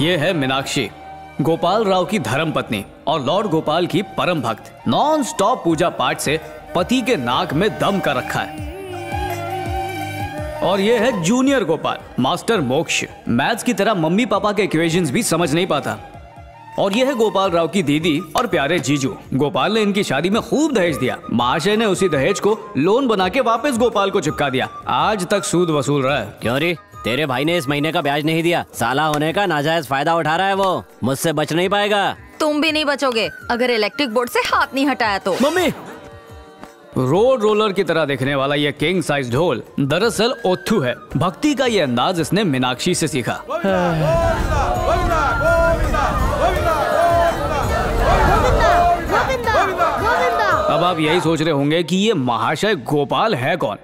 ये है मीनाक्षी, गोपाल राव की धर्म पत्नी और लॉर्ड गोपाल की परम भक्त। नॉन स्टॉप पूजा पाठ से पति के नाक में दम कर रखा है। और ये है junior Gopal, master Moksh, maths की तरह मम्मी पापा के इक्वेशंस भी समझ नहीं पाता। और यह है गोपाल राव की दीदी और प्यारे जीजू। गोपाल ने इनकी शादी में खूब दहेज दिया। महाशय ने उसी दहेज को लोन बना के वापस गोपाल को चुका दिया। आज तक सूद वसूल रहा है। क्यों रे, तेरे भाई ने इस महीने का ब्याज नहीं दिया। साला होने का नाजायज फायदा उठा रहा है वो। मुझसे बच नहीं पाएगा। तुम भी नहीं बचोगे अगर इलेक्ट्रिक बोर्ड से हाथ नहीं हटाया तो। मम्मी, रोड रोलर की तरह देखने वाला यह किंग साइज ढोल दरअसल ओथू है। भक्ति का यह अंदाज इसने मीनाक्षी से सीखा। अब आप यही सोच रहे होंगे कि ये महाशय गोपाल है कौन,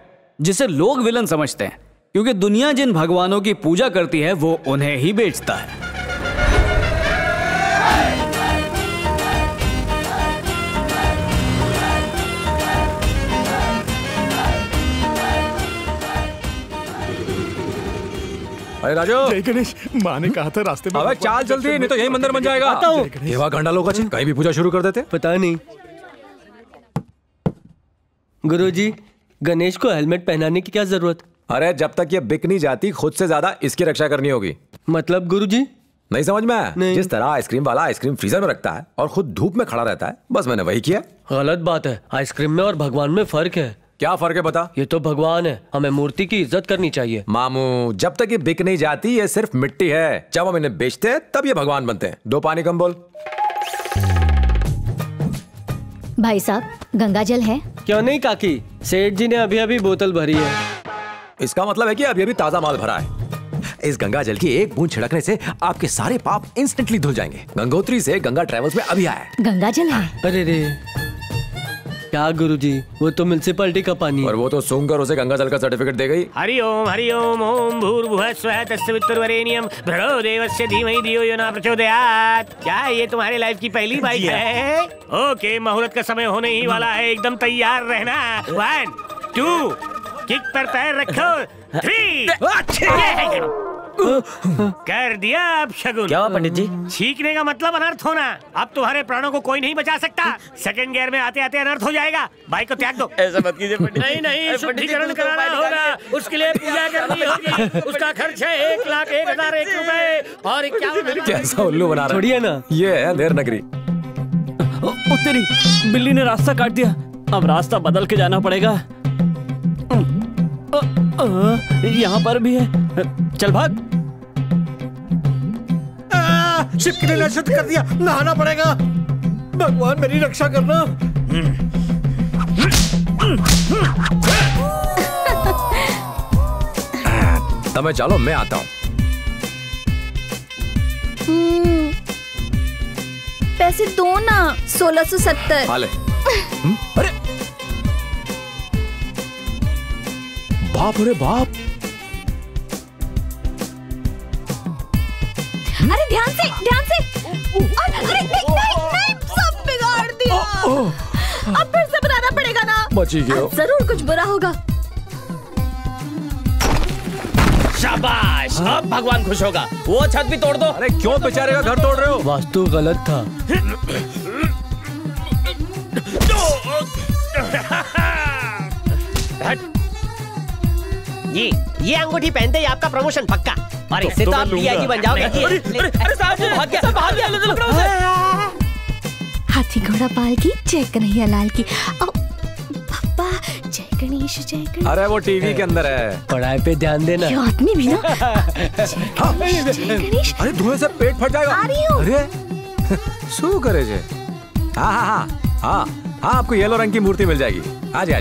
जिसे लोग विलन समझते हैं, क्योंकि दुनिया जिन भगवानों की पूजा करती है वो उन्हें ही बेचता है। राजू, जय गणेश। माँ ने कहा था रास्ते में। अबे चाल जल्दी, नहीं तो यही मंदिर बन जाएगा। आता हूँ। देवा गंडा लोग कहीं भी पूजा शुरू कर देते, पता नहीं। गुरुजी, गणेश को हेलमेट पहनाने की क्या जरूरत? अरे जब तक ये बिक नहीं जाती, खुद से ज्यादा इसकी रक्षा करनी होगी। मतलब गुरुजी नहीं समझ में आया? जिस तरह आइसक्रीम वाला आइसक्रीम फ्रीजर में रखता है और खुद धूप में खड़ा रहता है, बस मैंने वही किया। गलत बात है। आइसक्रीम में और भगवान में फर्क है। क्या फर्क है बता? ये तो भगवान है, हमें मूर्ति की इज्जत करनी चाहिए। मामू, जब तक ये बिक नहीं जाती ये सिर्फ मिट्टी है। जब हम इन्हें बेचते हैं तब ये भगवान बनते हैं। दो पानी कम बोल। भाई साहब, गंगा जल है? क्यों नहीं काकी, सेठ जी ने अभी अभी बोतल भरी है। इसका मतलब है कि अभी अभी ताजा माल भरा है। इस गंगा जल की एक बूंद छिड़कने से आपके सारे पाप इंस्टेंटली धुल जाएंगे। गंगोत्री से गंगा ट्रेवल्स में अभी आया है। गंगा जल है? अरे रे क्या गुरुजी, वो तो म्युनिसिपैलिटी का पानी। और वो तो सुनकर उसे गंगा जल का सर्टिफिकेट दे गई। हरिओम हरिओम ओम भूर्भुवः स्वः तस्य वितुर्वरेण्यं भर्गो देवस्य धीमहि धियो यो न प्रचोदयात्। क्या ये तुम्हारे लाइफ की पहली बाइक है? ओके, मुहूर्त का समय होने ही वाला है, एकदम तैयार रहना। 1 2 किक पर पैर रखो। 3 कर दिया अब शगुन। क्या हुआ पंडित जी? छींकने का मतलब अनर्थ होना। अब तुम्हारे प्राणों को कोई नहीं बचा सकता। सेकंड गियर में आते आते अनर्थ हो जाएगा। बाइक को त्याग दो। ऐसा मत कीजिए पंडित। नहीं नहीं, शुद्धिकरण कराना होगा, उसके लिए पूजा करनी होगी। उसका खर्च है 1,01,001 रुपए और 51। कैसा उल्लू बना रहा है? छोड़िए ना, ये है अंधेर नगरी। तेरी बिल्ली ने रास्ता काट दिया, अब रास्ता बदल के जाना पड़ेगा। यहाँ पर भी है, चल भाग। चिपकने नष्ट कर दिया, नहाना पड़ेगा। भगवान मेरी रक्षा करना। तुम्हें चलो, मैं आता हूँ। पैसे दो ना। 1670। अरे बाप रे बाप। अरे ध्यान से, ध्यान से। अरे नहीं, सब बिगाड़ दिया। अब फिर से बनाना पड़ेगा ना। बची गया। जरूर कुछ बुरा होगा। शाबाश, अब भगवान खुश होगा। वो छत भी तोड़ दो। अरे क्यों बेचारे का घर तोड़ रहे हो? वास्तु गलत था। ये अंगूठी पहनते ही आपका प्रमोशन पक्का। और इससे तो आप डीआईजी बन जाओगे। अरे साहब, भाग गया लो चलो से। हाथी घोड़ा पाल की, जय कन्हैया लाल की। पापा, जय गणेश जय गणेश। अरे वो टीवी के अंदर है, पढ़ाई पे ध्यान देना। ये आदमी भी ना। अरे धुएं से पेट फट जाएगा। अरे शू करे जे। हाँ, आपको येलो रंग की मूर्ति मिल जाएगी। आज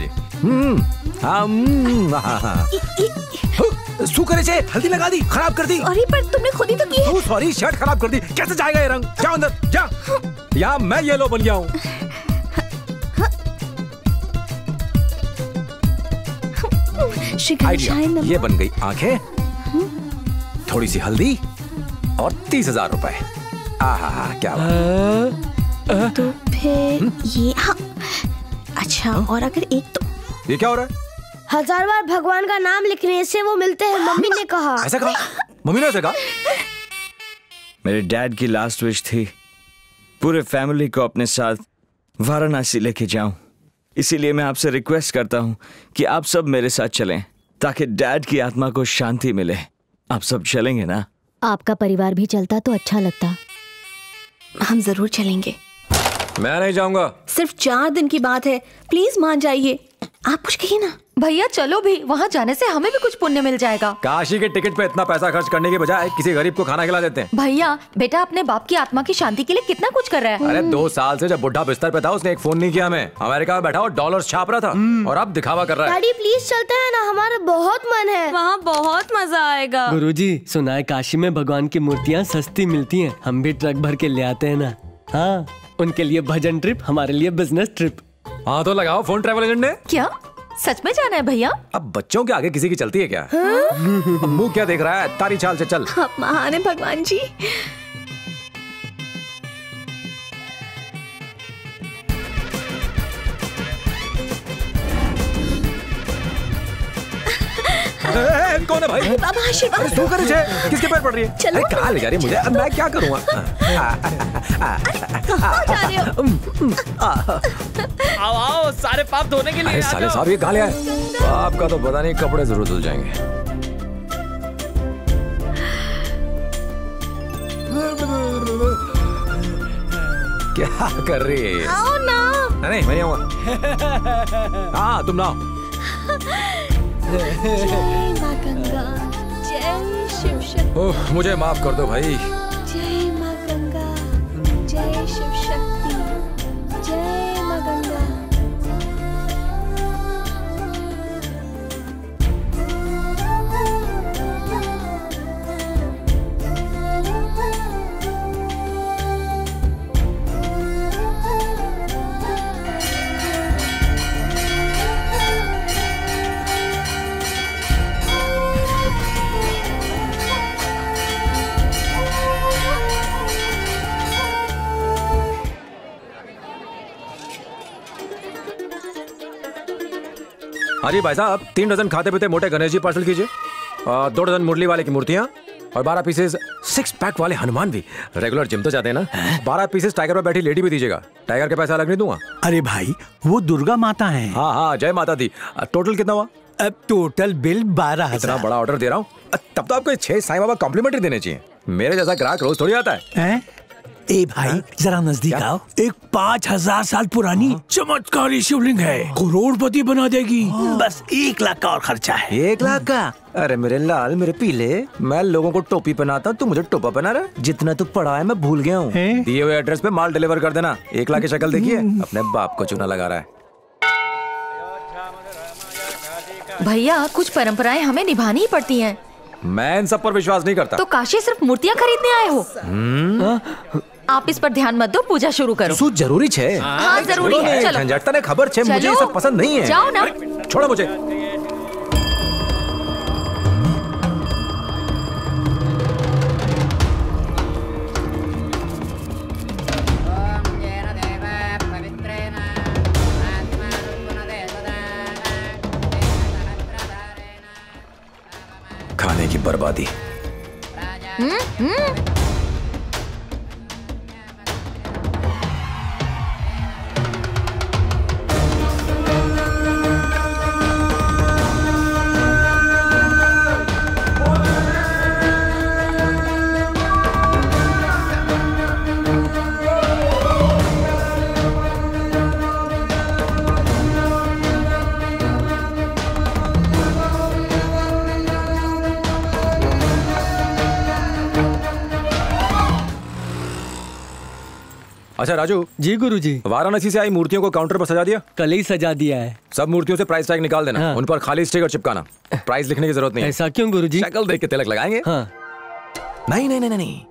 हल्दी लगा दी, खराब कर दी। अरे पर तुमने खुद ही तो की है। सॉरी, शर्ट खराब कर दी। कैसे जाएगा ये रंग? जा अंदर जा। यहाँ मैं येलो बन गया हूँ। ये बन गई आंखें, थोड़ी सी हल्दी और 30,000 रुपए। आहा, क्या बात। तो फिर ये अच्छा। और अगर एक तो ये क्या हो रहा है? 1000 बार भगवान का नाम लिखने से वो मिलते हैं, मम्मी ने कहा। ऐसा कहा? मम्मी ने ऐसा कहा? मेरे डैड की लास्ट विश थी पूरे फैमिली को अपने साथ वाराणसी लेके जाऊं। इसीलिए मैं आपसे रिक्वेस्ट करता हूं कि आप सब मेरे साथ चलें ताकि डैड की आत्मा को शांति मिले। आप सब चलेंगे ना? आपका परिवार भी चलता तो अच्छा लगता। हम जरूर चलेंगे। मैं नहीं जाऊंगा। सिर्फ 4 दिन की बात है, प्लीज मान जाइए। आप कुछ कहिए ना। भैया चलो भी, वहाँ जाने से हमें भी कुछ पुण्य मिल जाएगा। काशी के टिकट पे इतना पैसा खर्च करने के बजाय किसी गरीब को खाना खिला देते हैं। भैया बेटा अपने बाप की आत्मा की शांति के लिए कितना कुछ कर रहा है। अरे 2 साल से जब बुढ़ा बिस्तर पे था उसने एक फोन नहीं किया हमें। अमेरिका में बैठा और डॉलर छाप रहा था और अब दिखावा कर रहा है। डैडी प्लीज चलते है ना, हमारा बहुत मन है, वहाँ बहुत मजा आएगा। गुरुजी सुना है काशी में भगवान की मूर्तियाँ सस्ती मिलती है, हम भी ट्रक भर के ले आते है ना। हाँ उनके लिए भजन ट्रिप, हमारे लिए बिजनेस ट्रिप। हाँ तो लगाओ फोन ट्रैवल एजेंट ने। क्या सच में जाना है भैया? अब बच्चों के आगे किसी की चलती है क्या? मुँह क्या देख रहा है, तारी चाल से चल। आप महान है भगवान जी। कौन है भाई? बाबा आशीर्वाद। तू कर रही किसके पैर पड़ रही है? अरे कहाँ ले जा रही है मुझे? अब मैं क्या करूँगा? कहाँ जा रहे हो? आओ आओ सारे पाप धोने के लिए। अरे साले साहब ये कहाँ ले आए? पाप का तो पता नहीं, कपड़े जरूर धुल जाएंगे। क्या कर रही है? आओ ना। नहीं मैं आऊँगा। हाँ तुम ना। जय माँ गंगा जय शिव शक्ति। ओह मुझे माफ कर दो भाई। जय माँ गंगा जय शिव शक्ति जय माँ गंगा। अरे भाई साहब 3 डजन खाते पीते मोटे गणेश जी पार्सल कीजिए, 2 डजन मुरली वाले की मूर्तियाँ और 12 पीसेस 6-पैक वाले हनुमान भी। रेगुलर जिम तो जाते हैं ना। 12 पीसेस टाइगर पर बैठी लेडी भी दीजिएगा, टाइगर के पैसा अलग नहीं दूंगा। अरे भाई वो दुर्गा माता है। हाँ हाँ जय माता दी। टोटल कितना हुआ? अब टोटल बिल 12,000। इतना बड़ा ऑर्डर दे रहा हूँ तब तो आपको 6 साईं बाबा कॉम्प्लीमेंट्री देने चाहिए। मेरे जैसा ग्राहक रोज थोड़ी आता है। ए भाई जरा नजदीक आओ। एक 5000 साल पुरानी चमत्कारी शिवलिंग है, करोड़पति बना देगी। बस 1 लाख का और खर्चा है। 1 लाख का? अरे मेरे लाल मेरे पीले, मैं लोगों को टोपी पहनाता हूँ, तू मुझे टोपा पहना रहा। जितना तू पढ़ा है मैं भूल गया हूँ। दिए हुए एड्रेस पे माल डिलीवर कर देना। 1 लाख की शक्ल देखिए, अपने बाप को चूना लगा रहा है। भैया कुछ परम्पराएं हमें निभानी ही पड़ती है। मैं इन सब पर विश्वास नहीं करता। तो काशी सिर्फ मूर्तियाँ खरीदने आए हो? आप इस पर ध्यान मत दो, पूजा शुरू करो। सूट जरूरी छे। हाँ जरूरी है। चलो झंझटता ने खबर छे, मुझे ये सब पसंद नहीं है। जाओ ना। छोड़ो मुझे। खाने की बर्बादी। अच्छा राजू जी। गुरुजी वाराणसी से आई मूर्तियों को काउंटर पर सजा दिया? कल ही सजा दिया है। सब मूर्तियों से प्राइस टैग निकाल देना। हाँ। उन पर खाली स्टिकर चिपकाना, प्राइस लिखने की जरूरत नहीं। ऐसा क्यों गुरुजी? शक्ल देख के तिलक लगाएंगे। हाँ। नहीं नहीं नहीं नहीं, नहीं।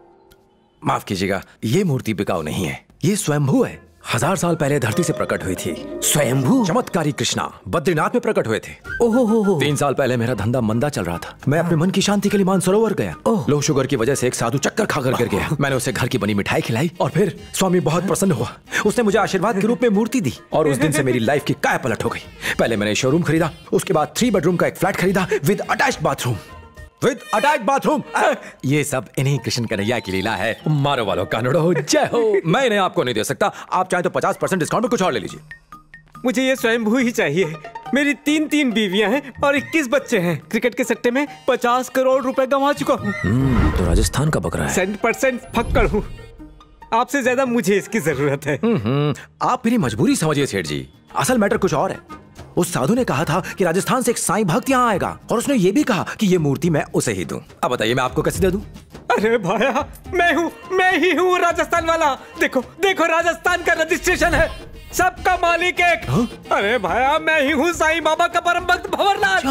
माफ कीजिएगा ये मूर्ति बिकाऊ नहीं है, ये स्वयंभू है। 1000 साल पहले धरती से प्रकट हुई थी। स्वयंभू चमत्कारी कृष्णा बद्रीनाथ में प्रकट हुए थे। ओहो 3 साल पहले मेरा धंधा मंदा चल रहा था। मैं अपने मन की शांति के लिए मानसरोवर गया। लो शुगर की वजह से एक साधु चक्कर खाकर गिर गया। मैंने उसे घर की बनी मिठाई खिलाई और फिर स्वामी बहुत प्रसन्न हुआ। उसने मुझे आशीर्वाद के रूप में मूर्ति दी और उस दिन से मेरी लाइफ की काया पलट हो गई। पहले मैंने शोरूम खरीदा, उसके बाद 3 बेडरूम का एक फ्लैट खरीदा with attach bathroom. With attach bathroom. ये सब इन्हीं कृष्ण कन्हैया की लीला है। मारो वालों कानूड़ो हो, जय हो। मैं इन्हें आपको नहीं दे सकता, आप चाहे तो 50% डिस्काउंट में कुछ और ले लीजिए। मुझे ये स्वयंभू ही चाहिए। मेरी 3 बीवियां हैं और 21 बच्चे हैं। क्रिकेट के सट्टे में 50 करोड़ रुपए गंवा चुका हूँ। तो राजस्थान का बकरा है। 100% फक्कड़ हूँ, आपसे ज्यादा मुझे इसकी जरूरत है। आप मेरी मजबूरी समझिए सेठ जी, असल मैटर कुछ और है। उस साधु ने कहा था कि राजस्थान से एक साईं भक्त यहाँ आएगा और उसने ये भी कहा कि ये मूर्ति मैं उसे ही दूं। अब बताइए मैं आपको कैसे दे दूं? अरे भाया, मैं ही हूँ राजस्थान वाला। देखो देखो राजस्थान का रजिस्ट्रेशन है, सबका मालिक एक। हा? अरे भाया, मैं ही हूँ साईं बाबा का परम भक्त भंवरलाल।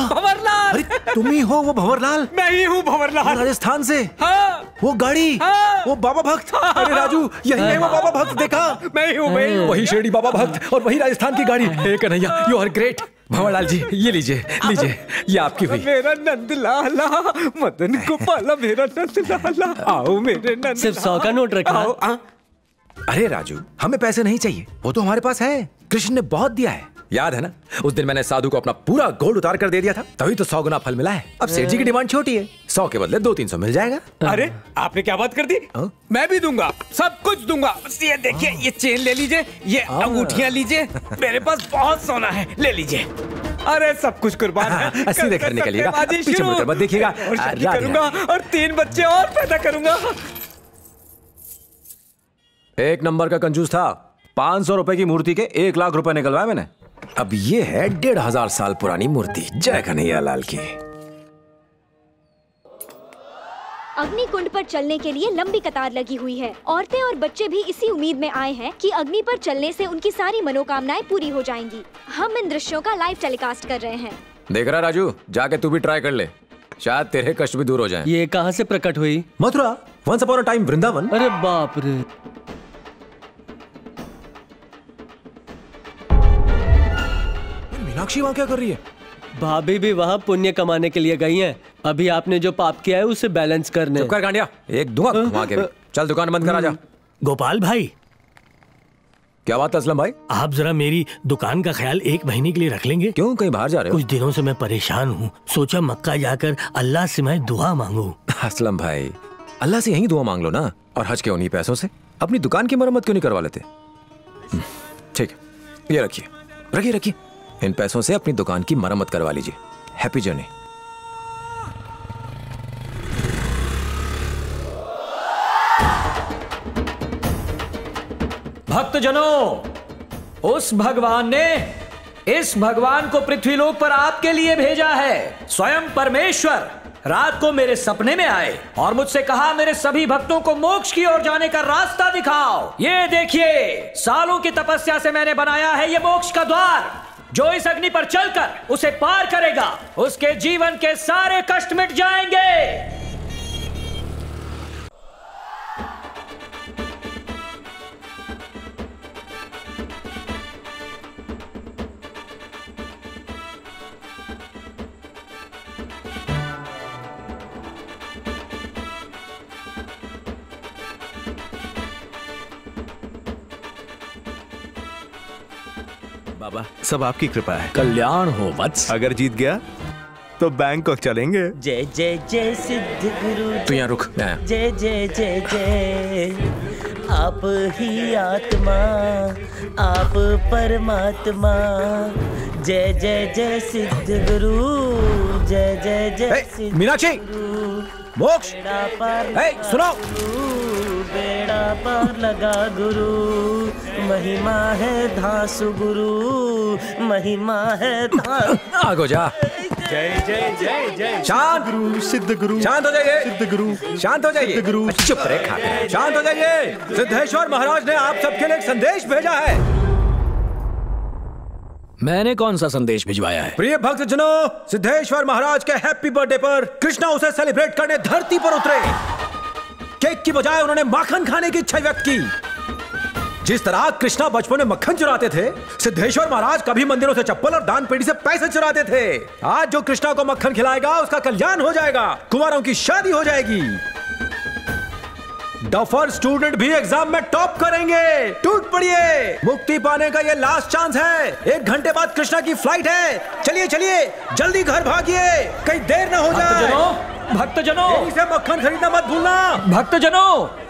तुम ही हो वो भंवरलाल? मैं ही हूँ भंवरलाल, राजस्थान से। हाँ। वो गाड़ी, हाँ। वो बाबा भक्त। हाँ। अरे राजू, यही है वो बाबा भक्त, देखा? मैं ही हूँ, मैं ही हूँ। वही शेरडी बाबा भक्त और वही राजस्थान की गाड़ी। हे Kanhaiya, you are great. Bhanwarlal ji, ये लीजिए लीजिए, ये आपकी हुई। मेरा नंदलाला, मदन गोपाला मेरा नंदलाला, आओ मेरे नंदलाला। सिर्फ 100 का नोट रखा। अरे राजू, हमें पैसे नहीं चाहिए, वो तो हमारे पास है। कृष्ण ने बहुत दिया है, याद है ना? उस दिन मैंने साधु को अपना पूरा गोल्ड उतार कर दे दिया था, तभी तो 100 गुना फल मिला है। अब सेठ जी की डिमांड छोटी है, 100 के बदले 200-300 मिल जाएगा। अरे आपने क्या बात कर दी। मैं भी दूंगा, सब कुछ दूंगा। ये देखिए, ये चेन ले लीजिए, ये अंगूठियाँ लीजिए, मेरे पास बहुत सोना है, ले लीजिए। अरे सब कुछ कुर्बान है। असली करने के लिए देखिएगा, करूंगा और 3 बच्चे और पैदा करूंगा। 1 नंबर का कंजूस था। 500 रुपए की मूर्ति के 1 लाख रुपए निकलवाए मैंने। अब ये है 1500 साल पुरानी मूर्ति जय कन्हैया लाल की। अग्निकुंड पर चलने के लिए लंबी कतार लगी हुई है। औरतें और बच्चे भी इसी उम्मीद में आए हैं कि अग्नि पर चलने से उनकी सारी मनोकामनाएं पूरी हो जाएंगी। हम इन दृश्यों का लाइव टेलीकास्ट कर रहे हैं। देख रहा राजू, जाके तू भी ट्राई कर ले, शायद तेरे कष्ट भी दूर हो जाए। ये कहाँ से प्रकट हुई? Mathura, once upon a time Vrindavan. अरे बाप रे। मीनाक्षी वहाँ क्या कर रही है? भाभी भी वहाँ पुण्य कमाने के लिए गई हैं। अभी आपने जो पाप किया है उसे बैलेंस करने। चुप कर गांडिया, एक दुआ घुमा के भी। चल दुकान बंद करा जा। गोपाल भाई, क्या बात है? असलम भाई, आप जरा मेरी दुकान का ख्याल 1 महीने के लिए रख लेंगे? क्यों, कहीं बाहर जा रहे हो? कुछ दिनों से मैं परेशान हूँ, सोचा मक्का जाकर अल्लाह से मैं दुआ मांगू। असलम भाई, अल्लाह से यही दुआ मांग लो ना, और हज के उन्हीं पैसों से अपनी दुकान की मरम्मत क्यों नहीं करवा लेते? ठीक है, ये रखिए रखिए रखिए, इन पैसों से अपनी दुकान की मरम्मत करवा लीजिए। Happy journey. भक्तजनों, उस भगवान ने इस भगवान को पृथ्वीलोक पर आपके लिए भेजा है। स्वयं परमेश्वर रात को मेरे सपने में आए और मुझसे कहा, मेरे सभी भक्तों को मोक्ष की ओर जाने का रास्ता दिखाओ। ये देखिए, सालों की तपस्या से मैंने बनाया है ये मोक्ष का द्वार। जो इस अग्नि पर चलकर उसे पार करेगा, उसके जीवन के सारे कष्ट मिट जाएंगे। बाबा, सब आपकी कृपा है। कल्याण हो वत्स। अगर जीत गया तो बैंकॉक चलेंगे। जय जय जय सिद्ध गुरु। तू यहाँ रुक। जय जय जय जय, आप ही आत्मा, आप परमात्मा। जय जय जय सिद्ध गुरु, जय जय जय। मीनाक्षी, मोक्ष, सुनो। बेड़ा पार लगा गुरु, महिमा है धासु गुरु, महिमा है धासु। आगो जा। जय जय जय जय। शांत गुरु, सिद्ध गुरु, शांत हो जाइए। सिद्ध गुरु, शांत हो जाइए। गुरु, चुप रहे, शांत हो जाइए। सिद्धेश्वर महाराज ने आप सबके लिए एक संदेश भेजा है। मैंने कौन सा संदेश भिजवाया है? प्रिय भक्तजनों, सिद्धेश्वर महाराज के हैप्पी बर्थडे पर कृष्णा उसे सेलिब्रेट करने धरती पर उतरे। केक की बजाय उन्होंने माखन खाने की इच्छा व्यक्त की। जिस तरह कृष्णा बचपन में मक्खन चुराते थे, सिद्धेश्वर महाराज कभी मंदिरों से चप्पल और दान पेटी से पैसे चुराते थे। आज जो कृष्णा को मक्खन खिलाएगा उसका कल्याण हो जाएगा, कुंवारों की शादी हो जाएगी, टफर स्टूडेंट भी एग्जाम में टॉप करेंगे। टूट पड़िए, मुक्ति पाने का ये लास्ट चांस है। 1 घंटे बाद कृष्णा की फ्लाइट है। चलिए चलिए जल्दी घर भागिए, कहीं देर न हो जाए। भक्तजनों, इसे मक्खन खरीदना मत भूलना। भक्तजनों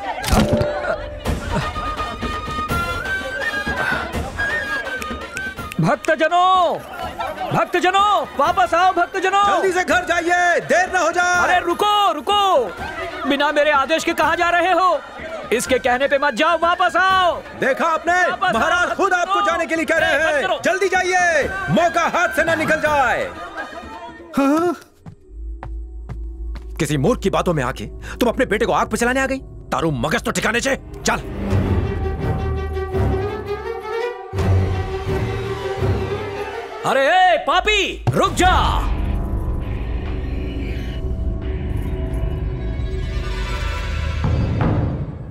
वापस आओ। भक्तजनों जल्दी से घर जाइए, देर न हो जाए। अरे रुको रुको, बिना मेरे आदेश के कहाँ जा रहे हो? इसके कहने पे मत जाओ, वापस आओ। देखा आपने, महाराज खुद आपको जाने के लिए कह रहे हैं। जल्दी जाइए, मौका हाथ से न निकल जाए। हाँ? किसी मूर्ख की बातों में आके तुम अपने बेटे को आग पे चलाने आ गई। तारू मगज तो ठिकाने से। चल अरे ए, पापी रुक जा।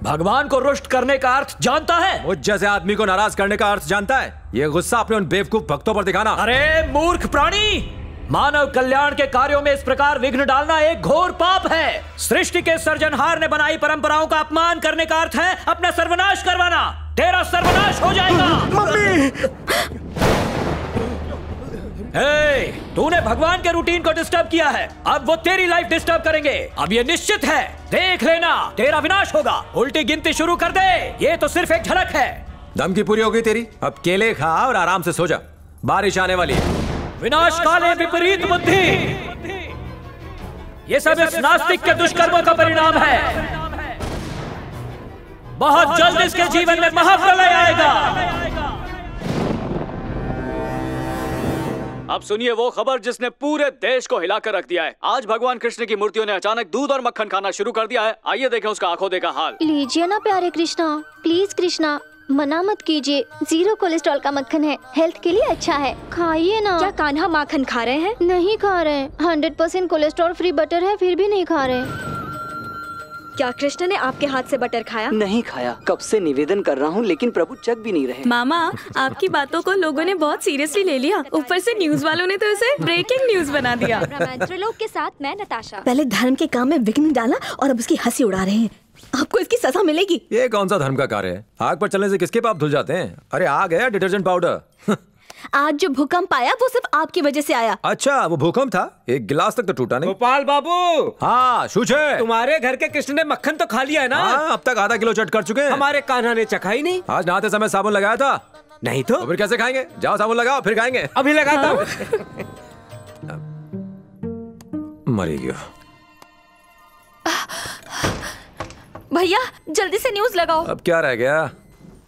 भगवान को रुष्ट करने का अर्थ जानता है? मुझ जैसे आदमी को नाराज करने का अर्थ जानता है? यह गुस्सा अपने उन बेवकूफ भक्तों पर दिखाना। अरे मूर्ख प्राणी, मानव कल्याण के कार्यों में इस प्रकार विघ्न डालना एक घोर पाप है। सृष्टि के सृजनहार ने बनाई परंपराओं का अपमान करने का अर्थ है अपना सर्वनाश करवाना। तेरा सर्वनाश हो जाएगा। मम्मी! हे, तूने भगवान के रूटीन को डिस्टर्ब किया है। अब वो तेरी लाइफ डिस्टर्ब करेंगे। अब ये निश्चित है, देख लेना तेरा विनाश होगा। उल्टी गिनती शुरू कर दे, ये तो सिर्फ एक झलक है। धमकी पूरी हो गई तेरी, अब केले खा और आराम से सो जा, बारिश आने वाली है। विनाश काले विपरीत बुद्धि, ये सब इस नास्तिक के दुष्कर्मों का परिणाम है। बहुत जल्द इसके जीवन में महाप्रलय आएगा। अब सुनिए वो खबर जिसने पूरे देश को हिलाकर रख दिया है। आज भगवान कृष्ण की मूर्तियों ने अचानक दूध और मक्खन खाना शुरू कर दिया है। आइए देखें उसका आंखों देखा हाल। लीजिए ना प्यारे कृष्णा, प्लीज कृष्णा मना मत कीजिए। 0 कोलेस्ट्रॉल का मक्खन है, हेल्थ के लिए अच्छा है, खाइए ना। क्या कान्हा माखन खा रहे हैं? नहीं खा रहे हैं। 100% कोलेस्ट्रॉल फ्री बटर है, फिर भी नहीं खा रहे। क्या कृष्ण ने आपके हाथ से बटर खाया? नहीं खाया। कब से निवेदन कर रहा हूँ लेकिन प्रभु चक भी नहीं रहे। मामा आपकी बातों को लोगों ने बहुत सीरियसली ले लिया, ऊपर से न्यूज वालों ने तो इसे ब्रेकिंग न्यूज बना दिया। लोग के साथ मैं नताशा। पहले धर्म के काम में विघ्न डाला और अब उसकी हंसी उड़ा रहे हैं। आपको इसकी सजा मिलेगी। ये कौन सा धर्म का कार्य है? आग पर चलने से किसके पाप धुल जाते हैं? अरे आग है डिटर्जेंट पाउडर। आज जो भूकंप आया वो सिर्फ आपकी वजह से आया। अच्छा वो भूकंप था? एक गिलास तक तो टूटा नहीं। गोपाल बाबू। हाँ सूझे, तुम्हारे घर के कृष्ण ने मक्खन तो खा लिया है ना? हाँ, अब तक आधा किलो चट कर चुके हैं। हमारे कान्हा ने चखा ही नहीं। आज नहाते समय साबुन लगाया था। नहीं तो फिर कैसे खाएंगे? जाओ साबुन लगाओ फिर खाएंगे। अभी लगाता हूँ। मरेगी भैया, जल्दी से न्यूज लगाओ। अब क्या रह गया?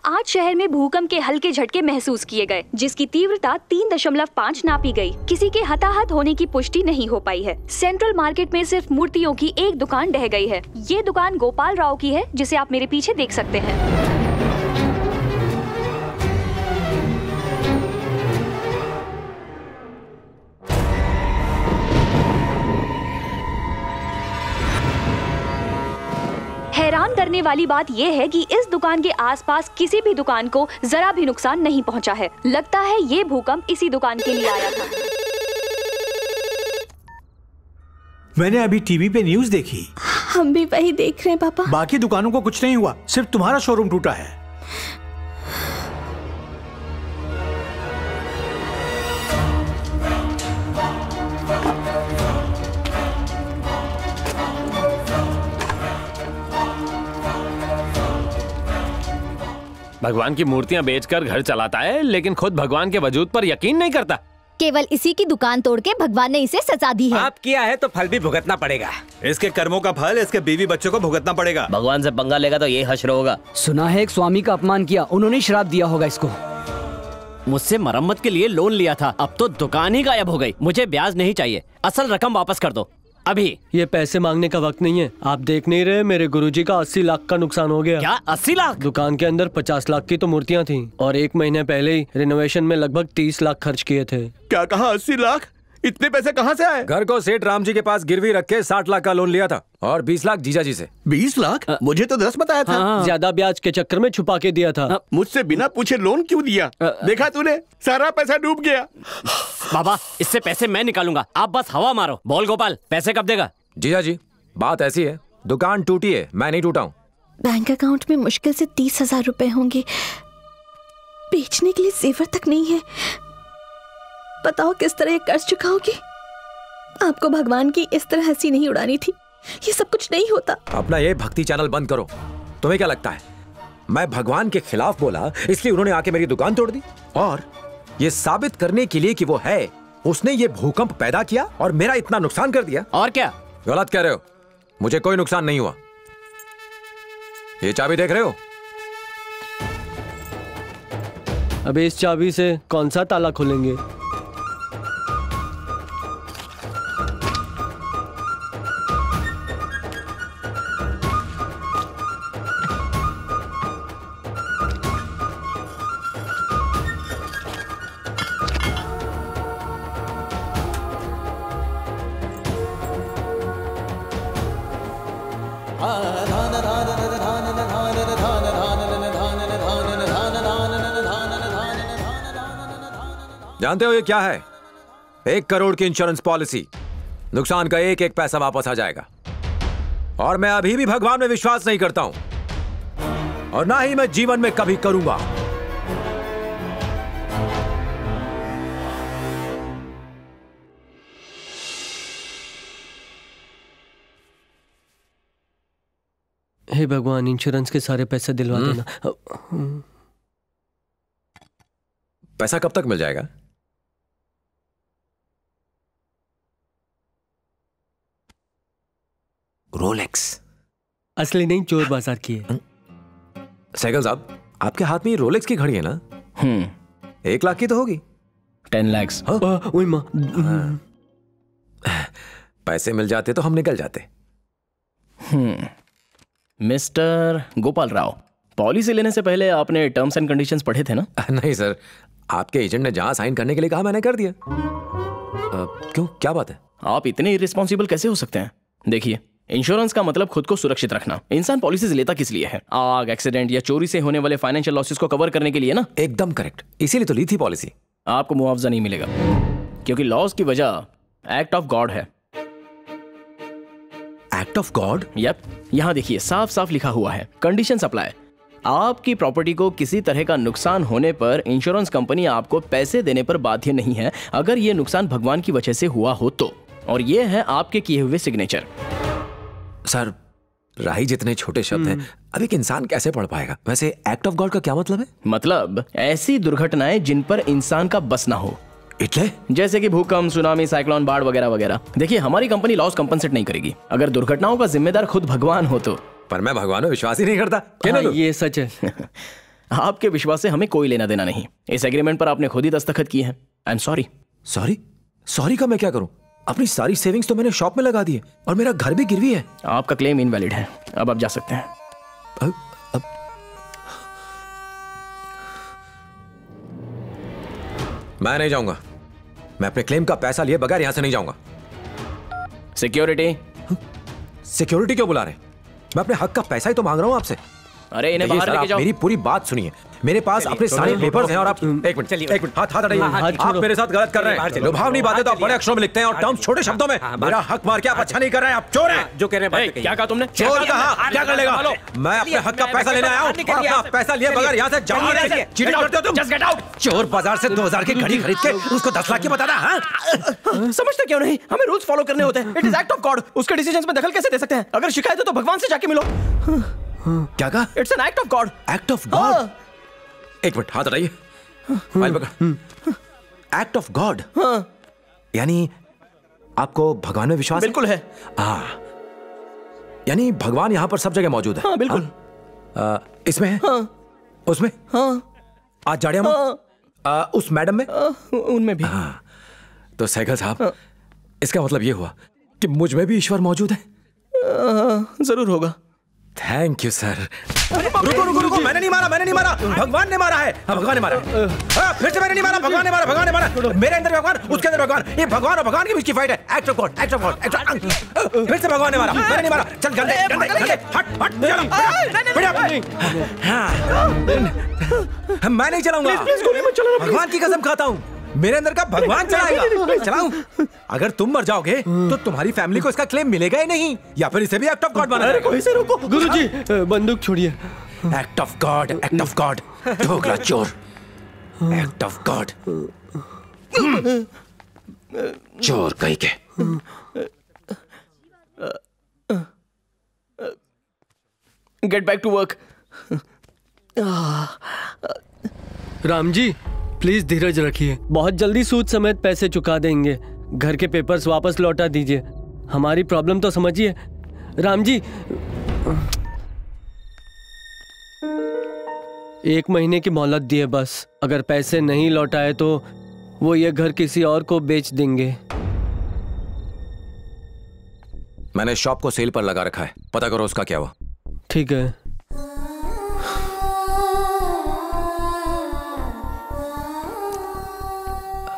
आज शहर में भूकंप के हल्के झटके महसूस किए गए जिसकी तीव्रता 3.5 नापी गई। किसी के हताहत होने की पुष्टि नहीं हो पाई है। सेंट्रल मार्केट में सिर्फ मूर्तियों की एक दुकान ढह गई है। ये दुकान गोपाल राव की है जिसे आप मेरे पीछे देख सकते हैं। हैरान करने वाली बात यह है कि इस दुकान के आसपास किसी भी दुकान को जरा भी नुकसान नहीं पहुंचा है। लगता है ये भूकंप इसी दुकान के लिए आया था। मैंने अभी टीवी पे न्यूज देखी। हम भी वही देख रहे हैं पापा। बाकी दुकानों को कुछ नहीं हुआ, सिर्फ तुम्हारा शोरूम टूटा है। भगवान की मूर्तियां बेचकर घर चलाता है लेकिन खुद भगवान के वजूद पर यकीन नहीं करता। केवल इसी की दुकान तोड़ के भगवान ने इसे सजा दी है। आप किया है तो फल भी भुगतना पड़ेगा। इसके कर्मों का फल इसके बीवी बच्चों को भुगतना पड़ेगा। भगवान से पंगा लेगा तो ये हश्र होगा। सुना है एक स्वामी का अपमान किया, उन्होंने श्राप दिया होगा इसको। मुझसे मरम्मत के लिए लोन लिया था, अब तो दुकान ही गायब हो गयी। मुझे ब्याज नहीं चाहिए, असल रकम वापस कर दो अभी। ये पैसे मांगने का वक्त नहीं है। आप देख नहीं रहे मेरे गुरुजी का 80 लाख का नुकसान हो गया। क्या 80 लाख? दुकान के अंदर 50 लाख की तो मूर्तियां थीं और एक महीने पहले ही रिनोवेशन में लगभग 30 लाख खर्च किए थे। क्या कहा? 80 लाख? इतने पैसे कहाँ से आए? घर को सेठ राम जी के पास गिरवी रख के 60 लाख का लोन लिया था और 20 लाख जीजा जी से। 20 लाख? मुझे तो 10 बताया था। हाँ। ज्यादा ब्याज के चक्कर में छुपा के दिया था। मुझसे बिना पूछे लोन क्यों दिया? देखा तूने, सारा पैसा डूब गया। बाबा इससे पैसे मैं निकालूंगा, आप बस हवा मारो। बोल गोपाल, पैसे कब देगा? जीजा जी बात ऐसी है, दुकान टूटी है, मैं नहीं टूटा हूँ। बैंक अकाउंट में मुश्किल से 30,000 रुपए होंगे। बेचने के लिए जेवर तक नहीं है। बताओ किस तरह कर्ज चुकाओगी? आपको भगवान की इस तरह हंसी नहीं उड़ानी थी। ये सब कुछ नहीं होता। अपना ये भक्ति चैनल बंद करो। तुम्हें क्या लगता है मैं भगवान के खिलाफ बोला इसलिए उन्होंने आके मेरी दुकान तोड़ दी? और ये साबित करने के लिए कि वो है, उसने ये भूकंप पैदा किया और मेरा इतना नुकसान कर दिया। और क्या गलत कह रहे हो, मुझे कोई नुकसान नहीं हुआ। ये चाबी देख रहे हो? अब इस चाबी से कौन सा ताला खोलेंगे? जानते हो ये क्या है? 1 करोड़ की इंश्योरेंस पॉलिसी। नुकसान का एक एक पैसा वापस आ जाएगा। और मैं अभी भी भगवान में विश्वास नहीं करता हूं और ना ही मैं जीवन में कभी करूंगा। हे भगवान, इंश्योरेंस के सारे पैसे दिलवा देना। पैसा कब तक मिल जाएगा? रोलेक्स असली नहीं, चोर बाजार की है। साइकिल साहब, आपके हाथ में ये रोलेक्स की घड़ी है ना? 1 लाख की तो होगी। 10 लाख। पैसे मिल जाते तो हम निकल जाते। मिस्टर गोपाल राव, पॉलिसी लेने से पहले आपने टर्म्स एंड कंडीशंस पढ़े थे ना? नहीं सर, आपके एजेंट ने जहां साइन करने के लिए कहा मैंने कर दिया। क्यों, क्या बात है? आप इतने इर्रिस्पॉन्सिबल कैसे हो सकते हैं? देखिए, इंश्योरेंस का मतलब खुद को सुरक्षित रखना। इंसान पॉलिसीज लेता किस लिए है? आग, एक्सीडेंट या चोरी से होने वाले फाइनेंशियल लॉसेस को कवर करने के लिए ना। एकदम करेक्ट, इसीलिए तो ली थी पॉलिसी। आपको मुआवजा नहीं मिलेगा क्योंकि लॉस की वजह एक्ट ऑफ गॉड है। Act of God? यप, यहाँ देखिए साफ साफ लिखा हुआ है, कंडीशंस अप्लाई। आपकी प्रॉपर्टी को किसी तरह का नुकसान होने पर इंश्योरेंस कंपनी आपको पैसे देने पर बाध्य नहीं है, अगर यह नुकसान भगवान की वजह से हुआ हो तो। और यह है आपके किए हुए सिग्नेचर। सर, राही जितने छोटे शब्द हैं, अब एक इंसान कैसे पढ़ पाएगा? वैसे एक्ट ऑफ गॉड का क्या मतलब है? मतलब ऐसी दुर्घटनाएं जिन पर इंसान का बस ना हो। इतने? जैसे कि भूकंप, सुनामी, साइक्लोन, बाढ़ वगैरह वगैरह। देखिए, हमारी कंपनी लॉस कंपनसेट नहीं करेगी अगर दुर्घटनाओं का जिम्मेदार खुद भगवान हो तो। पर मैं भगवान में विश्वास ही नहीं करता। हाँ, ये सच है। आपके विश्वास से हमें कोई लेना देना नहीं। इस एग्रीमेंट पर आपने खुद ही दस्तखत किए हैं। I am sorry. Sorry? Sorry का मैं क्या करूं? अपनी सारी सेविंग्स तो मैंने शॉप में लगा दी है और मेरा घर भी गिरवी है। आपका क्लेम इनवैलिड है, अब आप जा सकते हैं। अब मैं नहीं जाऊंगा। मैं अपने क्लेम का पैसा लिए बगैर यहां से नहीं जाऊंगा। सिक्योरिटी। सिक्योरिटी क्यों बुला रहे? मैं अपने हक का पैसा ही तो मांग रहा हूँ आपसे। अरे इन्हें बाहर लेके जाओ। मेरी पूरी बात सुनिए, मेरे पास अपने सारे पेपर्स हैं और आप एक मिनट हाथ हटाइए। आप मेरे साथ गलत कर रहे हैं। लुभावनी बातें तो आप बड़े अक्षरों में लिखते हैं और टर्म्स छोटे शब्दों में। मेरा हक मार के आप अच्छा नहीं कर रहे हैं। आप चोर हैं। जो कह रहे हैं, क्या कहा तुमने? चोर कहा? क्या कर लेगा? मैं अपने हक का पैसा लेने आया हूँ और अपना पैसा लिए बगैर यहाँ से जाऊंगा। चीटिंग करते हो तुम। Just get out. चोर बाजार से 2000 की घड़ी खरीद के उसको 10 लाख की बताना। समझते क्यों नहीं? हमें रूल्स फॉलो करने होते हैं। It is act of God. उसके डिसीजंस में दखल कैसे दे सकते हैं? अगर शिकायत हो तो भगवान से जाके मिलो। क्या कहा? It's an act of God. Act of God? एक मिनट, हाथ हटाइए। एक्ट ऑफ गॉड यानी आपको भगवान में विश्वास? बिल्कुल है। यानी भगवान यहाँ पर सब जगह मौजूद है। हाँ, बिल्कुल। इसमें है? हाँ। उसमें? हाँ। आज जाड़िया में? हाँ। उस मैडम में? उनमें भी। हाँ। तो सैगल साहब, हाँ। इसका मतलब ये हुआ कि मुझ में भी ईश्वर मौजूद है? जरूर होगा। Thank you sir. रुको रुको रुको, मैंने नहीं मारा, मैंने नहीं मारा, भगवान ने मारा है। भगवान ने मारा है। फिर से मैंने नहीं मारा, भगवान ने मारा, भगवान ने मारा। मेरे अंदर भगवान, उसके अंदर भगवान, ये भगवान और भगवान के बीच की फाइट है। Act of God, act of God, act of God. फिर से भगवान ने मारा, मैंने नहीं मारा। चल जल्दी जल्दी जल्दी, हट हट। मैं नहीं चलाऊंगा, भगवान की कसम खाता हूँ। मेरे अंदर का भगवान चलाएगा। चलाऊं? अगर तुम मर जाओगे तो तुम्हारी फैमिली को इसका क्लेम मिलेगा ही नहीं, या फिर इसे भी एक्ट ऑफ गॉड बना देगा। कोई से रोको। गुरुजी बंदूक छोड़िए। एक्ट ऑफ गॉड ढोकला चोर, एक्ट ऑफ गॉड चोर कहीं के। Get back to work. Ram ji please धीरज रखिए, बहुत जल्दी सूद समेत पैसे चुका देंगे। घर के पेपर्स वापस लौटा दीजिए, हमारी प्रॉब्लम तो समझिए राम जी। 1 महीने की मोहलत दिए बस, अगर पैसे नहीं लौटाए तो वो ये घर किसी और को बेच देंगे। मैंने शॉप को सेल पर लगा रखा है, पता करो उसका क्या हुआ। ठीक है।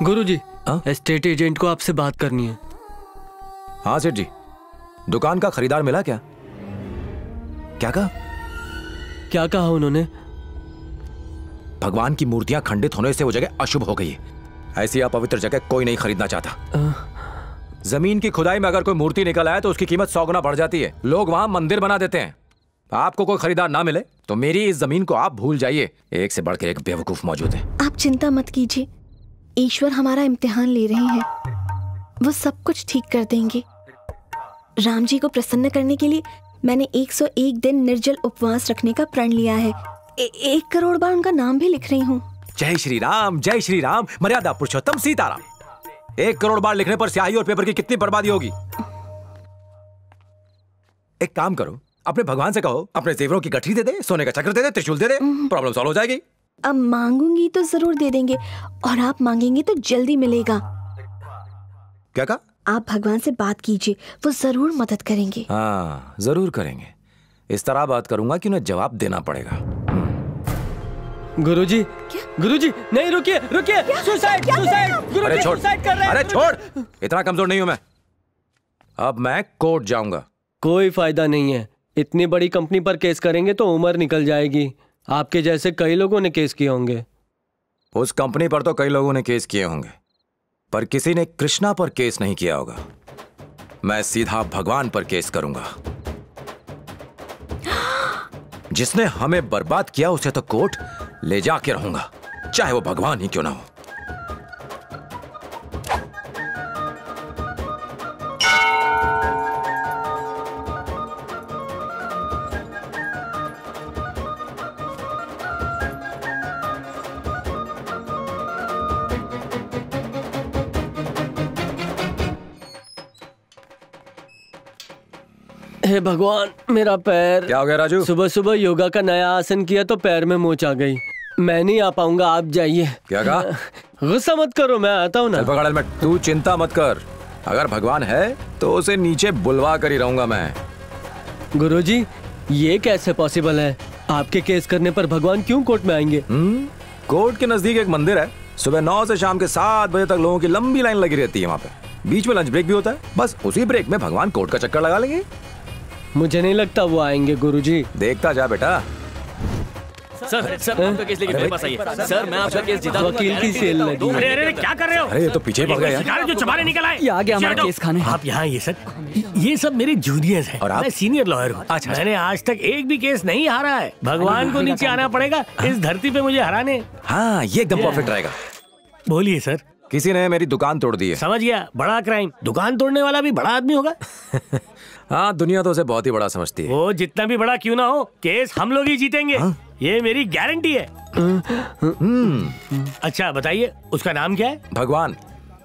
गुरुजी, एस्टेट एजेंट को आपसे बात करनी है। हाँ सेठ जी, दुकान का खरीदार मिला क्या? क्या कहा? क्या कहा उन्होंने? भगवान की मूर्तियां खंडित होने से वो जगह अशुभ हो गई है, ऐसी अपवित्र जगह कोई नहीं खरीदना चाहता। जमीन की खुदाई में अगर कोई मूर्ति निकल आए तो उसकी कीमत 100 गुना बढ़ जाती है, लोग वहां मंदिर बना देते हैं। आपको कोई खरीदार ना मिले तो मेरी इस जमीन को आप भूल जाइए, एक से बढ़कर एक बेवकूफ मौजूद है। आप चिंता मत कीजिए, ईश्वर हमारा इम्तिहान ले रहे हैं, वो सब कुछ ठीक कर देंगे। राम जी को प्रसन्न करने के लिए मैंने 101 दिन निर्जल उपवास रखने का प्रण लिया है। 1 करोड़ बार उनका नाम भी लिख रही हूँ। जय श्री राम, जय श्री राम, मर्यादा पुरुषोत्तम सीताराम। 1 करोड़ बार लिखने पर स्याही और पेपर की कितनी बर्बादी होगी। एक काम करो, अपने भगवान से कहो अपने जेवरों की गठरी दे दे, सोने का चक्र दे दे, त्रिशूल दे दे, प्रॉब्लम सॉल्व हो जाएगी। अब मांगूंगी तो जरूर दे देंगे, और आप मांगेंगे तो जल्दी मिलेगा। क्या कहा? आप भगवान से बात कीजिए, वो जरूर मदद करेंगे। हाँ जरूर करेंगे, इस तरह बात करूंगा कि उन्हें जवाब देना पड़ेगा। गुरुजी, क्या? गुरुजी नहीं, रुकिए रुकिए, सुसाइड सुसाइड। गुरुजी सुसाइड कर रहे हैं। अरे छोड़, इतना कमजोर नहीं हूँ मैं। अब मैं कोर्ट जाऊंगा। कोई फायदा नहीं है, इतनी बड़ी कंपनी पर केस करेंगे तो उम्र निकल जाएगी। आपके जैसे कई लोगों ने केस किए होंगे। उस कंपनी पर तो कई लोगों ने केस किए होंगे, पर किसी ने कृष्णा पर केस नहीं किया होगा। मैं सीधा भगवान पर केस करूंगा। जिसने हमें बर्बाद किया उसे तो कोर्ट ले जाके रहूंगा, चाहे वो भगवान ही क्यों ना हो। हे भगवान मेरा पैर। क्या हो गया राजू? सुबह सुबह योगा का नया आसन किया तो पैर में मोच आ गई। मैं नहीं आ पाऊंगा, आप जाइए। क्या कहा? गुस्सा मत करो, मैं आता हूँ ना। पकड़ में तू चिंता मत कर, अगर भगवान है तो उसे नीचे बुलवा कर ही रहूंगा मैं। गुरुजी ये कैसे पॉसिबल है? आपके केस करने पर भगवान क्यों कोर्ट में आएंगे? कोर्ट के नजदीक एक मंदिर है, सुबह 9 से शाम के 7 बजे तक लोगों की लंबी लाइन लगी रहती है। वहाँ पे बीच में लंच ब्रेक भी होता है, बस उसी ब्रेक में भगवान कोर्ट का चक्कर लगा लेंगे। मुझे नहीं लगता वो आएंगे गुरुजी। देखता जा बेटा। सर आपका केस लेके मेरे पास आइए। सर मैं आपका केस जीता दूंगा। वकील की सेल लगी। अरे क्या कर रहे हो? अरे ये तो पीछे भाग गया यार, जो चबारे निकल आए। ये आ गया हमारा केस खाने। आप यहाँ आइए सर, ये सब मेरे जूनियर्स हैं, मैं सीनियर लॉयर हूँ। मैंने आज तक एक भी केस नहीं हारा है। भगवान को नीचे आना पड़ेगा इस धरती पे मुझे हराने। हाँ ये एकदम परफेक्ट रहेगा। बोलिए सर। किसी ने मेरी दुकान तोड़ दी है। समझ गया, बड़ा क्राइम। दुकान तोड़ने वाला भी बड़ा आदमी होगा। हाँ दुनिया तो उसे बहुत ही बड़ा समझती है। वो जितना भी बड़ा क्यों ना हो, केस हम लोग ही जीतेंगे। हाँ? ये मेरी गारंटी है। अच्छा बताइए उसका नाम क्या है? भगवान।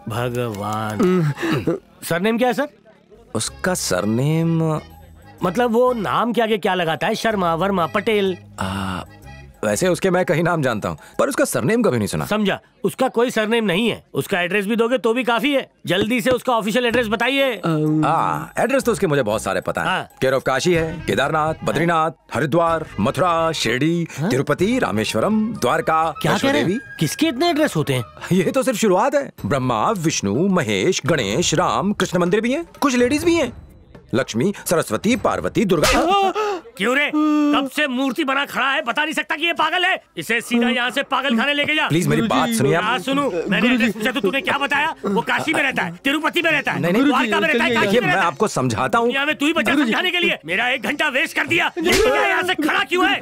भगवान। सरनेम क्या है सर उसका? सरनेम मतलब वो नाम के आगे क्या लगाता है? शर्मा, वर्मा, पटेल। वैसे उसके मैं कहीं नाम जानता हूँ, पर उसका सरनेम कभी नहीं सुना। समझा, उसका कोई सरनेम नहीं है। उसका एड्रेस भी दोगे तो भी काफी है। जल्दी से उसका ऑफिशियल एड्रेस बताइए। एड्रेस तो उसके मुझे बहुत सारे पता है। केयर ऑफ काशी है, केदारनाथ, बद्रीनाथ, हरिद्वार, मथुरा, शिरडी, तिरुपति, रामेश्वरम, द्वारका। क्या कह रहे हैं? किसके इतने एड्रेस होते हैं? ये तो सिर्फ शुरुआत है। ब्रह्मा, विष्णु, महेश, गणेश, राम, कृष्ण मंदिर भी है, कुछ लेडीज भी है, लक्ष्मी, सरस्वती, पार्वती, दुर्गा। क्यों रे? कब से मूर्ति बना खड़ा है, बता नहीं सकता कि ये पागल है? इसे सीधा यहाँ से पागल खाने लेके जा। प्लीज मेरी बात सुनिए। सुनो, मैंने तो तूने क्या बताया? वो काशी में रहता है, तिरुपति में रहता है, द्वारका में रहता है। मैं आपको समझाता हूँ, तू ही बचा समझाने के लिए मेरा एक घंटा वेस्ट कर दिया। यहाँ से खड़ा क्यों है?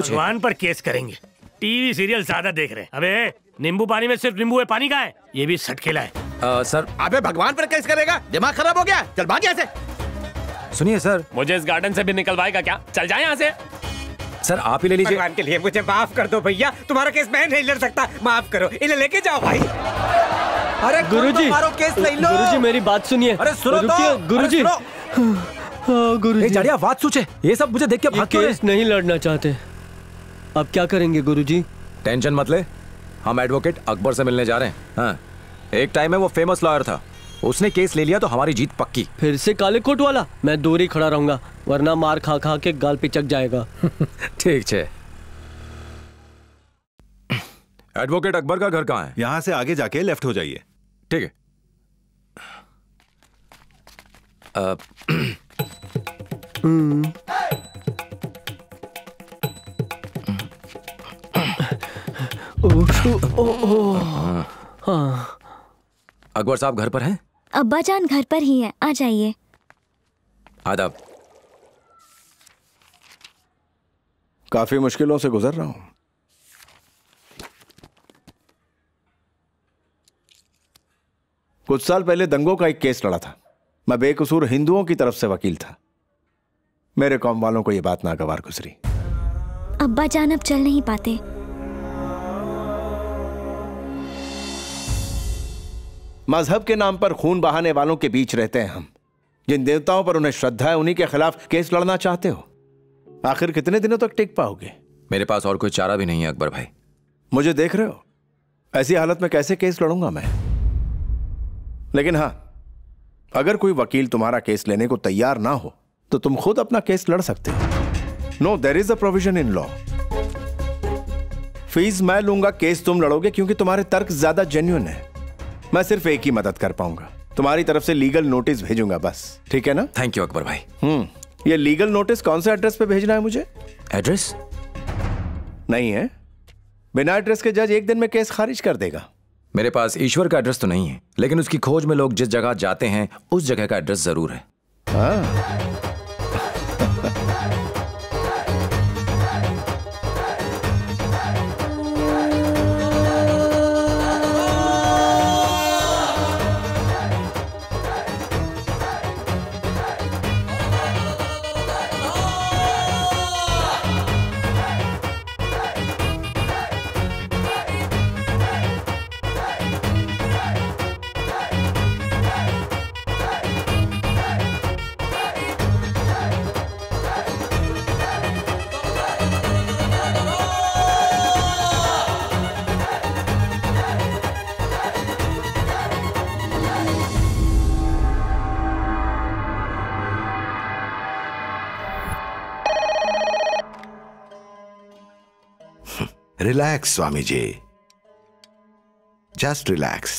भगवान पर केस करेंगे। टीवी सीरियल ज्यादा देख रहे हैं। अबे नींबू पानी में सिर्फ नींबू है, पानी का है? ये भी सटकेला है। सर अबे भगवान पर केस करेगा? दिमाग खराब हो गया? चल भाग यहाँ से। सुनिए सर, मुझे इस गार्डन से भी निकलवाएगा क्या? चल जाए यहाँ से। सर आप ही ले लीजिए। भगवान के लिए मुझे माफ कर दो भैया, तुम्हारा केस मैं नहीं लड़ सकता, माफ करो। इन्हें लेके जाओ भाई। अरे गुरुजी केस नहीं लो। गुरुजी मेरी बात सुनिए। अरे सुनो गुरुजी, गुरुजी बात सोचे। ये सब मुझे देख के भाग केस नहीं लड़ना चाहते। अब क्या करेंगे गुरुजी? टेंशन मत ले, हम एडवोकेट अकबर से मिलने जा रहे हैं। हाँ, एक टाइम में वो फेमस लॉयर था, उसने केस ले लिया तो हमारी जीत पक्की। फिर से काले कोट वाला? मैं दूरी खड़ा रहूंगा, वरना मार खा खा के गाल पिचक जाएगा। ठीक है। एडवोकेट अकबर का घर कहाँ है? यहाँ से आगे जाके लेफ्ट हो जाइए। ठीक है। अकबर साहब घर पर हैं? अब्बा जान घर पर ही हैं, आ जाइए। आदाब। काफी मुश्किलों से गुजर रहा हूं। कुछ साल पहले दंगों का एक केस लड़ा था। मैं बेकसूर हिंदुओं की तरफ से वकील था। मेरे कौम वालों को यह बात नागवार गुजरी। अब्बा जान अब चल नहीं पाते। मजहब के नाम पर खून बहाने वालों के बीच रहते हैं हम। जिन देवताओं पर उन्हें श्रद्धा है, उन्हीं के खिलाफ केस लड़ना चाहते हो। आखिर कितने दिनों तक टिक पाओगे? मेरे पास और कोई चारा भी नहीं है अकबर भाई। मुझे देख रहे हो, ऐसी हालत में कैसे केस लड़ूंगा मैं। लेकिन हाँ, अगर कोई वकील तुम्हारा केस लेने को तैयार ना हो तो तुम खुद अपना केस लड़ सकते हो। No, there is a provision in law. Fees मैं लूंगा, केस तुम लड़ोगे, क्योंकि तुम्हारे तर्क ज्यादा जेन्युइन है। मैं सिर्फ एक ही मदद कर पाऊंगा, तुम्हारी तरफ से लीगल नोटिस भेजूंगा बस। ठीक है ना? थैंक यू अकबर भाई। ये लीगल नोटिस कौन से एड्रेस पे भेजना है मुझे? एड्रेस नहीं है? बिना एड्रेस के जज एक दिन में केस खारिज कर देगा। मेरे पास ईश्वर का एड्रेस तो नहीं है, लेकिन उसकी खोज में लोग जिस जगह जाते हैं उस जगह का एड्रेस जरूर है। Relax Swami ji, just relax.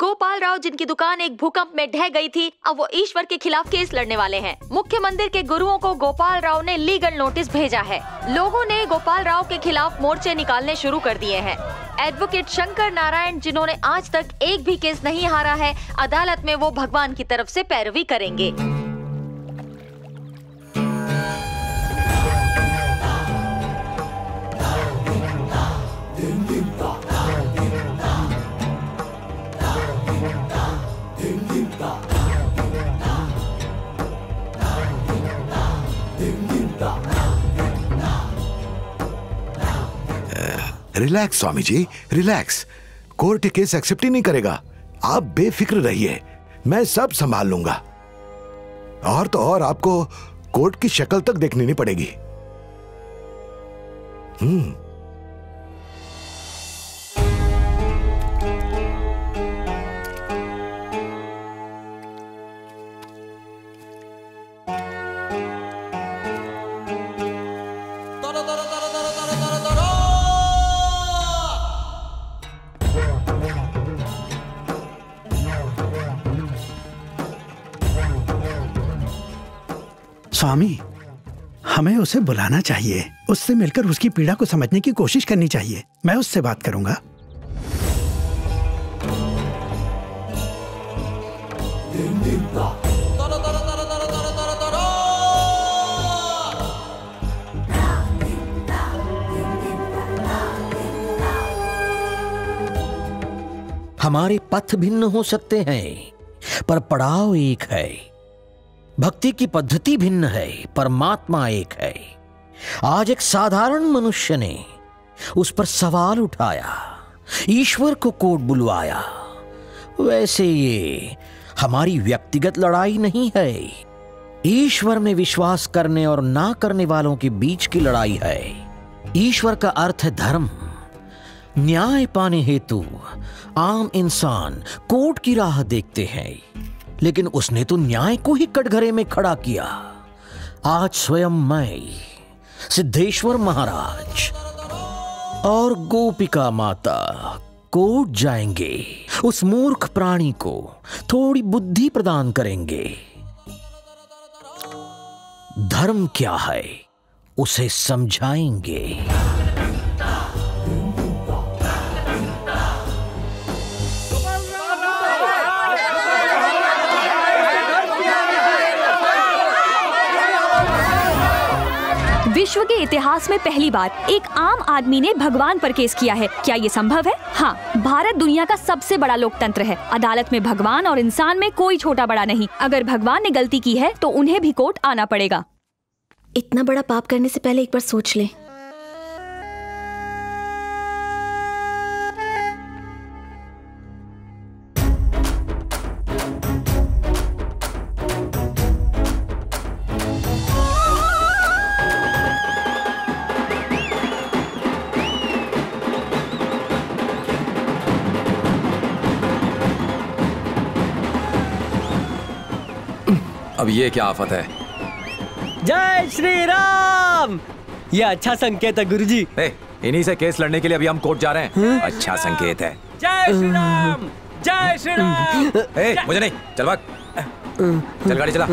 Gopal Rao जिनकी दुकान एक भूकंप में ढह गई थी, अब वो ईश्वर के खिलाफ केस लड़ने वाले हैं। मुख्य मंदिर के गुरुओं को गोपाल राव ने लीगल नोटिस भेजा है। लोगों ने गोपाल राव के खिलाफ मोर्चे निकालने शुरू कर दिए हैं। एडवोकेट शंकर नारायण जिन्होंने आज तक एक भी केस नहीं हारा है, अदालत में वो भगवान की तरफ से पैरवी करेंगे। Relax Swami ji, relax. Court case accept ही नहीं करेगा, आप बेफिक्र रहिए, मैं सब संभाल लूंगा। और तो और आपको कोर्ट की शक्ल तक देखनी नहीं पड़ेगी। स्वामी हमें उसे बुलाना चाहिए, उससे मिलकर उसकी पीड़ा को समझने की कोशिश करनी चाहिए। मैं उससे बात करूंगा। हमारे पथ भिन्न हो सकते हैं पर पड़ाव एक है। भक्ति की पद्धति भिन्न है, परमात्मा एक है। आज एक साधारण मनुष्य ने उस पर सवाल उठाया, ईश्वर को कोर्ट बुलवाया। वैसे ये हमारी व्यक्तिगत लड़ाई नहीं है, ईश्वर में विश्वास करने और ना करने वालों के बीच की लड़ाई है। ईश्वर का अर्थ है धर्म। न्याय पाने हेतु आम इंसान कोर्ट की राह देखते हैं, लेकिन उसने तो न्याय को ही कटघरे में खड़ा किया। आज स्वयं मैं, सिद्धेश्वर महाराज और गोपिका माता कोर्ट जाएंगे, उस मूर्ख प्राणी को थोड़ी बुद्धि प्रदान करेंगे। धर्म क्या है उसे समझाएंगे। विश्व के इतिहास में पहली बार एक आम आदमी ने भगवान पर केस किया है। क्या ये संभव है? हाँ, भारत दुनिया का सबसे बड़ा लोकतंत्र है। अदालत में भगवान और इंसान में कोई छोटा बड़ा नहीं। अगर भगवान ने गलती की है तो उन्हें भी कोर्ट आना पड़ेगा। इतना बड़ा पाप करने से पहले एक बार सोच ले। अब ये क्या आफत है? जय श्री राम। ये अच्छा संकेत है गुरुजी। इन्हीं से केस लड़ने के लिए अभी हम कोर्ट जा रहे हैं। है? अच्छा संकेत है। जय श्री राम, जय श्री राम। मुझे नहीं, चल भाग, चल गाड़ी चला।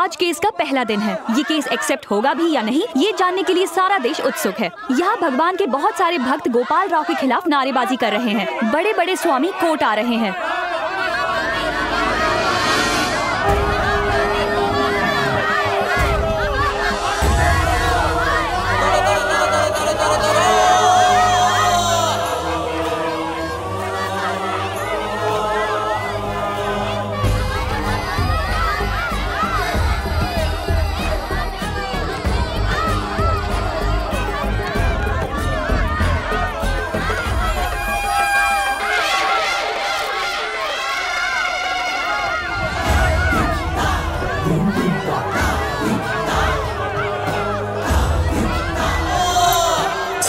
आज केस का पहला दिन है। ये केस एक्सेप्ट होगा भी या नहीं, ये जानने के लिए सारा देश उत्सुक है। यहाँ भगवान के बहुत सारे भक्त गोपाल राव के खिलाफ नारेबाजी कर रहे हैं। बड़े बड़े स्वामी कोर्ट आ रहे हैं।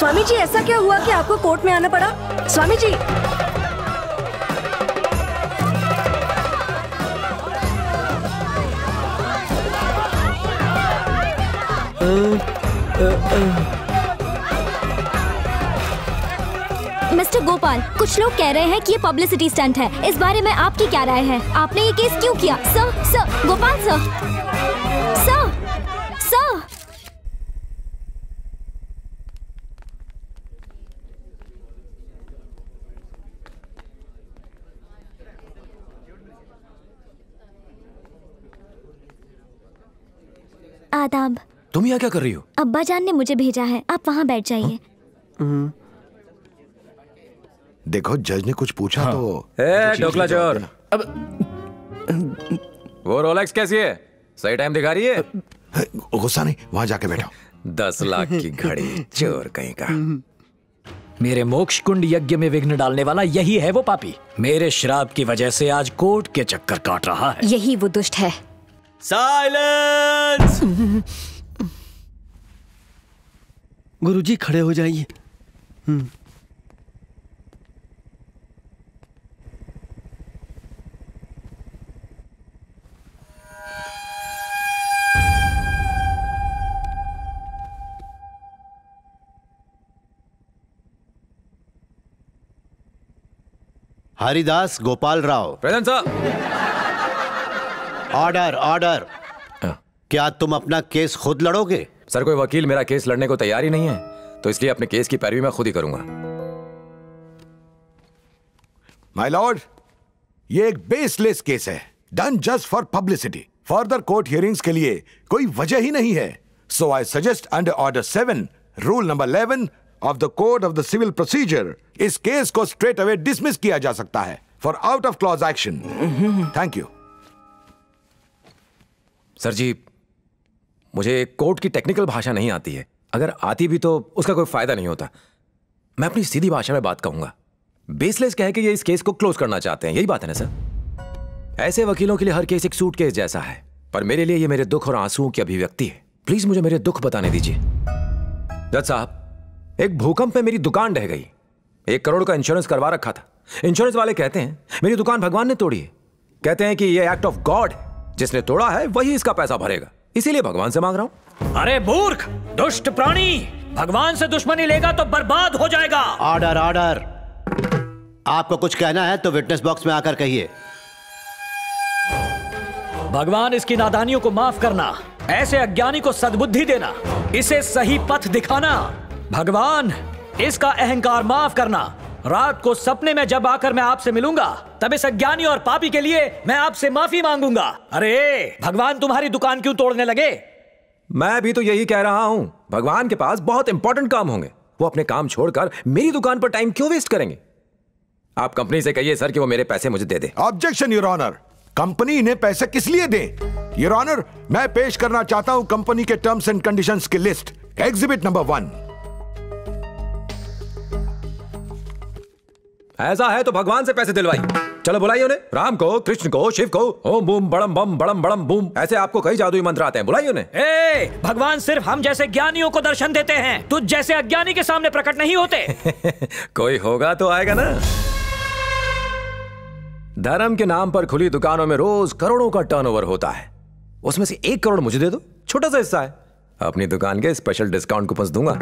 स्वामी जी, ऐसा क्या हुआ कि आपको कोर्ट में आना पड़ा? स्वामी जी, मिस्टर गोपाल, कुछ लोग कह रहे हैं कि ये पब्लिसिटी स्टंट है। इस बारे में आपकी क्या राय है? आपने ये केस क्यों किया? Sir, Gopal sir. आदाब। तुम यहाँ क्या कर रही हो? अब्बा जान ने मुझे भेजा है, आप वहाँ बैठ जाइए। देखो, जज ने कुछ पूछा। हाँ। तो ढोकला चोर, अब वो रोलेक्स कैसी है? सही टाइम दिखा रही है। गुस्सा नहीं, वहाँ जाके बैठो। 10 लाख की घड़ी चोर कहीं का। मेरे मोक्ष कुंड यज्ञ में विघ्न डालने वाला यही है वो पापी। मेरे श्राप की वजह से आज कोर्ट के चक्कर काट रहा है। यही वो दुष्ट है। साइलेंस। गुरुजी खड़े हो जाइए। Haridas Gopal Rao present sir. Order order, क्या तुम अपना केस खुद लड़ोगे? सर कोई वकील मेरा केस लड़ने को तैयार ही नहीं है, तो इसलिए अपने केस की पैरवी मैं खुद ही करूंगा। माय लॉर्ड, ये एक बेसलेस केस है, done just for publicity. Further court hearings के लिए कोई वजह ही नहीं है। So I suggest under order 7 rule number 11 of the code of the civil procedure, इस केस को स्ट्रेट अवे डिसमिस किया जा सकता है for out of clause action. Thank you. Sir ji, मुझे कोर्ट की टेक्निकल भाषा नहीं आती है, अगर आती भी तो उसका कोई फायदा नहीं होता। मैं अपनी सीधी भाषा में बात कहूंगा। बेसलेस कह के ये इस केस को क्लोज करना चाहते हैं, यही बात है ना सर? ऐसे वकीलों के लिए हर केस एक सूट केस जैसा है, पर मेरे लिए ये मेरे दुख और आंसुओं की अभिव्यक्ति है। प्लीज मुझे मेरे दुख बताने दीजिए। जज साहब, एक भूकंप में मेरी दुकान ढह गई, 1 करोड़ का इंश्योरेंस करवा रखा था। इंश्योरेंस वाले कहते हैं मेरी दुकान भगवान ने तोड़ी है, कहते हैं कि ये एक्ट ऑफ गॉड है, जिसने तोड़ा है वही इसका पैसा भरेगा, इसीलिए भगवान से मांग रहा हूँ। अरे मूर्ख दुष्ट प्राणी, भगवान से दुश्मनी लेगा तो बर्बाद हो जाएगा। ऑर्डर ऑर्डर, आपको कुछ कहना है तो विटनेस बॉक्स में आकर कहिए। भगवान इसकी नादानियों को माफ करना, ऐसे अज्ञानी को सद्बुद्धि देना, इसे सही पथ दिखाना। भगवान इसका अहंकार माफ करना। रात को सपने में जब आकर मैं आपसे मिलूंगा, तब इस अज्ञानी और पापी के लिए मैं आपसे माफी मांगूंगा। अरे भगवान तुम्हारी दुकान क्यों तोड़ने लगे? मैं भी तो यही कह रहा हूं, भगवान के पास बहुत इंपॉर्टेंट काम होंगे, वो अपने काम छोड़कर मेरी दुकान पर टाइम क्यों वेस्ट करेंगे? आप कंपनी से कहिए सर कि वो मेरे पैसे मुझे दे दे। ऑब्जेक्शन योर ऑनर, कंपनी ने पैसे किस लिए दें? योर ऑनर, मैं पेश करना चाहता हूं कंपनी के टर्म्स एंड कंडीशंस की लिस्ट, एग्जिबिट नंबर 1। ऐसा है तो भगवान से पैसे दिलवाई। चलो बुलाइए उन्हें, राम को, कृष्ण को, शिव को। ओम बूम बड़म बम बड़म बड़म बूम, ऐसे आपको कई जादुई मंत्र आते हैं, बुलाइए उन्हें। ए, भगवान सिर्फ हम जैसे ज्ञानियों को दर्शन देते हैं, तुझ जैसे अज्ञानी के सामने प्रकट नहीं होते। कोई होगा तो आएगा ना। धर्म के नाम पर खुली दुकानों में रोज करोड़ों का टर्नओवर होता है, उसमें से 1 करोड़ मुझे दे दो, छोटा सा हिस्सा है, अपनी दुकान के स्पेशल डिस्काउंट कूपन दूंगा।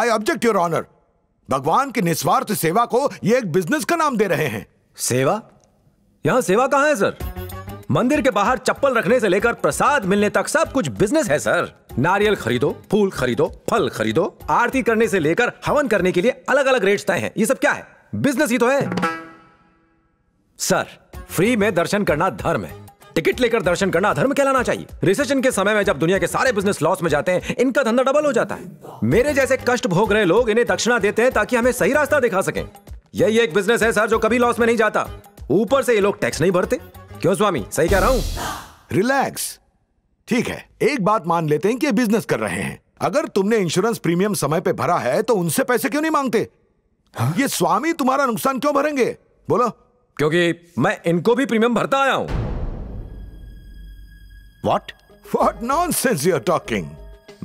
आई ऑब्जेक्ट योर ऑनर, भगवान की निस्वार्थ सेवा को ये एक बिजनेस का नाम दे रहे हैं। सेवा? यहाँ सेवा कहाँ है सर? मंदिर के बाहर चप्पल रखने से लेकर प्रसाद मिलने तक सब कुछ बिजनेस है सर। नारियल खरीदो, फूल खरीदो, फल खरीदो, आरती करने से लेकर हवन करने के लिए अलग अलग रेट्स तय हैं। ये सब क्या है? बिजनेस ही तो है सर। फ्री में दर्शन करना धर्म है, टिकट लेकर दर्शन करना धर्म कहलाना चाहिए। रिसेशन के समय में जब दुनिया के सारे बिजनेस लॉस में जाते हैं, इनका धंधा डबल हो जाता है। मेरे जैसे कष्ट भोग रहे लोग इन्हें दक्षिणा देते हैं ताकि हमें सही रास्ता दिखा सकें। यही एक बिजनेस है सर जो कभी लॉस में नहीं जाता। ऊपर से ये लोग टैक्स नहीं भरते। क्यों स्वामी, सही कह रहा हूं? रिलैक्स। ठीक है, एक बात मान लेते हैं कि ये बिजनेस कर रहे हैं। अगर तुमने इंश्योरेंस प्रीमियम समय पे भरा है तो उनसे पैसे क्यों नहीं मांगते? ये स्वामी तुम्हारा नुकसान क्यों भरेंगे, बोलो? क्योंकि मैं इनको भी प्रीमियम भरता आया हूं। What? What nonsense you're talking?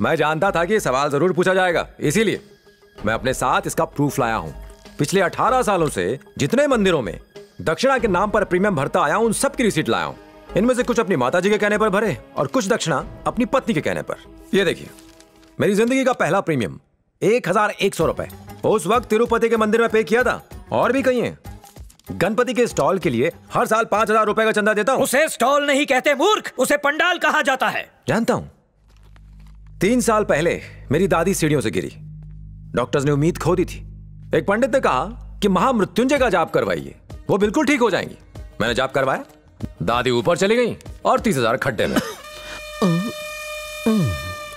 मैं जानता था कि ये सवाल जरूर पूछा जाएगा, इसीलिए मैं अपने साथ इसका प्रूफ लाया हूँ। पिछले 18 सालों से जितने मंदिरों में दक्षिणा के नाम पर प्रीमियम भरता आया हूँ, उन सबकी रिसीट लाया हूँ। इनमें से कुछ अपनी माताजी के कहने पर भरे और कुछ दक्षिणा अपनी पत्नी के कहने पर। ये देखिए, मेरी जिंदगी का पहला प्रीमियम 1100 रुपए उस वक्त तिरुपति के मंदिर में पे किया था। और भी कहीं है, गणपति के स्टॉल के लिए हर साल 5000 रुपए का चंदा देता हूँ। उसे स्टॉल नहीं कहते मूर्ख, उसे पंडाल कहा जाता है। जानता हूँ। 3 साल पहले मेरी दादी सीढ़ियों से गिरी, डॉक्टर्स ने उम्मीद खो दी थी। एक पंडित ने कहा कि महामृत्युंजय का जाप करवाइए, वो बिल्कुल ठीक हो जाएंगी। मैंने जाप करवाया, दादी ऊपर चली गई और 30,000 खड्डे में।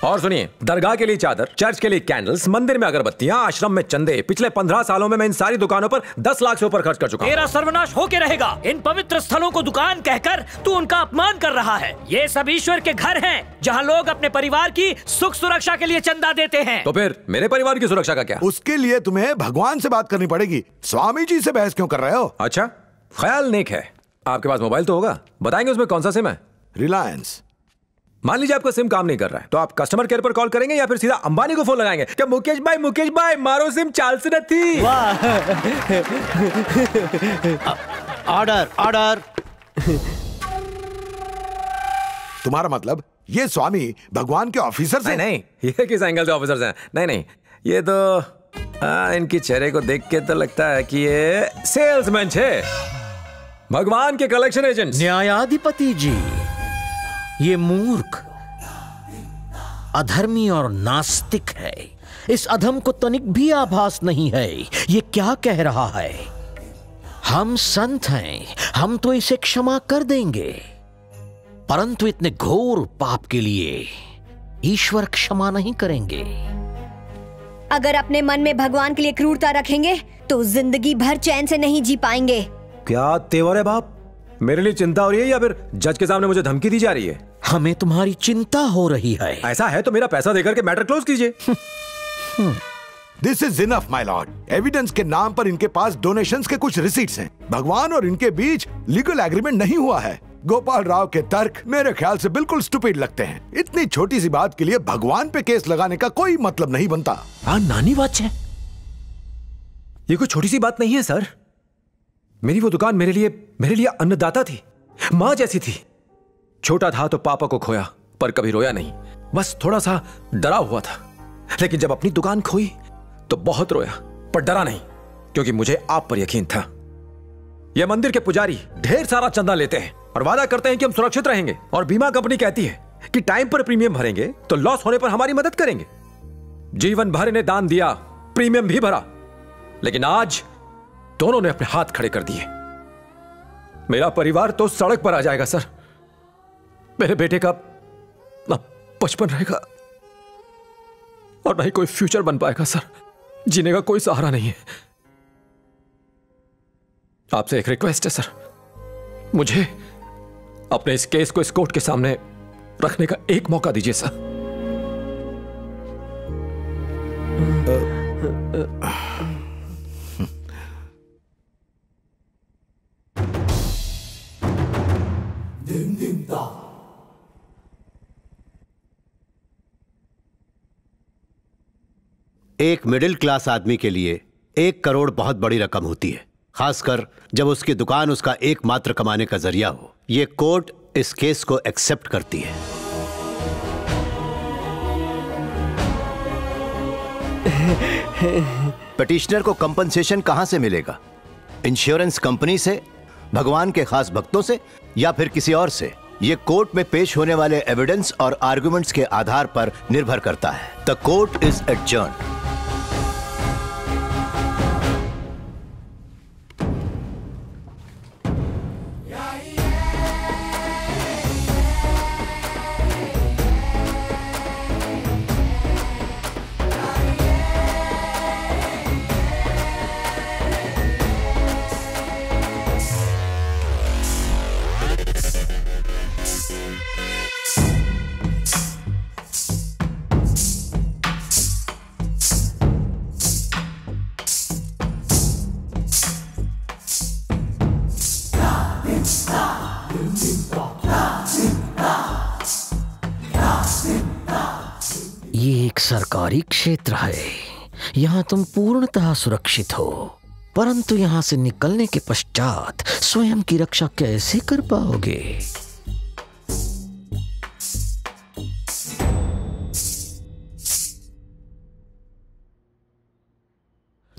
और सुनिए, दरगाह के लिए चादर, चर्च के लिए कैंडल्स, मंदिर में अगरबत्तियां, आश्रम में चंदे। पिछले 15 सालों में मैं इन सारी दुकानों पर 10 लाख से ऊपर खर्च कर चुका हूं। तेरा सर्वनाश होके रहेगा। इन पवित्र स्थलों को दुकान कहकर तू उनका अपमान कर रहा है। ये सब ईश्वर के घर हैं, जहां लोग अपने परिवार की सुख सुरक्षा के लिए चंदा देते हैं। तो फिर मेरे परिवार की सुरक्षा का क्या? उसके लिए तुम्हें भगवान से बात करनी पड़ेगी, स्वामी जी से बहस क्यों कर रहे हो? अच्छा ख्याल नेक है। आपके पास मोबाइल तो होगा, बताएंगे उसमें कौन सा सिम है? रिलायंस। मान लीजिए आपका सिम काम नहीं कर रहा है, तो आप कस्टमर केयर पर कॉल करेंगे या फिर सीधा अंबानी को फोन लगाएंगे? क्या मुकेश भाई मारो सिम चाल से नहीं। वाह। Order order. तुम्हारा मतलब ये स्वामी भगवान के ऑफिसर्स हैं? नहीं, ये किस एंगल के ऑफिसर्स हैं? नहीं, ये तो इनके चेहरे को देख के तो लगता है कि ये सेल्समैन है, भगवान के कलेक्शन एजेंट। न्यायाधिपति जी, ये मूर्ख अधर्मी और नास्तिक है। इस अधम को तनिक भी आभास नहीं है ये क्या कह रहा है। हम संत हैं, हम तो इसे क्षमा कर देंगे, परंतु इतने घोर पाप के लिए ईश्वर क्षमा नहीं करेंगे। अगर अपने मन में भगवान के लिए क्रूरता रखेंगे तो जिंदगी भर चैन से नहीं जी पाएंगे। क्या तेवर है बाप, मेरे लिए चिंता हो रही है या फिर जज के सामने मुझे धमकी दी जा रही है? हमें तुम्हारी चिंता हो रही है। ऐसा है तो मेरा पैसा देकर के मैटर क्लोज कीजिए। This is enough my lord. Evidence के नाम पर इनके पास डोनेशंस के कुछ रिसीट्स हैं। भगवान और इनके बीच लीगल एग्रीमेंट नहीं हुआ है। गोपाल राव के तर्क मेरे ख्याल से बिल्कुल स्टूपिड लगते हैं। इतनी छोटी सी बात के लिए भगवान पे केस लगाने का कोई मतलब नहीं बनता। हाँ नानी बात है, ये कोई छोटी सी बात नहीं है सर। मेरी वो दुकान मेरे लिए अन्नदाता थी, माँ जैसी थी। छोटा था तो पापा को खोया पर कभी रोया नहीं, बस थोड़ा सा डरा हुआ था। लेकिन जब अपनी दुकान खोई तो बहुत रोया पर डरा नहीं, क्योंकि मुझे आप पर यकीन था। यह मंदिर के पुजारी ढेर सारा चंदा लेते हैं और वादा करते हैं कि हम सुरक्षित रहेंगे, और बीमा कंपनी कहती है कि टाइम पर प्रीमियम भरेंगे तो लॉस होने पर हमारी मदद करेंगे। जीवन भर इन्हें दान दिया, प्रीमियम भी भरा, लेकिन आज दोनों ने अपने हाथ खड़े कर दिए। मेरा परिवार तो सड़क पर आ जाएगा सर, मेरे बेटे का ना बचपन रहेगा और ना ही कोई फ्यूचर बन पाएगा सर। जीने का कोई सहारा नहीं है। आपसे एक रिक्वेस्ट है सर, मुझे अपने इस केस को इस कोर्ट के सामने रखने का एक मौका दीजिए सर। एक मिडिल क्लास आदमी के लिए 1 करोड़ बहुत बड़ी रकम होती है, खासकर जब उसकी दुकान उसका एकमात्र कमाने का जरिया हो। यह कोर्ट इस केस को एक्सेप्ट करती है। पिटिशनर को कंपनसेशन कहां से मिलेगा? इंश्योरेंस कंपनी से, भगवान के खास भक्तों से या फिर किसी और से? ये कोर्ट में पेश होने वाले एविडेंस और आर्गुमेंट्स के आधार पर निर्भर करता है। The court is adjourned. सरकारी क्षेत्र है, यहाँ तुम पूर्णतः सुरक्षित हो, परंतु यहाँ से निकलने के पश्चात स्वयं की रक्षा कैसे कर पाओगे?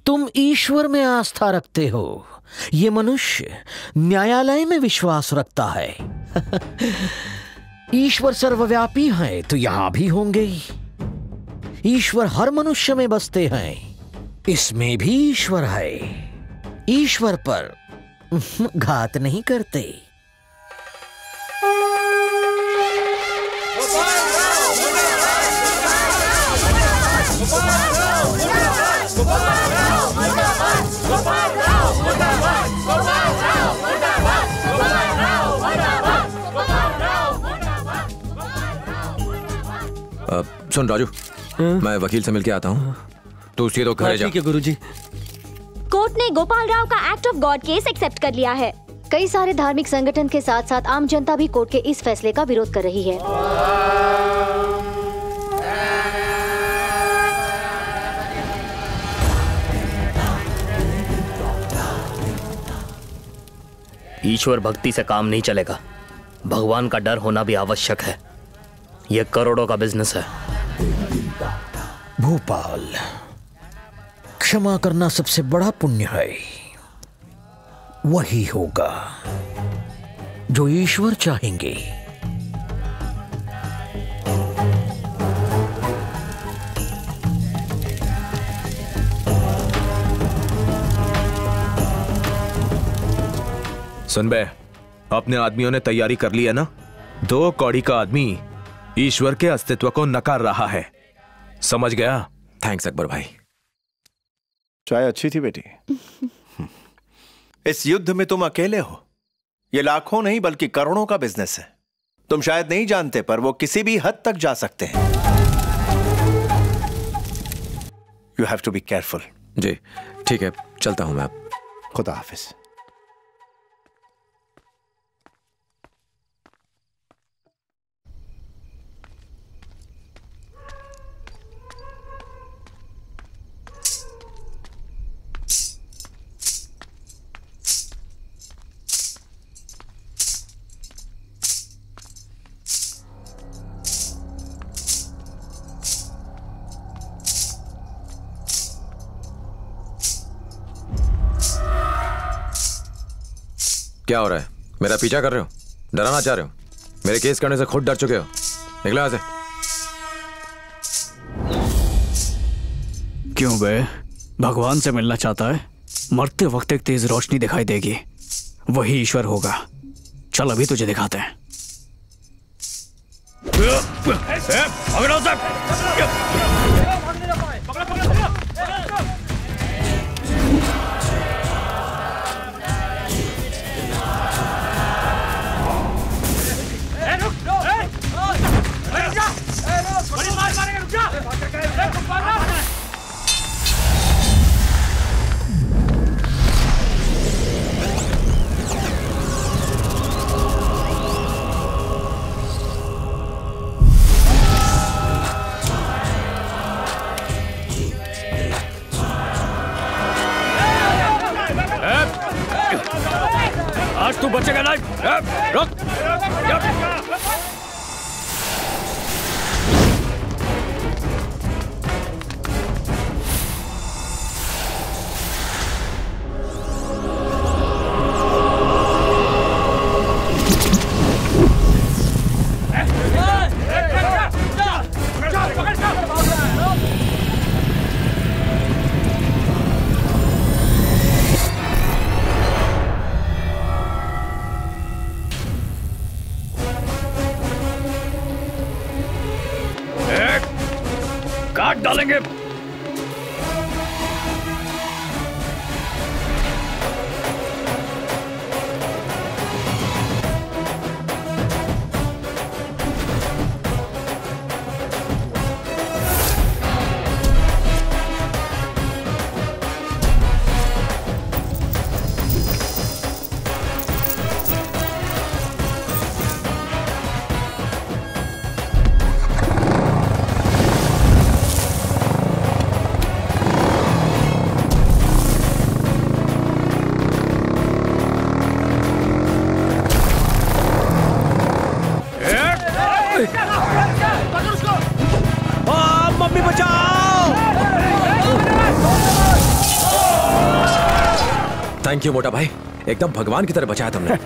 तुम ईश्वर में आस्था रखते हो, ये मनुष्य न्यायालय में विश्वास रखता है। ईश्वर सर्वव्यापी है तो यहाँ भी होंगे। ईश्वर हर मनुष्य में बसते हैं, इसमें भी ईश्वर है। ईश्वर पर घात नहीं करते। सुन राजू, मैं वकील से मिलके आता हूँ, तो उसी तो घर जा। ठीक है गुरुजी। कोर्ट ने गोपाल राव का act of God case accept कर लिया है। कई सारे धार्मिक संगठन के साथ साथ आम जनता भी कोर्ट के इस फैसले का विरोध कर रही है। ईश्वर भक्ति से काम नहीं चलेगा, भगवान का डर होना भी आवश्यक है। यह करोड़ों का बिजनेस है। भोपाल, क्षमा करना सबसे बड़ा पुण्य है। वही होगा जो ईश्वर चाहेंगे। सुन बे, अपने आदमियों ने तैयारी कर ली है ना? दो कौड़ी का आदमी ईश्वर के अस्तित्व को नकार रहा है, समझ गया? थैंक्स अकबर भाई। चाय अच्छी थी बेटी। इस युद्ध में तुम अकेले हो। ये लाखों नहीं बल्कि करोड़ों का बिजनेस है। तुम शायद नहीं जानते पर वो किसी भी हद तक जा सकते हैं। You have to be careful. जी ठीक है, चलता हूं मैं अब। खुदा हाफिज। क्या हो रहा है? मेरा पीछा कर रहे हो? डराना चाह रहे हो? मेरे केस करने से खुद डर चुके हो। निकला यहाँ से। क्यों बे? भगवान से मिलना चाहता है? मरते वक्त एक तेज रोशनी दिखाई देगी, वही ईश्वर होगा। चल अभी तुझे दिखाते हैं। आज तू बचेगा नहीं। रुक। थैंक यू मोटा भाई, एकदम भगवान की तरह बचाया तुमने।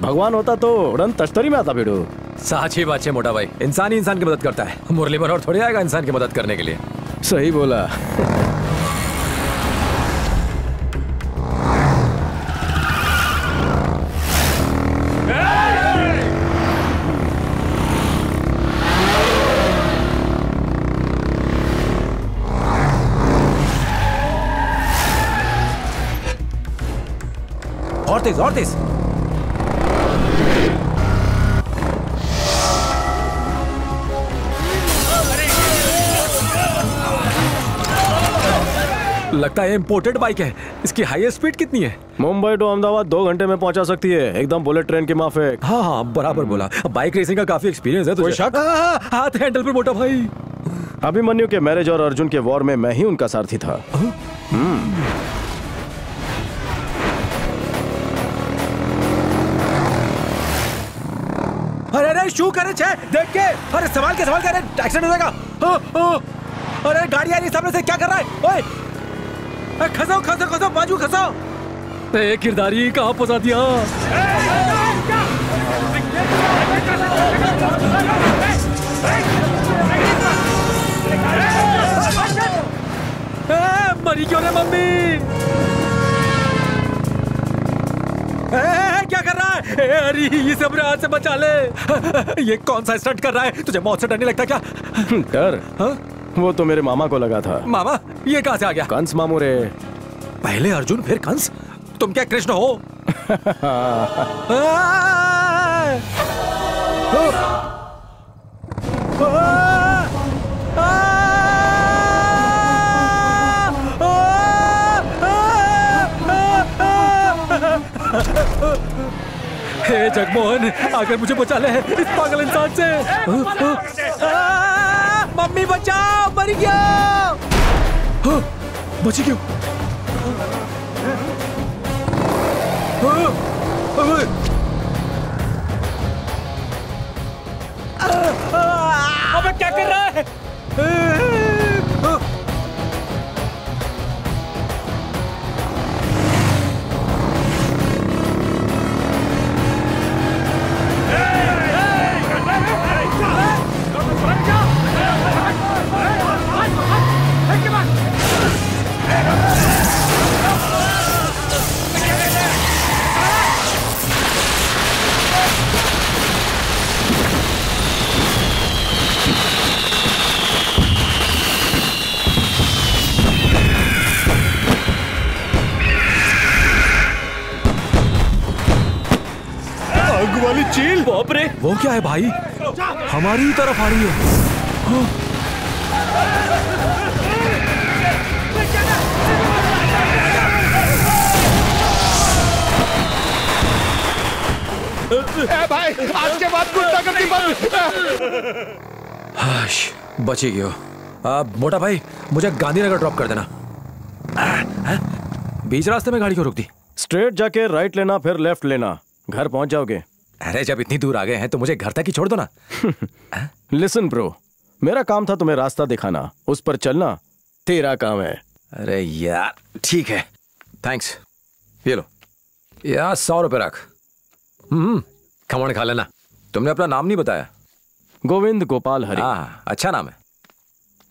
भगवान होता तो तुरंत तश्तरी में आता। भिड़ो साची बात है मोटा भाई, इंसान ही इंसान की मदद करता है। मुरलीधर और थोड़ी आएगा इंसान की मदद करने के लिए। सही बोला। और तेज लगता है। इंपोर्टेड बाइक है। इसकी हाई स्पीड कितनी है? मुंबई टू अहमदाबाद 2 घंटे में पहुंचा सकती है, एकदम बुलेट ट्रेन की माफिक। हाँ हाँ बराबर बोला, बाइक रेसिंग का काफी एक्सपीरियंस है तुझे। हाथ हैंडल पर मोटा भाई। अभिमन्यु के मैरिज और अर्जुन के वॉर में मैं ही उनका सारथी था। शू करे देख के। अरे सवाल के सवाल करे, एक्सीडेंट हो जाएगा। अरे गाड़ी आ रही सामने से, क्या कर रहा है? ओए खसो खसो खसो, बाजू खसो। ए किरदारी कहाँ फंसा दिया? मरी क्यों रे मम्मी? क्या अरे ये सब रात से बचा ले। ये कौन सा स्टंट कर रहा है? तुझे मौत से डर नहीं लगता क्या? डर? हाँ? वो तो मेरे मामा को लगा था। मामा? ये कहाँ से आ गया? कंस मामू रे। पहले अर्जुन फिर कंस? तुम क्या कृष्ण हो? हे जगमोहन, आकर मुझे बचा ले इस पागल इंसान से। मम्मी बचाओ, मर गया। बची क्यों? अबे क्या कर रहा है? वाली चील, बाप रे, वो क्या है भाई? हमारी ही तरफ आ रही है। ए भाई, आज के बाद गुस्सा करनी बंद। हाश, बची गयो। अब मोटा भाई, मुझे गांधीनगर ड्रॉप कर देना। बीच रास्ते में गाड़ी क्यों रोक दी? स्ट्रेट जाके राइट लेना, फिर लेफ्ट लेना, घर पहुंच जाओगे। अरे जब इतनी दूर आ गए हैं तो मुझे घर तक ही छोड़ दो ना। लिसन ब्रो, मेरा काम था तुम्हें रास्ता दिखाना, उस पर चलना तेरा काम है। अरे यार ठीक है, थैंक्स। ये लो यार, 100 रुपये रख। खमण खा लेना। तुमने अपना नाम नहीं बताया। गोविंद गोपाल हरि। हाँ, अच्छा नाम है।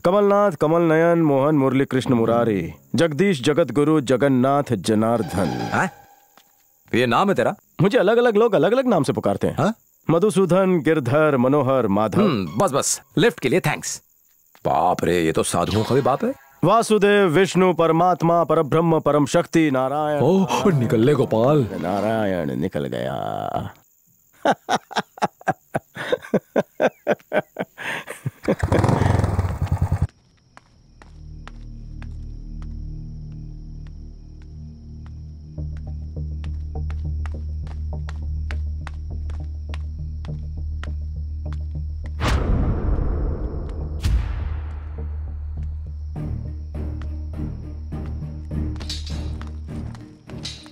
कमलनाथ कमल नयन मोहन मुरली कृष्ण मुरारी जगदीश जगत गुरु जगन्नाथ जनार्दन। ये नाम है तेरा? मुझे अलग अलग लोग अलग अलग नाम से पुकारते हैं। मधुसूदन, गिरधर, मनोहर, माधव। बस बस, लिफ्ट के लिए थैंक्स। बाप रे, ये तो साधुओं का भी बाप है। वासुदेव, विष्णु, परमात्मा, परब्रह्म, परम शक्ति, नारायण। ओह, निकल ले गोपाल। नारायण निकल गया।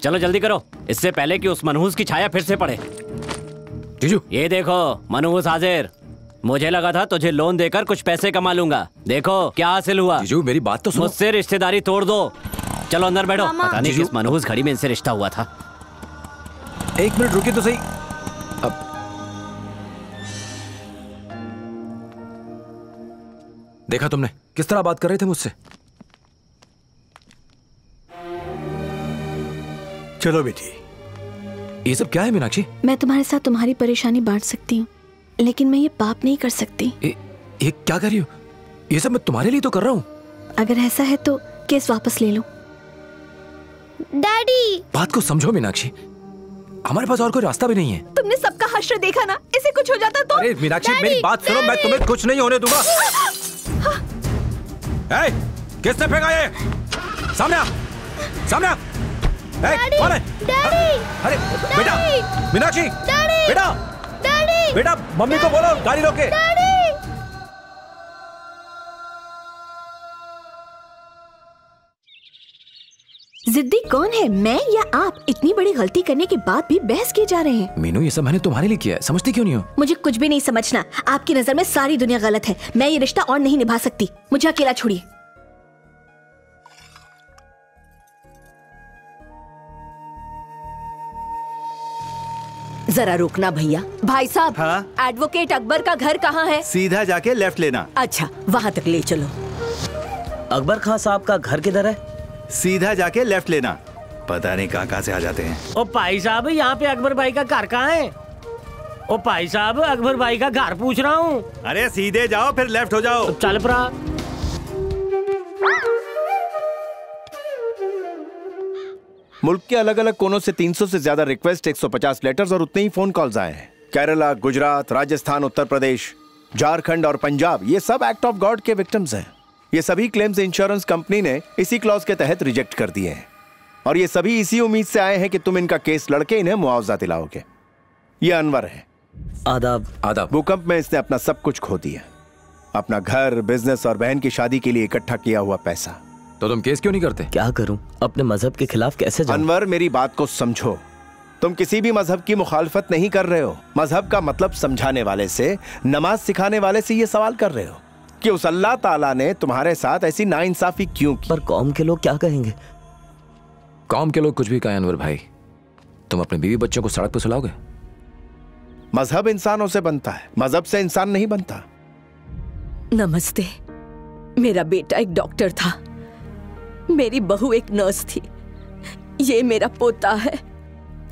चलो जल्दी करो, इससे पहले कि उस मनहूस की छाया फिर से पड़े। जीजू, ये देखो, मनहूस हाजिर। मुझे लगा था तुझे लोन देकर कुछ पैसे कमा लूंगा, देखो क्या हासिल हुआ। जीजू मेरी बात तो सुनो। मुझसे रिश्तेदारी तोड़ दो। चलो अंदर बैठो। पता नहीं किस मनहूस घड़ी में इनसे रिश्ता हुआ था। 1 मिनट रुके तो सही। अब देखा तुमने किस तरह बात कर रहे थे मुझसे। चलो बेटी, ये सब क्या है? मीनाक्षी, मैं तुम्हारे साथ तुम्हारी परेशानी बांट सकती हूँ, लेकिन मैं ये पाप नहीं कर सकती। ये क्या कर रही हो? ये सब मैं तुम्हारे लिए तो कर रहा हूँ। अगर ऐसा है तो केस वापस ले लो। डैडी, बात को समझो मीनाक्षी, हमारे पास और कोई रास्ता भी नहीं है। तुमने सबका हश्र देखा ना, इसे कुछ हो जाता तो। अरे मीनाक्षी मेरी बात सुनो, मैं तुम्हें कुछ नहीं होने दूंगा। किसने फेंका ये? सामने आ, सामने आ। डैडी, अरे बेटा, मीनाक्षी, बेटा, बेटा, मम्मी को बोलो गाड़ी रोके। जिद्दी कौन है, मैं या आप? इतनी बड़ी गलती करने के बाद भी बहस किए जा रहे हैं। मीनू, ये सब मैंने तुम्हारे लिए किया है, समझती क्यों नहीं हो? मुझे कुछ भी नहीं समझना। आपकी नजर में सारी दुनिया गलत है। मैं ये रिश्ता और नहीं निभा सकती, मुझे अकेला छोड़िए। जरा रुकना भैया। भाई साहब, हाँ? एडवोकेट अकबर का घर कहाँ है? सीधा जाके लेफ्ट लेना। अच्छा, वहाँ तक ले चलो। अकबर खान साहब का घर किधर है? सीधा जाके लेफ्ट लेना। पता नहीं कहाँ कहाँ से आ जाते हैं। ओ भाई साहब, यहाँ पे अकबर भाई का घर कहाँ है? ओ भाई साहब, अकबर भाई का घर पूछ रहा हूँ। अरे सीधे जाओ फिर लेफ्ट हो जाओ। चल परा। मुल्क के अलग अलग कोनों से 300 से ज्यादा रिक्वेस्ट, 150 लेटर्स और उतने ही फोन कॉल्स आए हैं। केरला, गुजरात, राजस्थान, उत्तर प्रदेश, झारखंड और पंजाब, ये सब एक्ट ऑफ गॉड के विक्टिम्स हैं। ये सभी क्लेम्स इंश्योरेंस कंपनी ने इसी क्लॉज के तहत रिजेक्ट कर दिए हैं और ये सभी इसी उम्मीद से आए हैं कि तुम इनका केस लड़के इन्हें मुआवजा दिलाओगे। ये अनवर है। आदाब। आदाब। भूकंप में इसने अपना सब कुछ खो दिया, अपना घर, बिजनेस और बहन की शादी के लिए इकट्ठा किया हुआ पैसा। तो तुम केस क्यों नहीं करते? क्या करूं, अपने मजहब के खिलाफ कैसे जाऊं? अनवर, मेरी बात को समझो। तुम किसी भी मजहब की मुखालफत नहीं कर रहे हो। मजहब का मतलब समझाने वाले से, नमाज सिखाने वाले से ये सवाल कर रहे हो कि उस अल्लाह ताला ने तुम्हारे साथ ऐसी नाइंसाफी क्यों की। पर कौम के लोग क्या कहेंगे? कौम के लोग कुछ भी कहें अनवर भाई, तुम अपने बीवी बच्चों को सड़क पर सुलाओगे? मजहब इंसानों से बनता है, मजहब से इंसान नहीं बनता। नमस्ते, मेरा बेटा एक डॉक्टर था, मेरी बहू एक नर्स थी, ये मेरा पोता है।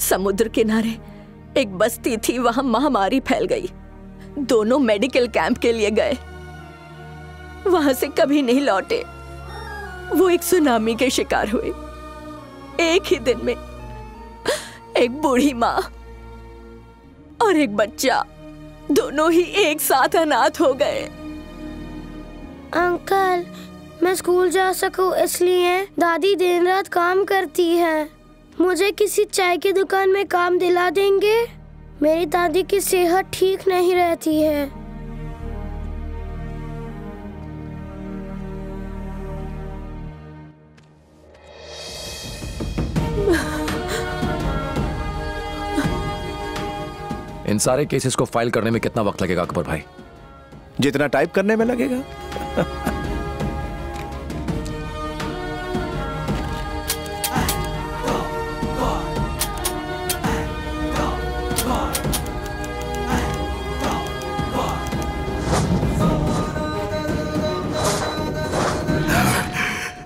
समुद्र किनारे एक बस्ती थी, वहां महामारी फैल गई। दोनों मेडिकल कैंप के लिए गए, वहां से कभी नहीं लौटे। वो एक सुनामी के शिकार हुए एक ही दिन में। एक बूढ़ी माँ और एक बच्चा, दोनों ही एक साथ अनाथ हो गए। अंकल, मैं स्कूल जा सकूं इसलिए दादी दिन रात काम करती है। मुझे किसी चाय की दुकान में काम दिला देंगे? मेरी दादी की सेहत ठीक नहीं रहती है। इन सारे केसेस को फाइल करने में कितना वक्त लगेगा अकबर भाई? जितना टाइप करने में लगेगा।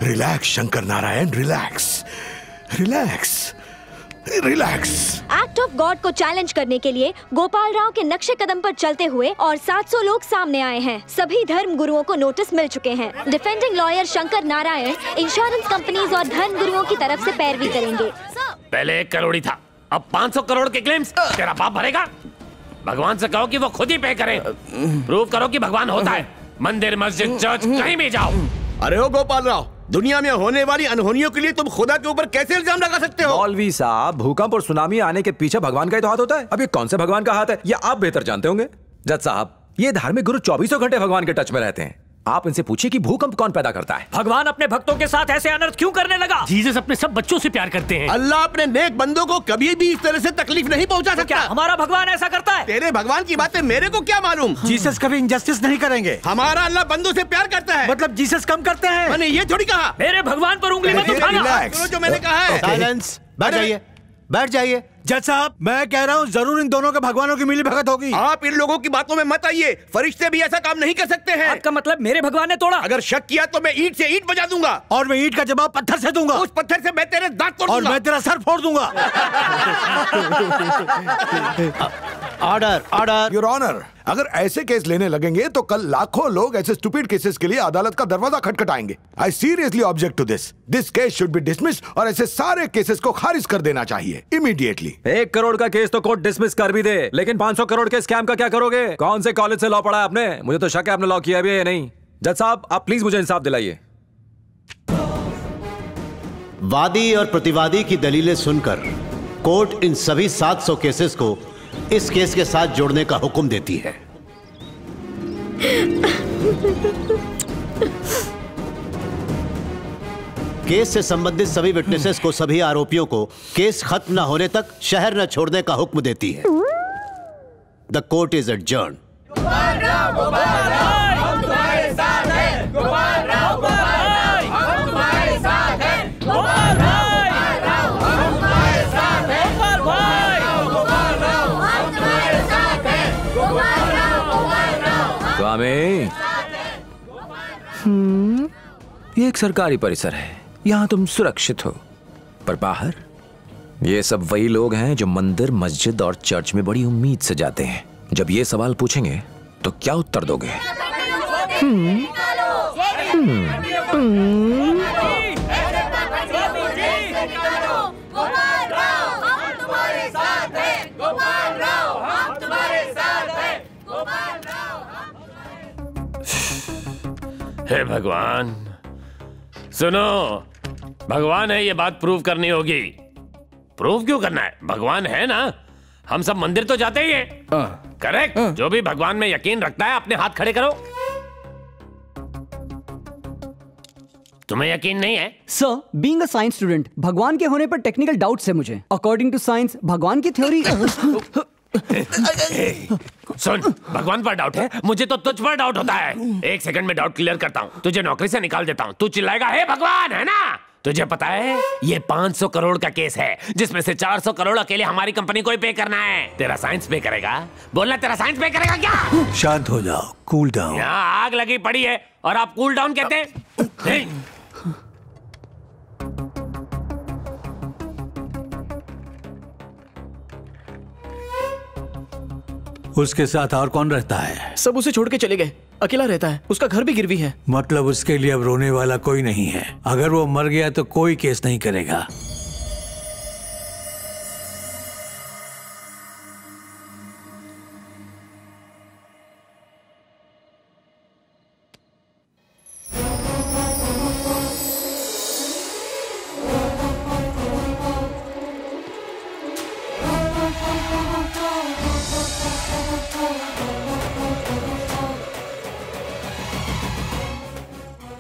Relax Shankar Narayan, relax relax relax. Act of God को चैलेंज करने के लिए गोपाल राव के नक्शे कदम पर चलते हुए और 700 लोग सामने आए हैं। सभी धर्म गुरुओं को नोटिस मिल चुके हैं। Defending lawyer Shankar Narayan insurance companies और धर्म गुरुओं की तरफ से पैरवी करेंगे। पहले 1 करोड़ था, अब 500 करोड़ के क्लेम्स तेरा बाप भरेगा। भगवान से कहो कि वो खुद ही पे करे। प्रूव करो कि भगवान होता है। मंदिर, मस्जिद, चर्च, कहीं भी जाओ। अरे हो गोपाल राव, दुनिया में होने वाली अनहोनियों के लिए तुम खुदा के ऊपर कैसे इल्जाम लगा सकते हो? मौलवी साहब, भूकंप और सुनामी आने के पीछे भगवान का ही तो हाथ होता है। अब ये कौन से भगवान का हाथ है, ये आप बेहतर जानते होंगे। जज साहब, ये धार्मिक गुरु 24 घंटे भगवान के टच में रहते हैं। आप इनसे पूछिए कि भूकंप कौन पैदा करता है। भगवान अपने भक्तों के साथ ऐसे अनर्थ क्यों करने लगा? जीसस अपने सब बच्चों से प्यार करते हैं। अल्लाह अपने नेक बंदों को कभी भी इस तरह से तकलीफ नहीं पहुंचा सकता। क्या हमारा भगवान ऐसा करता है? तेरे भगवान की बातें मेरे को क्या मालूम। जीसस कभी इंजस्टिस नहीं करेंगे। हमारा अल्लाह बंदों से प्यार करता है, मतलब जीसस कम करते हैं? मैंने ये थोड़ी कहा। मेरे भगवान पर उंगली मत उठाना, जो मैंने कहा है। साइलेंस, बैठ जाइए, बैठ जाइए। जज साहब, मैं कह रहा हूँ जरूर इन दोनों के भगवानों की मिली भगत होगी। आप इन लोगों की बातों में मत आइए, फरिश्ते भी ऐसा काम नहीं कर सकते हैं। आपका मतलब मेरे भगवान ने तोड़ा? अगर शक किया तो मैं ईंट से ईंट बजा दूंगा। और मैं ईंट का जवाब पत्थर से दूंगा। उस पत्थर से मैं तेरे दांत तोड़ दूंगा। और मैं तेरा सर फोड़ दूंगा। Order, order. योर ऑनर, अगर ऐसे केस लेने लगेंगे तो कल लाखों लोग ऐसे स्टूपिड केसेस के लिए अदालत का दरवाजा खटखटाएंगे। I seriously object to this. This case should be dismissed और ऐसे सारे केसेस को खारिज कर देना चाहिए इमीडिएटली। 1 करोड़ का केस तो कोर्ट डिसमिस कर भी दे, लेकिन 500 करोड़ के स्कैम का क्या करोगे? कौन से कॉलेज से लॉ पढ़ा आपने? मुझे तो शक है आपने लॉ किया भी है। नहीं जज साहब, आप प्लीज मुझे इंसाफ दिलाइए। वादी और प्रतिवादी की दलीलें सुनकर कोर्ट इन सभी 700 केसेस को इस केस के साथ जोड़ने का हुक्म देती है। केस से संबंधित सभी विटनेसेस को, सभी आरोपियों को केस खत्म न होने तक शहर न छोड़ने का हुक्म देती है। The court is adjourn. ये एक सरकारी परिसर है, यहाँ तुम सुरक्षित हो। पर बाहर ये सब वही लोग हैं जो मंदिर, मस्जिद और चर्च में बड़ी उम्मीद से जाते हैं। जब ये सवाल पूछेंगे तो क्या उत्तर दोगे? हे भगवान, सुनो, भगवान है ये बात प्रूव करनी होगी। प्रूव क्यों करना है? भगवान है ना, हम सब मंदिर तो जाते ही हैं। करेक्ट। जो भी भगवान में यकीन रखता है अपने हाथ खड़े करो। तुम्हें यकीन नहीं है? Sir, being a science student, भगवान के होने पर टेक्निकल डाउट्स है मुझे। अकॉर्डिंग टू साइंस, भगवान की थ्योरी। सुन, भगवान पर डाउट है, मुझे तो तुझ पर डाउट होता है। एक सेकंड में डाउट क्लियर करता हूँ, तुझे नौकरी से निकाल देता हूँ। तू चिल्लाएगा हे भगवान, है ना? तुझे पता है ये 500 करोड़ का केस है, जिसमें से 400 करोड़ अकेले हमारी कंपनी को ही पे करना है। तेरा साइंस पे करेगा? बोलना, तेरा साइंस पे करेगा क्या? शांत हो जाओ, कूल डाउन। यहाँ आग लगी पड़ी है और आप कूल डाउन कहते हैं? उसके साथ और कौन रहता है? सब उसे छोड़ के चले गए, अकेला रहता है। उसका घर भी गिरवी है। मतलब उसके लिए अब रोने वाला कोई नहीं है। अगर वो मर गया तो कोई केस नहीं करेगा।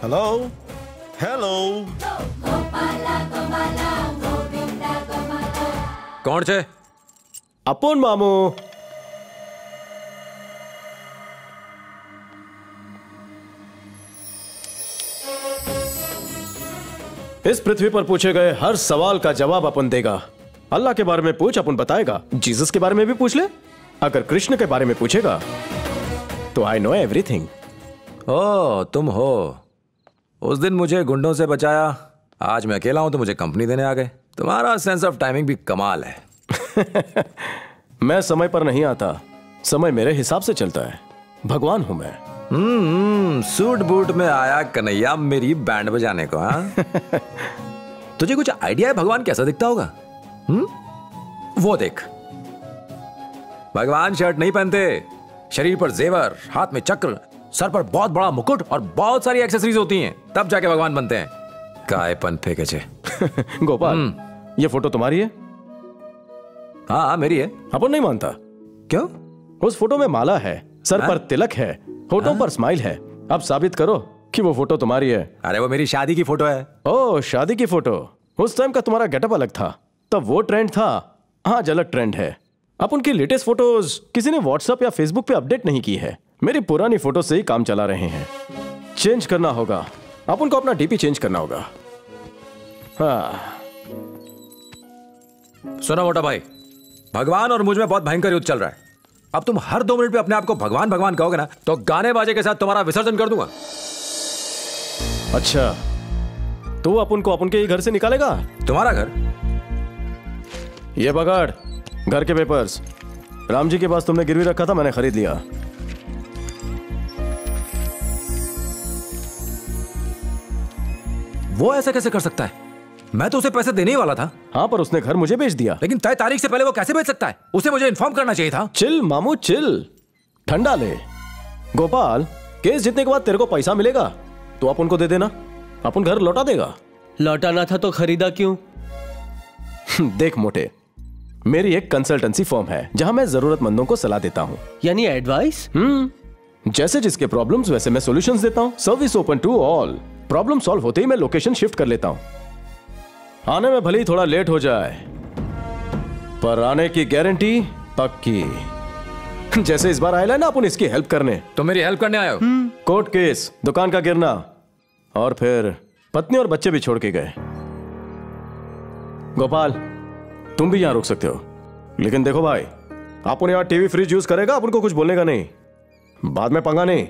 Hello? Hello? कौन छे? अपन मामू। इस पृथ्वी पर पूछे गए हर सवाल का जवाब अपन देगा। अल्लाह के बारे में पूछ, अपन बताएगा। जीसस के बारे में भी पूछ ले। अगर कृष्ण के बारे में पूछेगा तो आई नो एवरीथिंग। ओ, तुम हो। उस दिन मुझे गुंडों से बचाया, आज मैं अकेला हूं तो मुझे कंपनी देने आ गए। तुम्हारा सेंस ऑफ टाइमिंग भी कमाल है। मैं समय पर नहीं आता, समय मेरे हिसाब से चलता है। भगवान हूं मैं। सूट बूट में आया कन्हैया मेरी बैंड बजाने को। हाँ। तुझे कुछ आइडिया है भगवान कैसा दिखता होगा? वो देख, भगवान शर्ट नहीं पहनते। शरीर पर जेवर, हाथ में चक्र, सर पर बहुत बड़ा मुकुट और बहुत सारी एक्सेसरीज होती हैं, तब जाके भगवान बनते हैं। कायपन फेंके छे। गोपाल, ये फोटो तुम्हारी है? हाँ, मेरी है। अपन नहीं मानता। क्यों? उस फोटो में माला है, सर पर तिलक है, होठों पर स्माइल है। अब साबित करो कि वो फोटो तुम्हारी है। अरे वो मेरी शादी की फोटो है। ओ, शादी की फोटो। उस टाइम का तुम्हारा गेटअप अलग था, तब वो ट्रेंड था, आज अलग ट्रेंड है। अब उनकी लेटेस्ट फोटोज किसी ने व्हाट्सएप या फेसबुक पे अपडेट नहीं की है। मेरी पुरानी फोटो से ही काम चला रहे हैं। चेंज करना होगा, आप उनको अपना डीपी चेंज करना होगा। हाँ। सुनो मोटा भाई, भगवान और मुझ में बहुत भयंकर युद्ध चल रहा है। अब तुम हर 2 मिनट पे अपने आप को भगवान भगवान कहोगे ना, तो गाने बाजे के साथ तुम्हारा विसर्जन कर दूंगा। अच्छा, तो आप उनको अपन के घर से निकालेगा? तुम्हारा घर? ये पकड़, घर के पेपर्स। राम जी के पास तुमने गिरवी रखा था, मैंने खरीद लिया। वो ऐसा कैसे कर सकता है? मैं तो उसे पैसे देने ही वाला था। हाँ, पर उसने घर मुझे बेच दिया। लेकिन तय तारीख से पहले वो कैसे बेच सकता है? उसे मुझे इन्फॉर्म करना चाहिए था। चिल मामू, चिल, ठंडा ले। गोपाल, केस जीतने के बाद तेरे को पैसा मिलेगा तो आप उनको दे देना, अपन घर लौटा देगा। लौटाना था तो खरीदा क्यों? देख मोटे, मेरी एक कंसल्टेंसी फर्म है जहाँ मैं जरूरतमंदों को सलाह देता हूँ। यानी एडवाइस? जैसे जिसके प्रॉब्लम्स वैसे मैं सॉल्यूशंस देता हूँ। Service open to all. Problem solve होते ही मैं लोकेशन शिफ्ट कर लेता हूं। आने में भले ही थोड़ा लेट हो जाए, पर आने की गारंटी पक्की। जैसे इस बार आया ना अपन इसकी हेल्प करने। तो मेरी हेल्प करने आए हो? कोर्ट केस, दुकान का गिरना, और फिर पत्नी और बच्चे भी छोड़ के गए। गोपाल, तुम भी यहां रुक सकते हो, लेकिन देखो भाई, अपन यहां टीवी फ्रिज यूज करेगा, अपन को कुछ बोलने का नहीं, बाद में पंगा नहीं।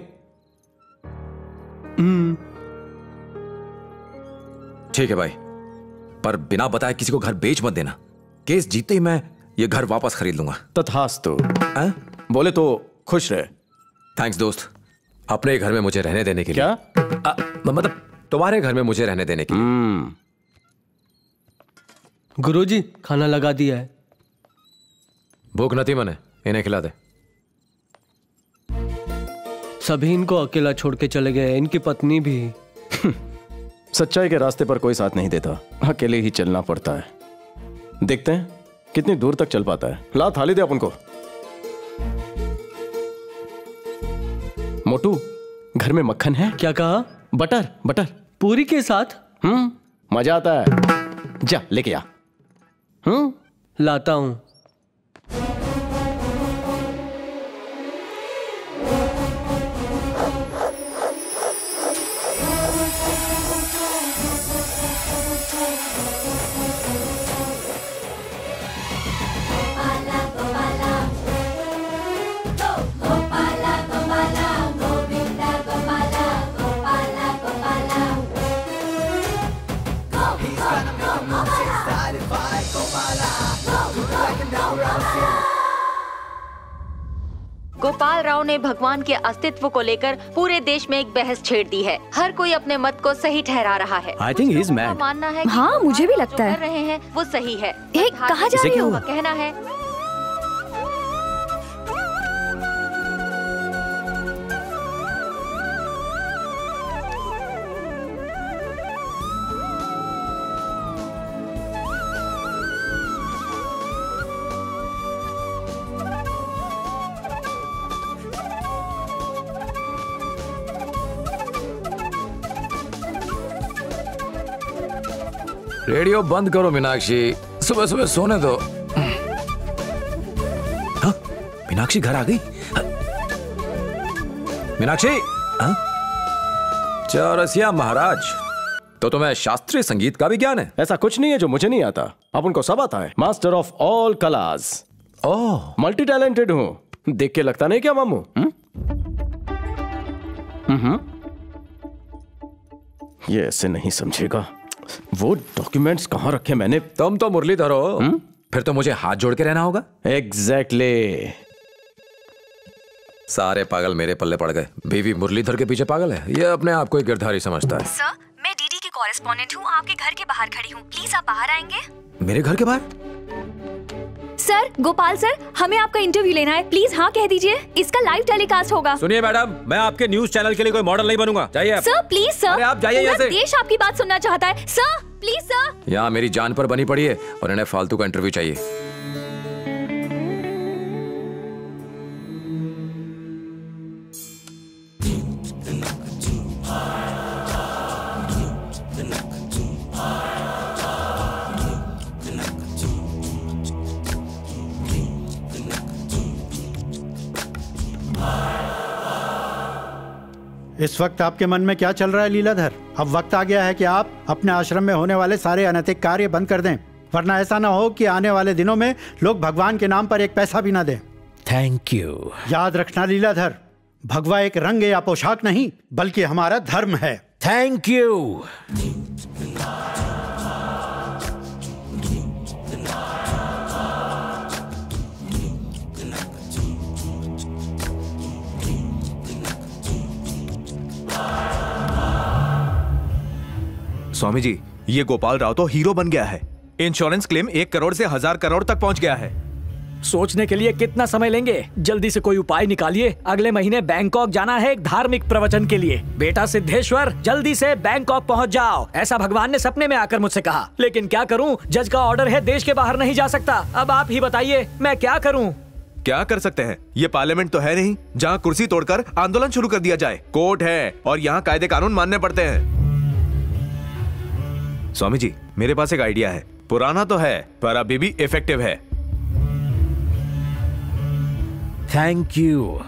ठीक है भाई, पर बिना बताए किसी को घर बेच मत देना। केस जीतते ही मैं ये घर वापस खरीद लूंगा। तथास्तु। बोले तो खुश रहे। थैंक्स दोस्त, अपने घर में मुझे रहने देने के लिए। क्या? मतलब तुम्हारे घर में मुझे रहने देने के लिए। गुरुजी खाना लगा दिया है। भूख न थी मने, इन्हें खिला दे। सभी इनको अकेला छोड़ के चले गए, इनकी पत्नी भी। सच्चाई के रास्ते पर कोई साथ नहीं देता, अकेले ही चलना पड़ता है। देखते हैं कितनी दूर तक चल पाता है। ला थाली दे अपन को। मोटू, घर में मक्खन है? क्या कहा? बटर। बटर पूरी के साथ? मजा आता है। जा लेके आ। लाता हूं। गोपाल राव ने भगवान के अस्तित्व को लेकर पूरे देश में एक बहस छेड़ दी है। हर कोई अपने मत को सही ठहरा रहा है। I think he is mad. मानना है। हाँ, मुझे भी लगता है। कर रहे हैं वो सही है। एक कहा जा रही होगा कहना है। रेडियो बंद करो मीनाक्षी, सुबह सुबह सोने दो। हाँ, मीनाक्षी घर आ गई। मीनाक्षी। चौरसिया महाराज, तो तुम्हें शास्त्रीय संगीत का भी ज्ञान है? ऐसा कुछ नहीं है जो मुझे नहीं आता, अपन को सब आता है। मास्टर ऑफ ऑल कलाज। ओह, मल्टी टैलेंटेड हूँ। देख के लगता नहीं क्या मामू? ये ऐसे नहीं समझेगा। वो डॉक्यूमेंट्स कहाँ रखे मैंने? तुम तो मुरलीधर हो। फिर तो मुझे हाथ जोड़ के रहना होगा। एग्जैक्टली। सारे पागल मेरे पल्ले पड़ गए। बीवी मुरलीधर के पीछे पागल है, ये अपने आप को गिरधारी समझता है। सर, मैं डीडी की कॉरेस्पॉन्डेंट हूँ, आपके घर के बाहर खड़ी हूँ, प्लीज आप बाहर आएंगे? मेरे घर के बाहर? सर गोपाल सर, हमें आपका इंटरव्यू लेना है, प्लीज हाँ कह दीजिए। इसका लाइव टेलीकास्ट होगा। सुनिए मैडम, मैं आपके न्यूज चैनल के लिए कोई मॉडल नहीं बनूंगा। जाइए सर, प्लीज सर। आप जाइए यहाँ से। देश आपकी बात सुनना चाहता है सर, प्लीज सर। यहाँ मेरी जान पर बनी पड़ी है और इन्हें फालतू का इंटरव्यू चाहिए। इस वक्त आपके मन में क्या चल रहा है लीलाधर? अब वक्त आ गया है कि आप अपने आश्रम में होने वाले सारे अनैतिक कार्य बंद कर दें, वरना ऐसा ना हो कि आने वाले दिनों में लोग भगवान के नाम पर एक पैसा भी ना दें। Thank you. याद रखना लीलाधर, भगवा एक रंग या पोशाक नहीं बल्कि हमारा धर्म है। Thank you. स्वामी जी, ये गोपाल राव तो हीरो बन गया है। इंश्योरेंस क्लेम 1 करोड़ से 1000 करोड़ तक पहुंच गया है। सोचने के लिए कितना समय लेंगे? जल्दी से कोई उपाय निकालिए। अगले महीने बैंकॉक जाना है एक धार्मिक प्रवचन के लिए। बेटा सिद्धेश्वर, जल्दी से बैंकॉक पहुंच जाओ, ऐसा भगवान ने सपने में आकर मुझसे कहा। लेकिन क्या करूं? जज का ऑर्डर है, देश के बाहर नहीं जा सकता। अब आप ही बताइए मैं क्या करूँ? क्या कर सकते हैं? ये पार्लियामेंट तो है नहीं जहाँ कुर्सी तोड़कर आंदोलन शुरू कर दिया जाए। कोर्ट है और यहाँ कायदे कानून मानने पड़ते हैं। स्वामी जी, मेरे पास एक आइडिया है। पुराना तो है पर अभी भी इफेक्टिव है। Thank you.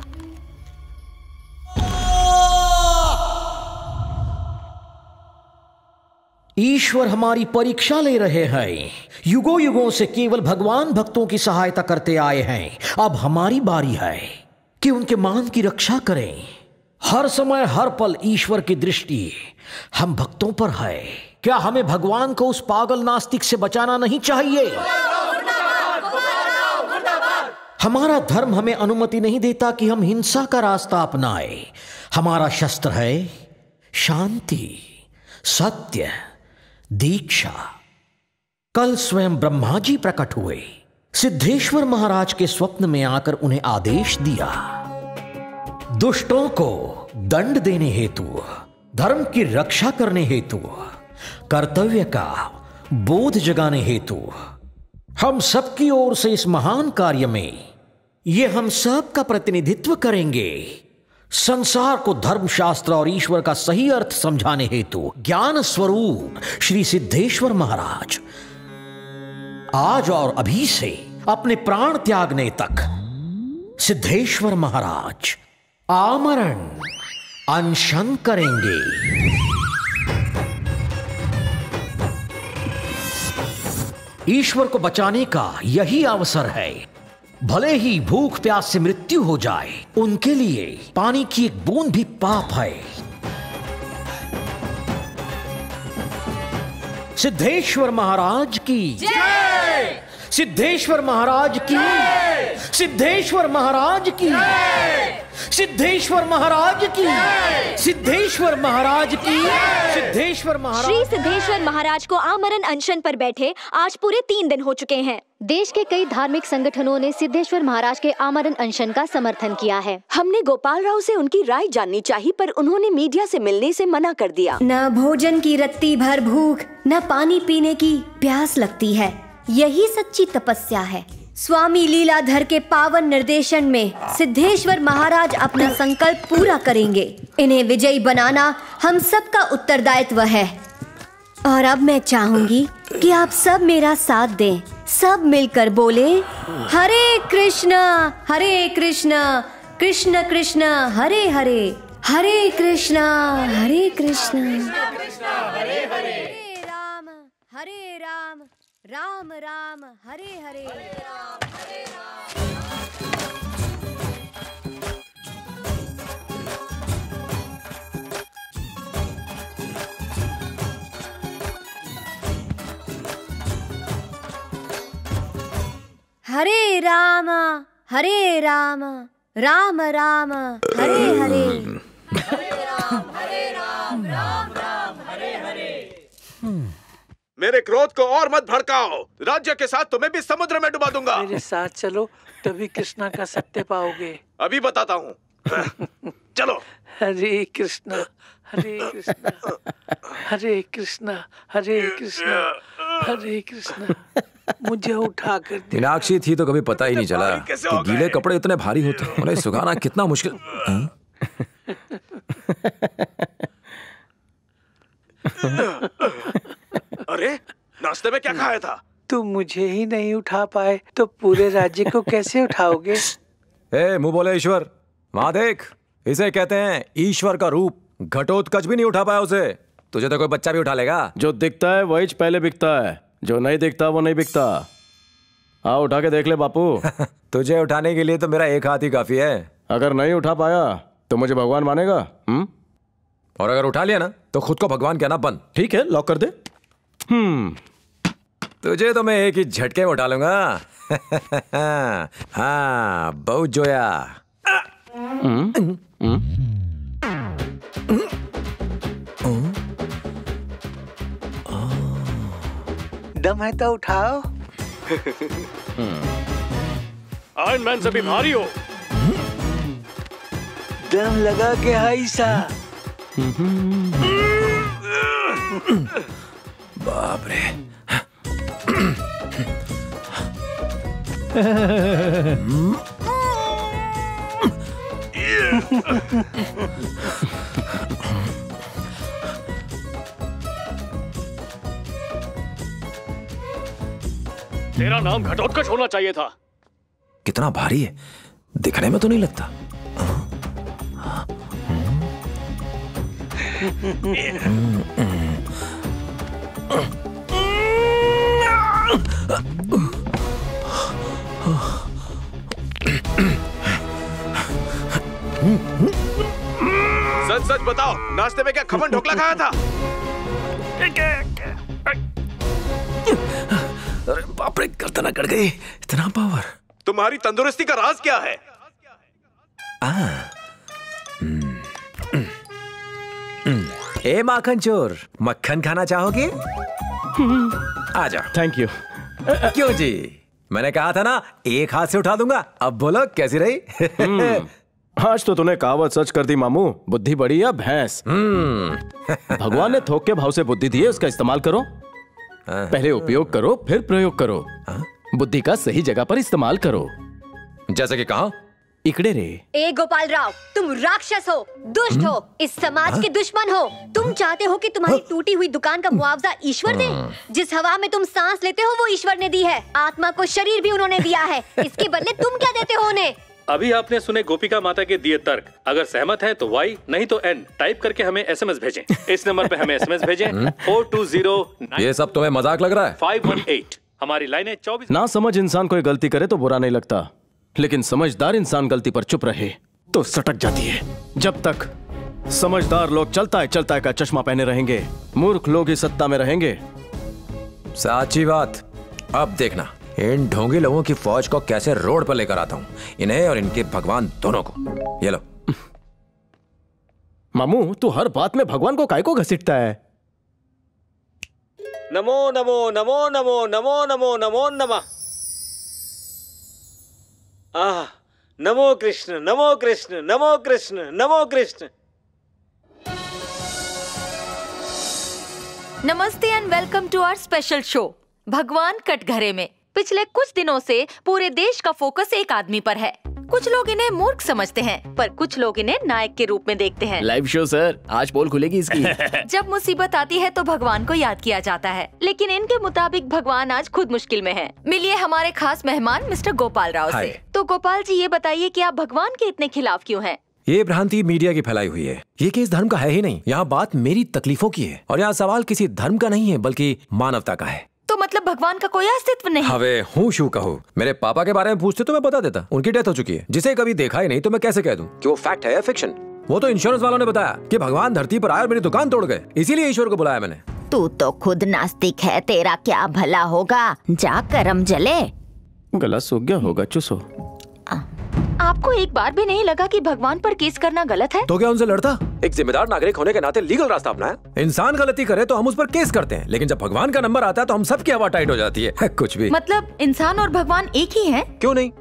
ईश्वर हमारी परीक्षा ले रहे हैं। युगों युगों से केवल भगवान भक्तों की सहायता करते आए हैं। अब हमारी बारी है कि उनके मान की रक्षा करें। हर समय हर पल ईश्वर की दृष्टि हम भक्तों पर है। क्या हमें भगवान को उस पागल नास्तिक से बचाना नहीं चाहिए? हमारा धर्म हमें अनुमति नहीं देता कि हम हिंसा का रास्ता अपनाएं। हमारा शस्त्र है शांति, सत्य, दीक्षा। कल स्वयं ब्रह्मा जी प्रकट हुए, सिद्धेश्वर महाराज के स्वप्न में आकर उन्हें आदेश दिया, दुष्टों को दंड देने हेतु, धर्म की रक्षा करने हेतु, कर्तव्य का बोध जगाने हेतु हम सबकी ओर से इस महान कार्य में ये हम सब का प्रतिनिधित्व करेंगे। संसार को धर्मशास्त्र और ईश्वर का सही अर्थ समझाने हेतु ज्ञान स्वरूप श्री सिद्धेश्वर महाराज आज और अभी से अपने प्राण त्यागने तक सिद्धेश्वर महाराज आमरण अनशन करेंगे। ईश्वर को बचाने का यही अवसर है। भले ही भूख प्यास से मृत्यु हो जाए, उनके लिए पानी की एक बूंद भी पाप है। सिद्धेश्वर महाराज की जय। सिद्धेश्वर महाराज की जय। सिद्धेश्वर महाराज की जय। सिद्धेश्वर महाराज की जय। सिद्धेश्वर महाराज की जय। सिद्धेश्वर महाराज। श्री सिद्धेश्वर महाराज को आमरण अनशन पर बैठे आज पूरे 3 दिन हो चुके हैं। देश के कई धार्मिक संगठनों ने सिद्धेश्वर महाराज के आमरण अनशन का समर्थन किया है। हमने गोपाल राव से उनकी राय जाननी चाहिए, पर उन्होंने मीडिया से मिलने से मना कर दिया। न भोजन की रत्ती भर भूख, न पानी पीने की प्यास लगती है। यही सच्ची तपस्या है। स्वामी लीलाधर के पावन निर्देशन में सिद्धेश्वर महाराज अपना संकल्प पूरा करेंगे। इन्हें विजयी बनाना हम सबका उत्तरदायित्व है। और अब मैं चाहूंगी कि आप सब मेरा साथ दें। सब मिलकर बोले, हरे कृष्णा कृष्ण कृष्ण हरे हरे, हरे कृष्णा हरे हरे, हरे राम राम राम हरे हरे। हरे राम राम राम हरे हरे, हरे राम राम राम हरे हरे। मेरे क्रोध को और मत भड़काओ, राज्य के साथ तुम्हें भी समुद्र में डुबा दूंगा। मेरे साथ चलो, तभी कृष्णा का सत्य पाओगे। अभी बताता हूँ, चलो। हरे कृष्णा हरे कृष्णा हरे कृष्णा हरे कृष्णा। मुझे उठा कर मीनाक्षी थी तो कभी पता ही नहीं चला कि गीले कपड़े इतने भारी होते हैं, उन्हें सुखाना कितना मुश्किल। अरे नाश्ते में क्या खाया था? तुम मुझे ही नहीं उठा पाए तो पूरे राज्य को कैसे उठाओगे? ए मुंह बोले ईश्वर, वहां देख, इसे कहते हैं ईश्वर का रूप। घटोत्कच भी नहीं उठा पाया उसे, तुझे तो कोई बच्चा भी उठा लेगा। जो दिखता है वही पहले बिकता है, जो नहीं दिखता वो नहीं बिकता। हाँ उठा के देख ले बापू। तुझे उठाने के लिए तो मेरा एक हाथ ही काफी है। अगर नहीं उठा पाया तो मुझे भगवान मानेगा? और अगर उठा लिया ना तो खुद को भगवान कहना बंद। ठीक है, लॉक कर दे। तुझे तो मैं एक ही झटके में उठा लूंगा। हाँ बहुत जोया। दम है तो उठाओ। आयरन मैन से भी भारी हो। दम लगा के हाय सा। बाप रे। तेरा नाम घटोत्कच होना चाहिए था। कितना भारी है, दिखने में तो नहीं लगता। सच बताओ, नाश्ते में क्या खमन ढोकला खाया था? अरे बाप रे, गर्दन कट गई। इतना पावर। तुम्हारी तंदुरुस्ती का राज क्या है? ए माखन चोर, मक्खन खाना चाहोगे? आ जाओ। Thank you. क्यों जी, मैंने कहा था ना एक हाथ से उठा दूंगा। अब बोलो कैसी रही? आज तो तूने कहावत सच कर दी मामू, बुद्धि बड़ी या भैंस। भगवान ने थोक के भाव से बुद्धि दी है, उसका इस्तेमाल करो। पहले उपयोग करो फिर प्रयोग करो। बुद्धि का सही जगह पर इस्तेमाल करो। जैसे कि कहा इकड़े रे। ए गोपाल राव, तुम राक्षस हो, दुष्ट हो, इस समाज के दुश्मन हो। तुम चाहते हो कि तुम्हारी टूटी हुई दुकान का मुआवजा ईश्वर दे? जिस हवा में तुम सांस लेते हो वो ईश्वर ने दी है, आत्मा को शरीर भी उन्होंने दिया है। इसके बदले तुम क्या देते हो उन्हें? अभी आपने सुने गोपिका माता के दिए तर्क। अगर सहमत हैं तो Y नहीं तो N टाइप करके हमें SMS भेजें। इस नंबर पे हमें SMS भेजें 4209। ये सब तुम्हें मजाक लग रहा है। 518 हमारी लाइन है 24। ना समझ इंसान कोई गलती करे तो बुरा नहीं लगता, लेकिन समझदार इंसान गलती पर चुप रहे तो सटक जाती है। जब तक समझदार लोग चलता है का चश्मा पहने रहेंगे, मूर्ख लोग ही सत्ता में रहेंगे। साची बात। अब देखना इन ढोंगी लोगों की फौज को कैसे रोड पर लेकर आता हूँ, इन्हें और इनके भगवान दोनों को। ये लो। मामू तू हर बात में भगवान को काहे को घसीटता है? नमो नमो नमो नमो नमो नमो नमो नमः। आह, नमो कृष्ण नमो कृष्ण नमो कृष्ण नमो Krishna. Namaste and welcome to our special show भगवान कटघरे में। पिछले कुछ दिनों से पूरे देश का फोकस एक आदमी पर है। कुछ लोग इन्हें मूर्ख समझते हैं, पर कुछ लोग इन्हें नायक के रूप में देखते हैं। लाइव शो सर, आज पोल खुलेगी इसकी। जब मुसीबत आती है तो भगवान को याद किया जाता है, लेकिन इनके मुताबिक भगवान आज खुद मुश्किल में हैं। मिलिए हमारे खास मेहमान मिस्टर गोपाल राव से। तो गोपाल जी ये बताइए कि आप भगवान के इतने खिलाफ क्यों हैं? ये भ्रांति मीडिया की फैलाई हुई है। ये केस धर्म का है ही नहीं। यहाँ बात मेरी तकलीफों की है और यहाँ सवाल किसी धर्म का नहीं है बल्कि मानवता का है। तो मतलब भगवान का कोई अस्तित्व नहीं? हवे हूँ शू कहो। मेरे पापा के बारे में पूछते तो मैं बता देता। उनकी डेथ हो चुकी है, जिसे कभी देखा ही नहीं तो मैं कैसे कह दूँ कि वो फैक्ट है या फिक्शन। वो तो इंश्योरेंस वालों ने बताया कि भगवान धरती पर आए और मेरी दुकान तोड़ गए, इसीलिए ईश्वर को बुलाया मैंने। तू तो खुद नास्तिक है, तेरा क्या भला होगा। जा कर्म जले। गला सूख गया होगा, चुसो। आपको एक बार भी नहीं लगा कि भगवान पर केस करना गलत है? तो क्या उनसे लड़ता? एक जिम्मेदार नागरिक होने के नाते लीगल रास्ता अपनाया। इंसान गलती करे तो हम उस पर केस करते हैं, लेकिन जब भगवान का नंबर आता है तो हम सबकी हवा टाइट हो जाती है। कुछ भी मतलब इंसान और भगवान एक ही हैं? क्यों नहीं।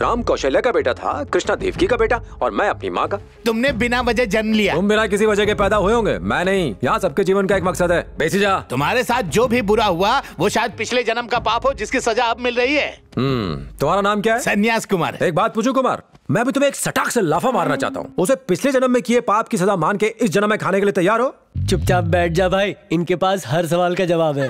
राम कौशल्या का बेटा था, कृष्णा देवकी का बेटा, और मैं अपनी माँ का। तुमने बिना वजह जन्म लिया। तुम बिना किसी वजह के पैदा हुए होंगे, मैं नहीं। यहाँ सबके जीवन का एक मकसद है। बेसी जा। तुम्हारे साथ जो भी बुरा हुआ वो शायद पिछले जन्म का पाप हो, जिसकी सजा अब मिल रही है। तुम्हारा नाम क्या है? संन्यास कुमार। एक बात पूछूं कुमार, मैं भी तुम्हें एक सटाक से लाफा मारना चाहता हूँ। उसे पिछले जन्म में किए पाप की सजा मान के इस जन्म में खाने के लिए तैयार हो? चुपचाप बैठ जा भाई, इनके पास हर सवाल का जवाब है।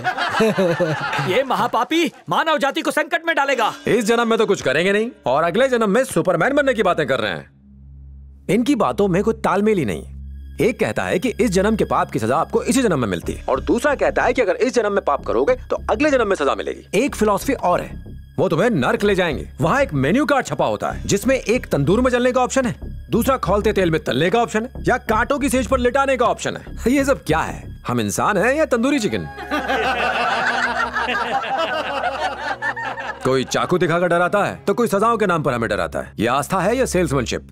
ये महापापी मानव जाति को संकट में डालेगा। इस जन्म में तो कुछ करेंगे नहीं और अगले जन्म में सुपरमैन बनने की बातें कर रहे हैं। इनकी बातों में कोई तालमेल ही नहीं। एक कहता है कि इस जन्म के पाप की सजा आपको इसी जन्म में मिलती है, और दूसरा कहता है कि अगर इस जन्म में पाप करोगे तो अगले जन्म में सजा मिलेगी। एक फिलॉसफी और है, वो तुम्हें नर्क ले जाएंगे। वहाँ एक मेन्यू कार्ड छपा होता है जिसमें एक तंदूर में जलने का ऑप्शन है, दूसरा खौलते तेल में तलने का ऑप्शन है, या कांटों की सेज पर लिटाने का ऑप्शन है। ये सब क्या है? हम इंसान हैं या तंदूरी चिकन? कोई चाकू दिखाकर डराता है तो कोई सजाओं के नाम पर हमें डराता है। ये आस्था है या सेल्समैनशिप?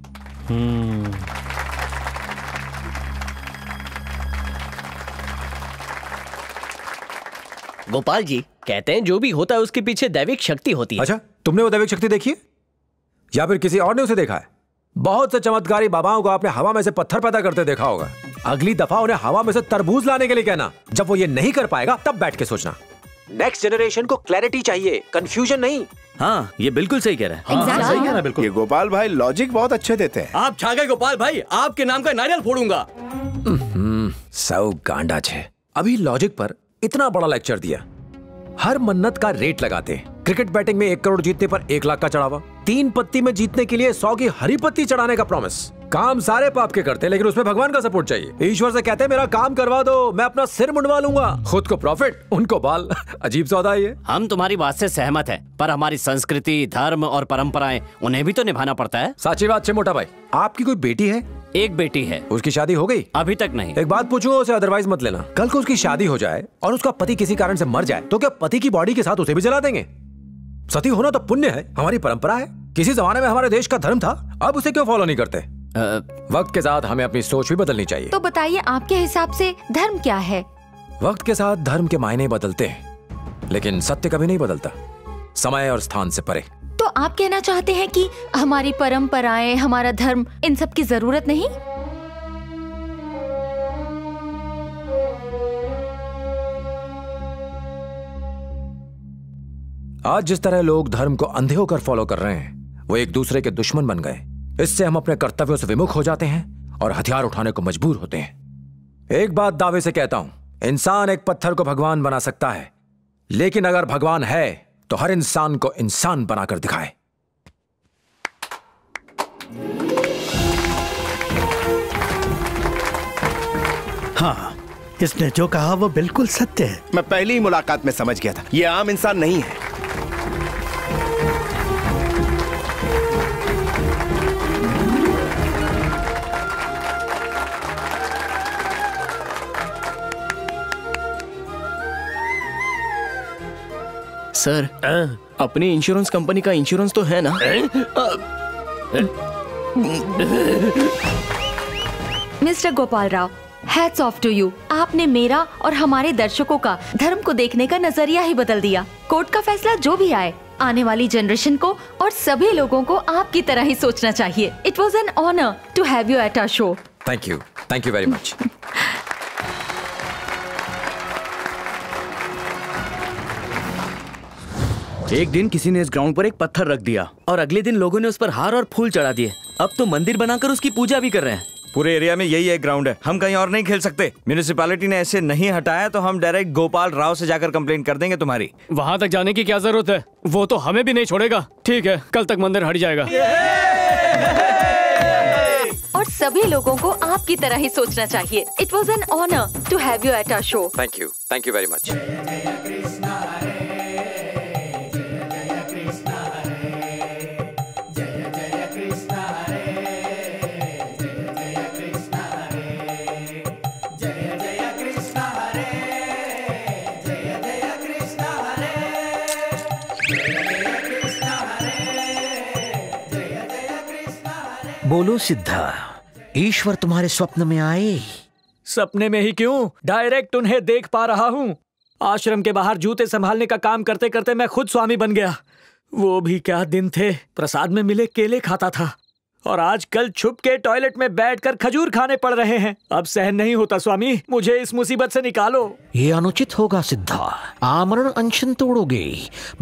गोपाल जी कहते हैं जो भी होता है उसके पीछे दैविक शक्ति होती है। अच्छा, तुमने वो दैविक शक्ति देखी है या फिर किसी और ने उसे देखा है? बहुत से चमत्कारी बाबाओं को आपने हवा में से पत्थर पैदा करते देखा होगा। अगली दफा उन्हें हवा में से तरबूज लाने के लिए कहना। जब वो ये नहीं कर पाएगा तब बैठ के सोचना। नेक्स्ट जनरेशन को क्लैरिटी चाहिए, कंफ्यूजन नहीं। हाँ ये बिल्कुल सही कह रहे हैं। हाँ, सही है ना? बिल्कुल। ये गोपाल भाई लॉजिक बहुत अच्छे देते हैं। आप छा गए गोपाल भाई, आपके नाम का नारियल फोड़ूंगा। सौ गांडा छे। अभी लॉजिक पर इतना बड़ा लेक्चर दिया। हर मन्नत का रेट लगाते हैं। क्रिकेट बैटिंग में 1 करोड़ जीतने पर 1 लाख का चढ़ावा, 3 पत्ती में जीतने के लिए 100 की हरी पत्ती चढ़ाने का प्रॉमिस। काम सारे पाप के करते हैं, लेकिन उसमें भगवान का सपोर्ट चाहिए। ईश्वर से कहते हैं मेरा काम करवा दो, मैं अपना सिर मुंडवा लूंगा। खुद को प्रॉफिट, उनको बाल। अजीब सौदा है। हम तुम्हारी बात से सहमत है, पर हमारी संस्कृति, धर्म और परंपराएं, उन्हें भी तो निभाना पड़ता है। साची बात है मोटा भाई। आपकी कोई बेटी है? एक बेटी है। उसकी शादी हो गई? अभी तक नहीं। एक बात पूछूं उसे, अदरवाइज मत लेना। कल को उसकी शादी हो जाए और उसका पति किसी कारण से मर जाए तो क्या पति की बॉडी के साथ उसे भी जला देंगे? सती होना तो पुण्य है, हमारी परंपरा है, किसी जमाने में हमारे देश का धर्म था, अब उसे क्यों फॉलो नहीं करते? वक्त के साथ हमें अपनी सोच भी बदलनी चाहिए। तो बताइए आपके हिसाब से धर्म क्या है? वक्त के साथ धर्म के मायने बदलते हैं, लेकिन सत्य कभी नहीं बदलता, समय और स्थान से परे। तो आप कहना चाहते हैं कि हमारी परंपराएं, हमारा धर्म, इन सब की जरूरत नहीं? आज जिस तरह लोग धर्म को अंधे होकर फॉलो कर रहे हैं, वो एक दूसरे के दुश्मन बन गए। इससे हम अपने कर्तव्यों से विमुख हो जाते हैं और हथियार उठाने को मजबूर होते हैं। एक बात दावे से कहता हूं, इंसान एक पत्थर को भगवान बना सकता है, लेकिन अगर भगवान है तो हर इंसान को इंसान बनाकर दिखाए। हाँ, इसने जो कहा वो बिल्कुल सत्य है। मैं पहली ही मुलाकात में समझ गया था, ये आम इंसान नहीं है। सर, अपनी इंश्योरेंस कंपनी का इंश्योरेंस तो है ना? Mister Gopal Rao, hats off to you, आपने मेरा और हमारे दर्शकों का धर्म को देखने का नजरिया ही बदल दिया। कोर्ट का फैसला जो भी आए, आने वाली जनरेशन को और सभी लोगों को आपकी तरह ही सोचना चाहिए। It was an honour to have you at our show. Thank you very much. एक दिन किसी ने इस ग्राउंड पर एक पत्थर रख दिया और अगले दिन लोगों ने उस पर हार और फूल चढ़ा दिए। अब तो मंदिर बनाकर उसकी पूजा भी कर रहे हैं। पूरे एरिया में यही एक ग्राउंड है, हम कहीं और नहीं खेल सकते। म्यूनिसिपैलिटी ने ऐसे नहीं हटाया तो हम डायरेक्ट गोपाल राव से जाकर कंप्लेंट कर देंगे तुम्हारी। वहाँ तक जाने की क्या जरूरत है, वो तो हमें भी नहीं छोड़ेगा। ठीक है, कल तक मंदिर हट जाएगा। और सभी लोगों को आपकी तरह ही सोचना चाहिए। It was an honour to have you at our show. Thank you very much. बोलो सिद्धा, ईश्वर तुम्हारे स्वप्न में आए? सपने में ही क्यों, डायरेक्ट उन्हें देख पा रहा हूँ। आश्रम के बाहर जूते संभालने का काम करते करते मैं खुद स्वामी बन गया। वो भी क्या दिन थे, प्रसाद में मिले केले खाता था और आजकल छुप के टॉयलेट में बैठकर खजूर खाने पड़ रहे हैं। अब सहन नहीं होता स्वामी, मुझे इस मुसीबत से निकालो। ये अनुचित होगा सिद्धा, आमरण अनशन तोड़ोगे,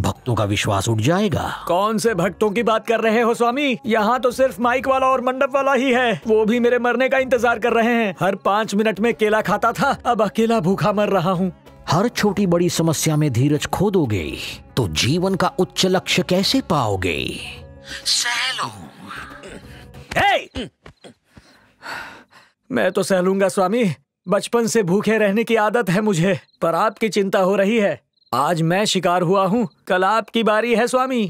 भक्तों का विश्वास उठ जाएगा। कौन से भक्तों की बात कर रहे हो स्वामी, यहाँ तो सिर्फ माइक वाला और मंडप वाला ही है, वो भी मेरे मरने का इंतजार कर रहे हैं। हर 5 मिनट में केला खाता था, अब अकेला भूखा मर रहा हूँ। हर छोटी बड़ी समस्या में धीरज खो दोगे तो जीवन का उच्च लक्ष्य कैसे पाओगे? सह लो। Hey! मैं तो सहलूंगा स्वामी, बचपन से भूखे रहने की आदत है मुझे, पर आपकी चिंता हो रही है। आज मैं शिकार हुआ हूँ, कल आपकी बारी है स्वामी।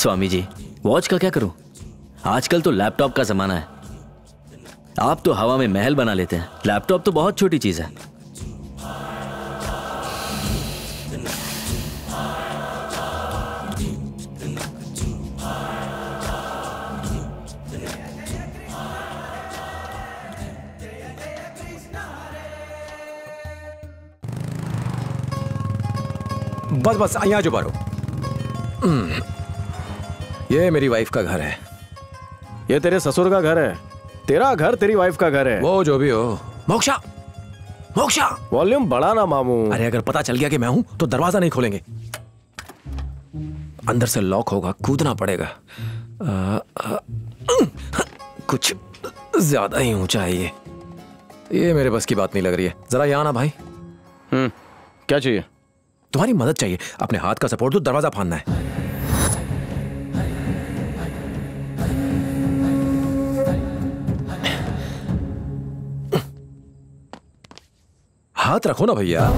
स्वामी जी, वॉच का क्या करूं? आजकल तो लैपटॉप का जमाना है, आप तो हवा में महल बना लेते हैं। लैपटॉप तो बहुत छोटी चीज है। बस यहाँ जो बारो, ये मेरी वाइफ का घर है। ये तेरे ससुर का घर है। तेरा घर तेरी वाइफ का घर है। वो जो भी हो। मोक्षा, वॉल्यूम बढ़ा ना मामू। अरे अगर पता चल गया कि मैं हूं तो दरवाजा नहीं खोलेंगे। अंदर से लॉक होगा, कूदना पड़ेगा। कुछ ज्यादा ही ऊंचा है ये मेरे बस की बात नहीं लग रही है। जरा यहाँ ना भाई। क्या चाहिए? तुम्हारी मदद चाहिए, अपने हाथ का सपोर्ट दो, दरवाजा फाड़ना है। हाथ रखो ना भैया।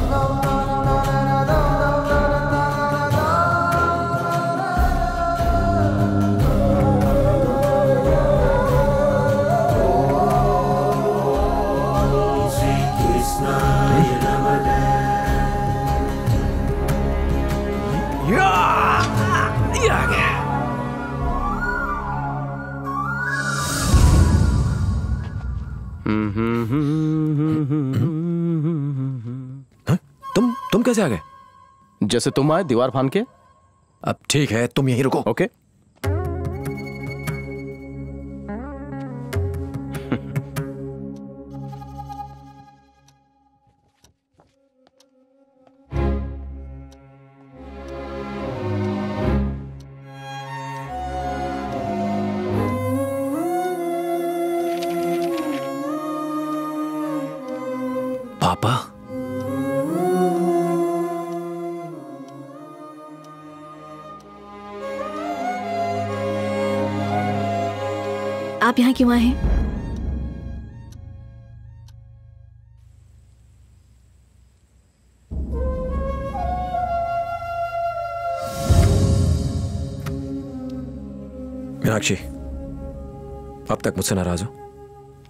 तुम कैसे आ गए? जैसे तुम आए दीवार फान के। अब ठीक है, तुम यहीं रुको। ओके। पापा, आप यहां क्यों आए हैं? मीनाक्षी, अब तक मुझसे नाराज हो,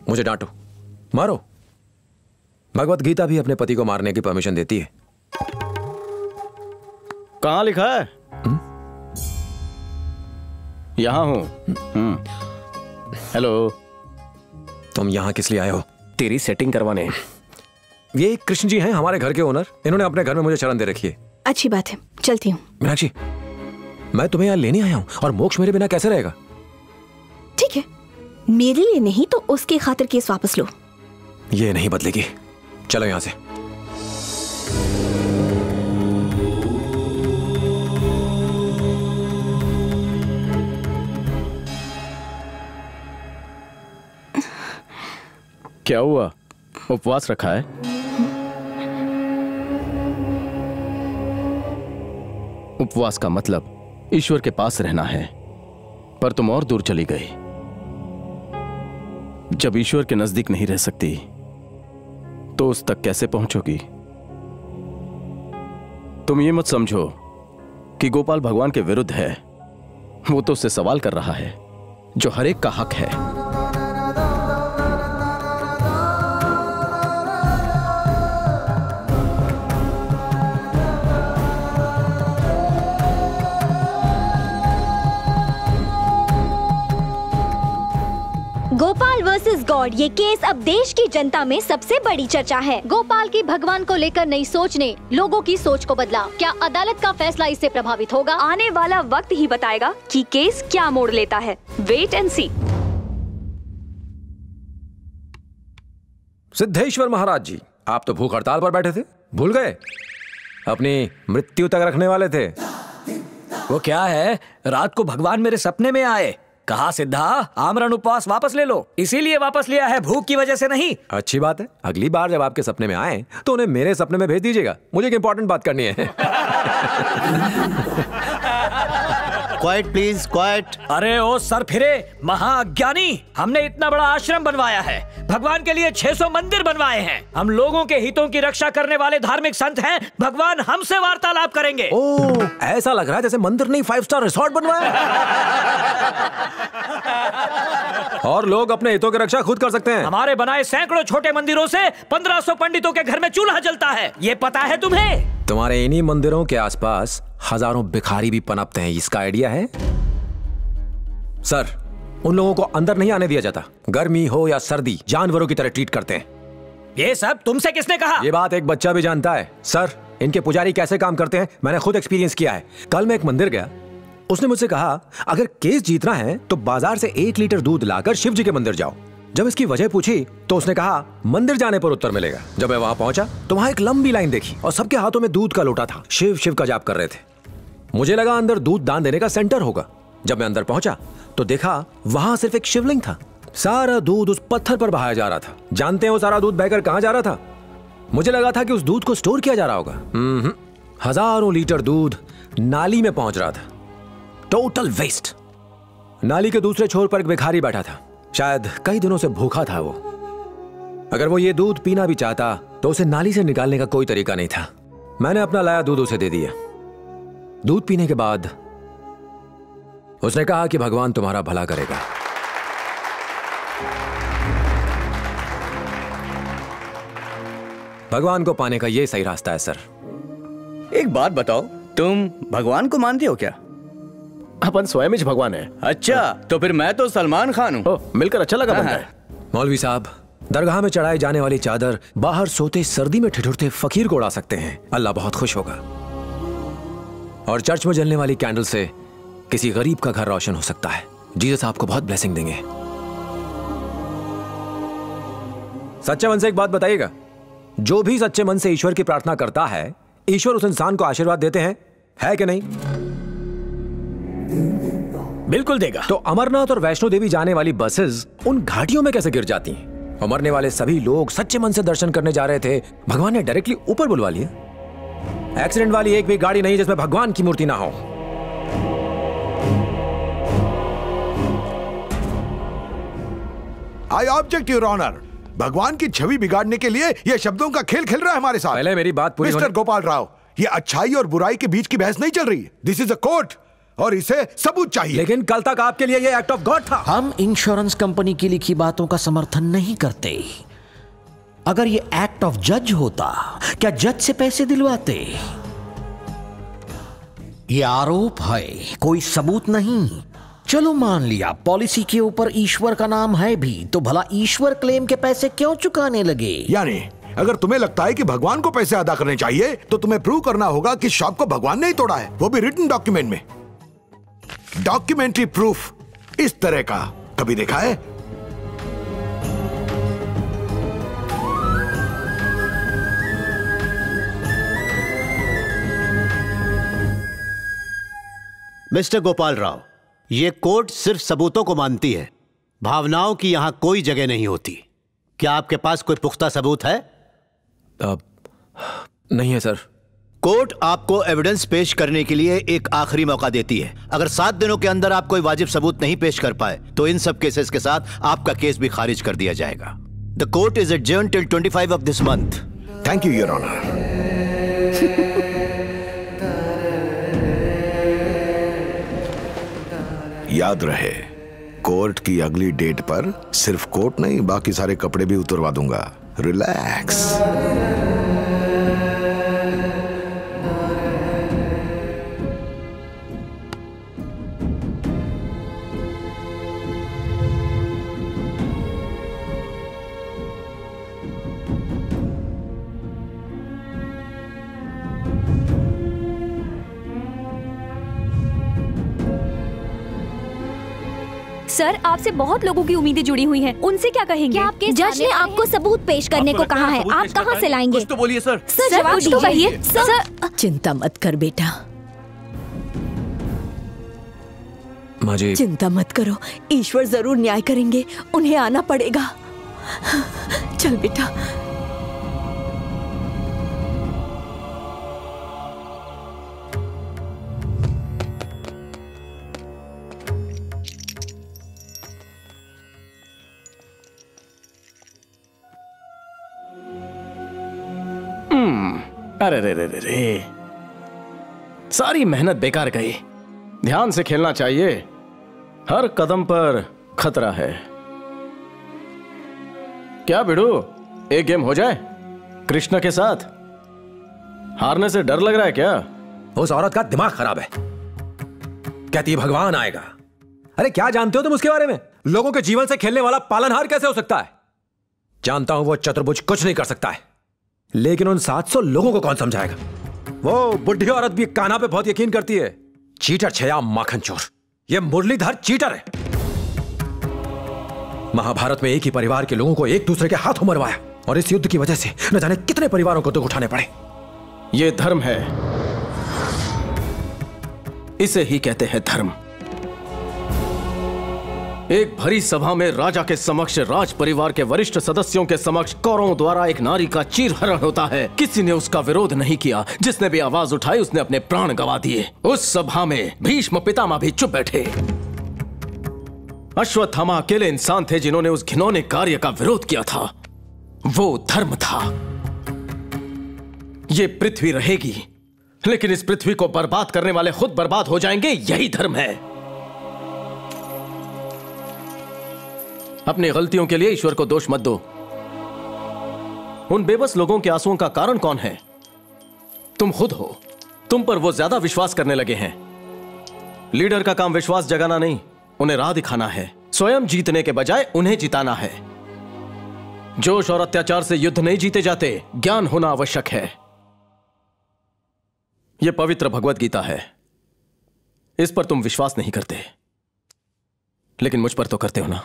मुझे डांटो, मारो। भगवत गीता भी अपने पति को मारने की परमिशन देती है। कहां लिखा है? यहां हूं। हेलो, तुम यहां किस लिए आए हो? तेरी सेटिंग करवाने। ये कृष्ण जी हैं, हमारे घर के ओनर। इन्होंने अपने घर में मुझे शरण दे रखी है। अच्छी बात है, चलती हूं। मीनाक्षी, मैं तुम्हें यहां लेने आया हूं, और मोक्ष मेरे बिना कैसे रहेगा? ठीक है, मेरे लिए नहीं तो उसके खातिर केस वापस लो। ये नहीं बदलेगी, चलो यहां से। क्या हुआ, उपवास रखा है? उपवास का मतलब ईश्वर के पास रहना है, पर तुम और दूर चली गई। जब ईश्वर के नजदीक नहीं रह सकती तो उस तक कैसे पहुंचोगी? तुम ये मत समझो कि गोपाल भगवान के विरुद्ध है, वो तो उससे सवाल कर रहा है जो हर एक का हक है। गोपाल वर्सेस गॉड, ये केस अब देश की जनता में सबसे बड़ी चर्चा है। गोपाल की भगवान को लेकर नई सोच ने लोगों की सोच को बदला। क्या अदालत का फैसला इससे प्रभावित होगा? आने वाला वक्त ही बताएगा कि केस क्या मोड़ लेता है। Wait and see. Siddheshwar Maharaj ji, आप तो भूख हड़ताल पर बैठे थे, भूल गए? अपनी मृत्यु तक रखने वाले थे। वो क्या है, रात को भगवान मेरे सपने में आए, कहा सिद्धा आमरण उपवास वापस ले लो, इसीलिए वापस लिया है, भूख की वजह से नहीं। अच्छी बात है, अगली बार जब आपके सपने में आए तो उन्हें मेरे सपने में भेज दीजिएगा, मुझे एक इंपॉर्टेंट बात करनी है। Quiet please, quiet. अरे ओ सर फिरे महाअज्ञानी, हमने इतना बड़ा आश्रम बनवाया है, भगवान के लिए 600 मंदिर बनवाए हैं, हम लोगों के हितों की रक्षा करने वाले धार्मिक संत हैं, भगवान हमसे वार्तालाप करेंगे। ओ, ऐसा लग रहा है जैसे मंदिर नहीं 5 स्टार रिसोर्ट बनवाया। और लोग अपने हितों की रक्षा खुद कर सकते हैं। हमारे बनाए सैकड़ों छोटे मंदिरों से 1500 पंडितों के घर में चूल्हा जलता है, ये पता है तुम्हें? तुम्हारे इन्हीं मंदिरों के आसपास हजारों भिखारी भी पनपते हैं, इसका आइडिया है? सर, उन लोगों को अंदर नहीं आने दिया जाता, गर्मी हो या सर्दी, जानवरों की तरह ट्रीट करते हैं। ये सब तुमसे किसने कहा? ये बात एक बच्चा भी जानता है। सर, इनके पुजारी कैसे काम करते हैं मैंने खुद एक्सपीरियंस किया है। कल मैं एक मंदिर गया, उसने मुझसे कहा अगर केस जीतना है तो बाजार से 1 लीटर दूध लाकर शिव जी के मंदिर जाओ। जब इसकी वजह पूछी तो उसने कहा मंदिर जाने पर उत्तर मिलेगा। जब मैं वहां पहुंचा तो वहां एक लंबी लाइन देखी और सबके हाथों में दूध का लोटा था, शिव शिव का जाप कर रहे थे। मुझे लगा अंदर दूध दान देने का सेंटर होगा। जब मैं अंदर पहुंचा तो देखा वहां सिर्फ एक शिवलिंग था, सारा दूध उस पत्थर पर बहाया जा रहा था। जानते हैं वो सारा दूध बहकर कहां जा रहा था? मुझे लगा था कि उस दूध को स्टोर किया जा रहा होगा। हजारों लीटर दूध नाली में पहुंच रहा था, टोटल वेस्ट। नाली के दूसरे छोर पर एक भिखारी बैठा था, शायद कई दिनों से भूखा था। वो अगर वो ये दूध पीना भी चाहता तो उसे नाली से निकालने का कोई तरीका नहीं था। मैंने अपना लाया दूध उसे दे दिया। दूध पीने के बाद उसने कहा कि भगवान तुम्हारा भला करेगा। भगवान को पाने का ये सही रास्ता है सर। एक बात बताओ, तुम भगवान को मानते हो क्या? अपन स्वयं ही भगवान है। अच्छा, तो फिर मैं तो सलमान खान हूँ। मिलकर अच्छा लगा बनता है। मौलवी साहब, दरगाह में चढ़ाई जाने वाली चादर बाहर सोते सर्दी में ठिठुरते फकीर को उड़ा सकते हैं, अल्लाह बहुत खुश होगा। और चर्च में जलने वाली कैंडल से किसी गरीब का घर रोशन हो सकता है। जीसस आपको बहुत ब्लेसिंग देंगे। सच्चे मन से एक बात बताइएगा, जो भी सच्चे मन से ईश्वर की प्रार्थना करता है, ईश्वर उस इंसान को आशीर्वाद देते हैं, है कि नहीं? बिल्कुल देगा। तो अमरनाथ और वैष्णो देवी जाने वाली बसेस उन घाटियों में कैसे गिर जाती हैं? और मरने वाले सभी लोग सच्चे मन से दर्शन करने जा रहे थे, भगवान ने डायरेक्टली ऊपर बुलवा लिया। एक्सीडेंट वाली एक भी गाड़ी नहीं जिसमें भगवान की मूर्ति ना हो। आई ऑब्जेक्ट योर ऑनर, भगवान की छवि बिगाड़ने के लिए ये शब्दों का खेल खेल रहा है हमारे साथ। पहले मेरी बात पूरी। मिस्टर गोपाल राव, ये अच्छाई और बुराई के बीच की बहस नहीं चल रही। दिस इज अ कोर्ट और इसे सबूत चाहिए। लेकिन कल तक आपके लिए ये एक्ट ऑफ गॉड था। हम इंश्योरेंस कंपनी की लिखी बातों का समर्थन नहीं करते। अगर ये एक्ट ऑफ जज होता, क्या जज से पैसे दिलवाते? ये आरोप है, कोई सबूत नहीं। चलो मान लिया पॉलिसी के ऊपर ईश्वर का नाम है भी, तो भला ईश्वर क्लेम के पैसे क्यों चुकाने लगे? यानी अगर तुम्हें लगता है कि भगवान को पैसे अदा करने चाहिए, तो तुम्हें प्रूव करना होगा कि शॉप को भगवान ने ही तोड़ा है, वो भी रिटन डॉक्यूमेंट में। डॉक्यूमेंट्री प्रूफ इस तरह का कभी देखा है? मिस्टर गोपाल राव, ये कोर्ट सिर्फ सबूतों को मानती है, भावनाओं की यहां कोई जगह नहीं होती। क्या आपके पास कोई पुख्ता सबूत है? नहीं है सर। कोर्ट आपको एविडेंस पेश करने के लिए एक आखिरी मौका देती है। अगर 7 दिनों के अंदर आप कोई वाजिब सबूत नहीं पेश कर पाए, तो इन सब केसेस के साथ आपका केस भी खारिज कर दिया जाएगा। The court is adjourn till 25 of this month. Thank you your honour. याद रहे, कोर्ट की अगली डेट पर सिर्फ कोट नहीं, बाकी सारे कपड़े भी उतरवा दूंगा। रिलैक्स। सर, आपसे बहुत लोगों की उम्मीदें जुड़ी हुई हैं। उनसे क्या कहेंगे? क्या आपके जज ने आपको सबूत पेश करने को कहा है? आप कहाँ से लाएंगे? कुछ तो बोलिए सर। सर कुछ तो कहिए। सर चिंता मत कर बेटा, माँ जी चिंता मत करो, ईश्वर जरूर न्याय करेंगे। उन्हें आना पड़ेगा। चल बेटा। अरे रे रे रे रे, सारी मेहनत बेकार गई। ध्यान से खेलना चाहिए, हर कदम पर खतरा है। क्या भिड़ू, एक गेम हो जाए कृष्णा के साथ? हारने से डर लग रहा है क्या? उस औरत का दिमाग खराब है, कहती है भगवान आएगा। अरे क्या जानते हो तुम उसके बारे में? लोगों के जीवन से खेलने वाला पालनहार कैसे हो सकता है? जानता हूं वो चतुर्भुज कुछ नहीं कर सकता है, लेकिन उन 700 लोगों को कौन समझाएगा? वो बुढ़ी औरत भी कान्हा पे बहुत यकीन करती है। चीटर छया माखन चोर, ये मुरलीधर चीटर है। महाभारत में एक ही परिवार के लोगों को एक दूसरे के हाथों मरवाया, और इस युद्ध की वजह से न जाने कितने परिवारों को दुख उठाने पड़े। ये धर्म है, इसे ही कहते हैं धर्म। एक भरी सभा में राजा के समक्ष, राज परिवार के वरिष्ठ सदस्यों के समक्ष कौरवों द्वारा एक नारी का चीरहरण होता है। किसी ने उसका विरोध नहीं किया, जिसने भी आवाज उठाई उसने अपने प्राण गवा दिए। उस सभा में भीष्म पितामह भी चुप बैठे। अश्वत्थामा अकेले इंसान थे जिन्होंने उस घिनौने कार्य का विरोध किया था। वो धर्म था। ये पृथ्वी रहेगी, लेकिन इस पृथ्वी को बर्बाद करने वाले खुद बर्बाद हो जाएंगे, यही धर्म है। अपनी गलतियों के लिए ईश्वर को दोष मत दो। उन बेबस लोगों के आंसुओं का कारण कौन है? तुम खुद हो। तुम पर वो ज्यादा विश्वास करने लगे हैं। लीडर का काम विश्वास जगाना नहीं, उन्हें राह दिखाना है। स्वयं जीतने के बजाय उन्हें जिताना है। जोश और अत्याचार से युद्ध नहीं जीते जाते, ज्ञान होना आवश्यक है। यह पवित्र भगवत गीता है, इस पर तुम विश्वास नहीं करते, लेकिन मुझ पर तो करते हो ना।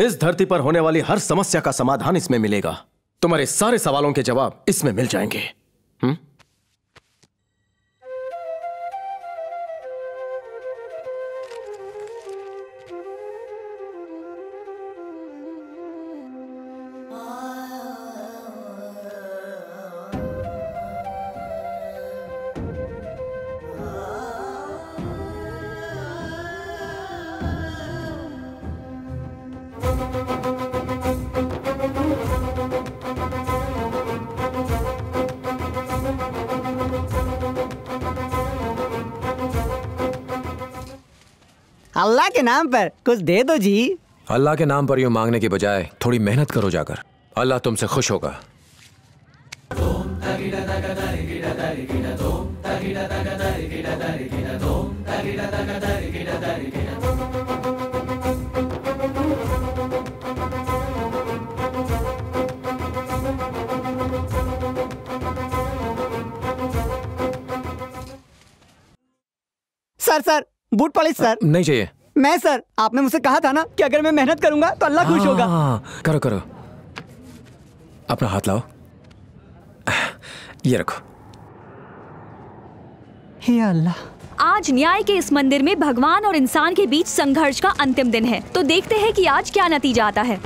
इस धरती पर होने वाली हर समस्या का समाधान इसमें मिलेगा। तुम्हारे सारे सवालों के जवाब इसमें मिल जाएंगे। अल्लाह के नाम पर कुछ दे दो जी। अल्लाह के नाम पर यूं मांगने के बजाय थोड़ी मेहनत करो जाकर, अल्लाह तुमसे खुश होगा। सर बूट पॉलिश सर नहीं चाहिए। मैं सर, आपने मुझसे कहा था ना कि अगर मैं मेहनत करूंगा तो अल्लाह खुश होगा। करो करो, अपना हाथ लाओ, ये रखो। हे अल्लाह, आज न्याय के इस मंदिर में भगवान और इंसान के बीच संघर्ष का अंतिम दिन है, तो देखते हैं कि आज क्या नतीजा आता है।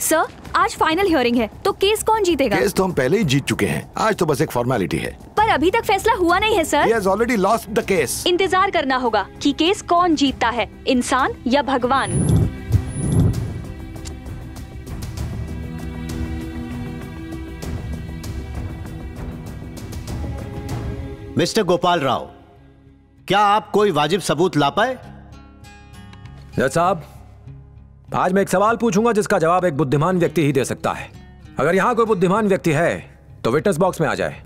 सर, आज फाइनल हियरिंग है, तो केस कौन जीतेगा? केस तो हम पहले ही जीत चुके हैं, आज तो बस एक फॉर्मेलिटी है। पर अभी तक फैसला हुआ नहीं है sir. He has already lost the case. इंतजार करना होगा कि केस कौन जीतता है, इंसान या भगवान। मिस्टर गोपाल राव, क्या आप कोई वाजिब सबूत ला पाए? जज साहब, आज मैं एक सवाल पूछूंगा जिसका जवाब एक बुद्धिमान व्यक्ति ही दे सकता है। अगर यहाँ कोई बुद्धिमान व्यक्ति है तो विटनेस बॉक्स में आ जाए।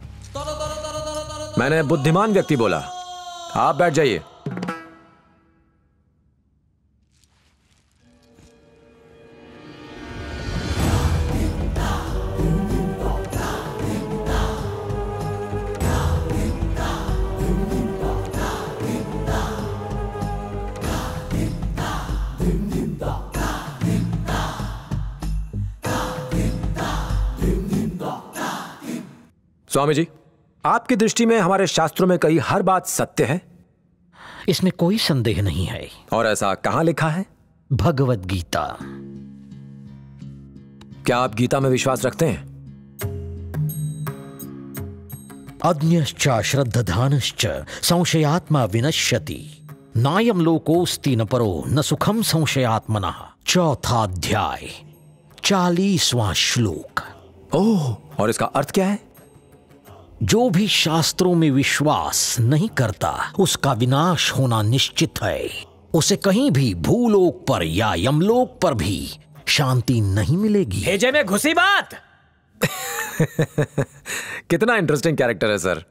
मैंने बुद्धिमान व्यक्ति बोला, आप बैठ जाइए। स्वामी जी, आपकी दृष्टि में हमारे शास्त्रों में कई हर बात सत्य है, इसमें कोई संदेह नहीं है। और ऐसा कहां लिखा है? भगवत गीता। क्या आप गीता में विश्वास रखते हैं? अज्ञश्च श्रद्धानश्च संशयात्मा विनश्यति, नायम लोकोस्ति न परो न सुखम संशयात्मना। चौथा अध्याय 40वां श्लोक। ओह, और इसका अर्थ क्या है? जो भी शास्त्रों में विश्वास नहीं करता उसका विनाश होना निश्चित है। उसे कहीं भी भूलोक पर या यमलोक पर भी शांति नहीं मिलेगी। हेजे में घुसी बात। कितना इंटरेस्टिंग कैरेक्टर है सर।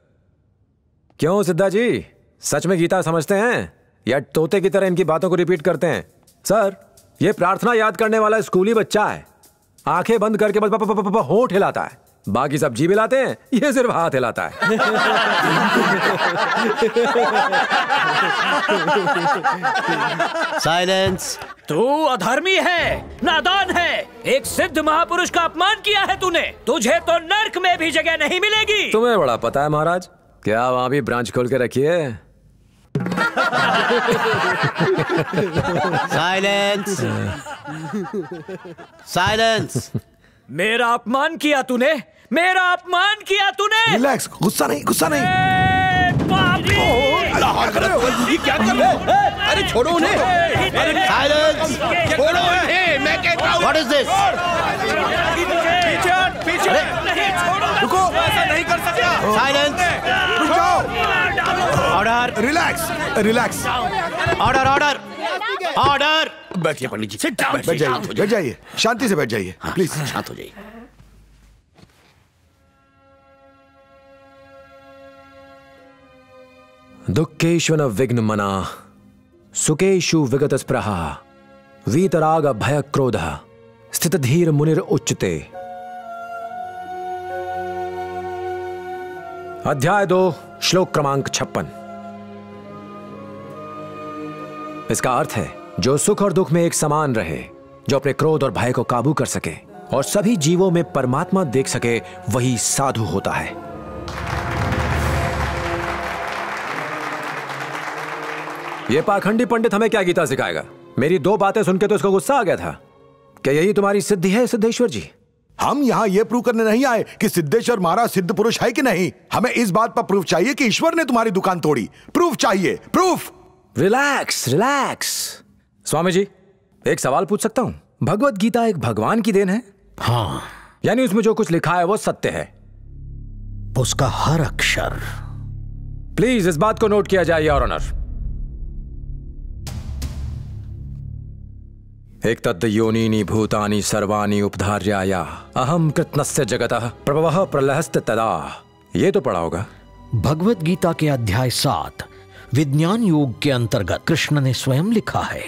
क्यों सिद्धा जी, सच में गीता समझते हैं या तोते की तरह इनकी बातों को रिपीट करते हैं? सर, ये प्रार्थना याद करने वाला स्कूली बच्चा है, आंखें बंद करके बस पापा होंठ हिलाता है, बाकी सब जी मिलाते हैं, ये सिर्फ हाथ हिलाता है। साइलेंस। तू अधर्मी है, नादान है, एक सिद्ध महापुरुष का अपमान किया है तूने, तुझे तो नर्क में भी जगह नहीं मिलेगी। तुम्हें बड़ा पता है महाराज, क्या वहाँ भी ब्रांच खोल के रखी है? साइलेंस। साइलेंस। मेरा अपमान किया तूने, मेरा अपमान किया तूने। रिलैक्स, गुस्सा नहीं, गुस्सा नहीं। क्या कर रहे हो? अरे छोड़ो उन्हें। साइलेंस, छोड़ो। मैं कहता हूं, what is this? Order, relax relax, order order order. बैठिए पंडित जी, बैठ जाइए, शांति से बैठ जाइए प्लीज, शांत हो जाइए। दुःखेश्वन विघ्न मना सुकेशु विगत स्पृह वीतराग भय क्रोध स्थित धीर मुनिर उच्चते। अध्याय 2 श्लोक क्रमांक 56। इसका अर्थ है जो सुख और दुख में एक समान रहे, जो अपने क्रोध और भय को काबू कर सके और सभी जीवों में परमात्मा देख सके, वही साधु होता है। ये पाखंडी पंडित हमें क्या गीता सिखाएगा? मेरी 2 बातें सुनकर तो इसको गुस्सा आ गया था। क्या यही तुम्हारी सिद्धि है सिद्धेश्वर जी? हम यहाँ ये प्रूव करने नहीं आए कि सिद्धेश्वर महाराज सिद्ध पुरुष है कि नहीं। हमें इस बात पर प्रूफ चाहिए कि ईश्वर ने तुम्हारी दुकान तोड़ी। प्रूफ चाहिए, proof. Relax relax. Swami ji एक सवाल पूछ सकता हूँ? भगवत गीता एक भगवान की देन है। हाँ, यानी उसमें जो कुछ लिखा है वो सत्य है, उसका हर अक्षर। प्लीज इस बात को नोट किया जाए योर ऑनर। एक तद् योनीनि भूतानि सर्वाणि उपधार्याया अहम कृत्स्नस्य जगतः प्रभवः प्रलयस्त तदा। ये तो पढ़ा होगा। भगवत गीता के अध्याय 7 विज्ञान योग के अंतर्गत कृष्ण ने स्वयं लिखा है।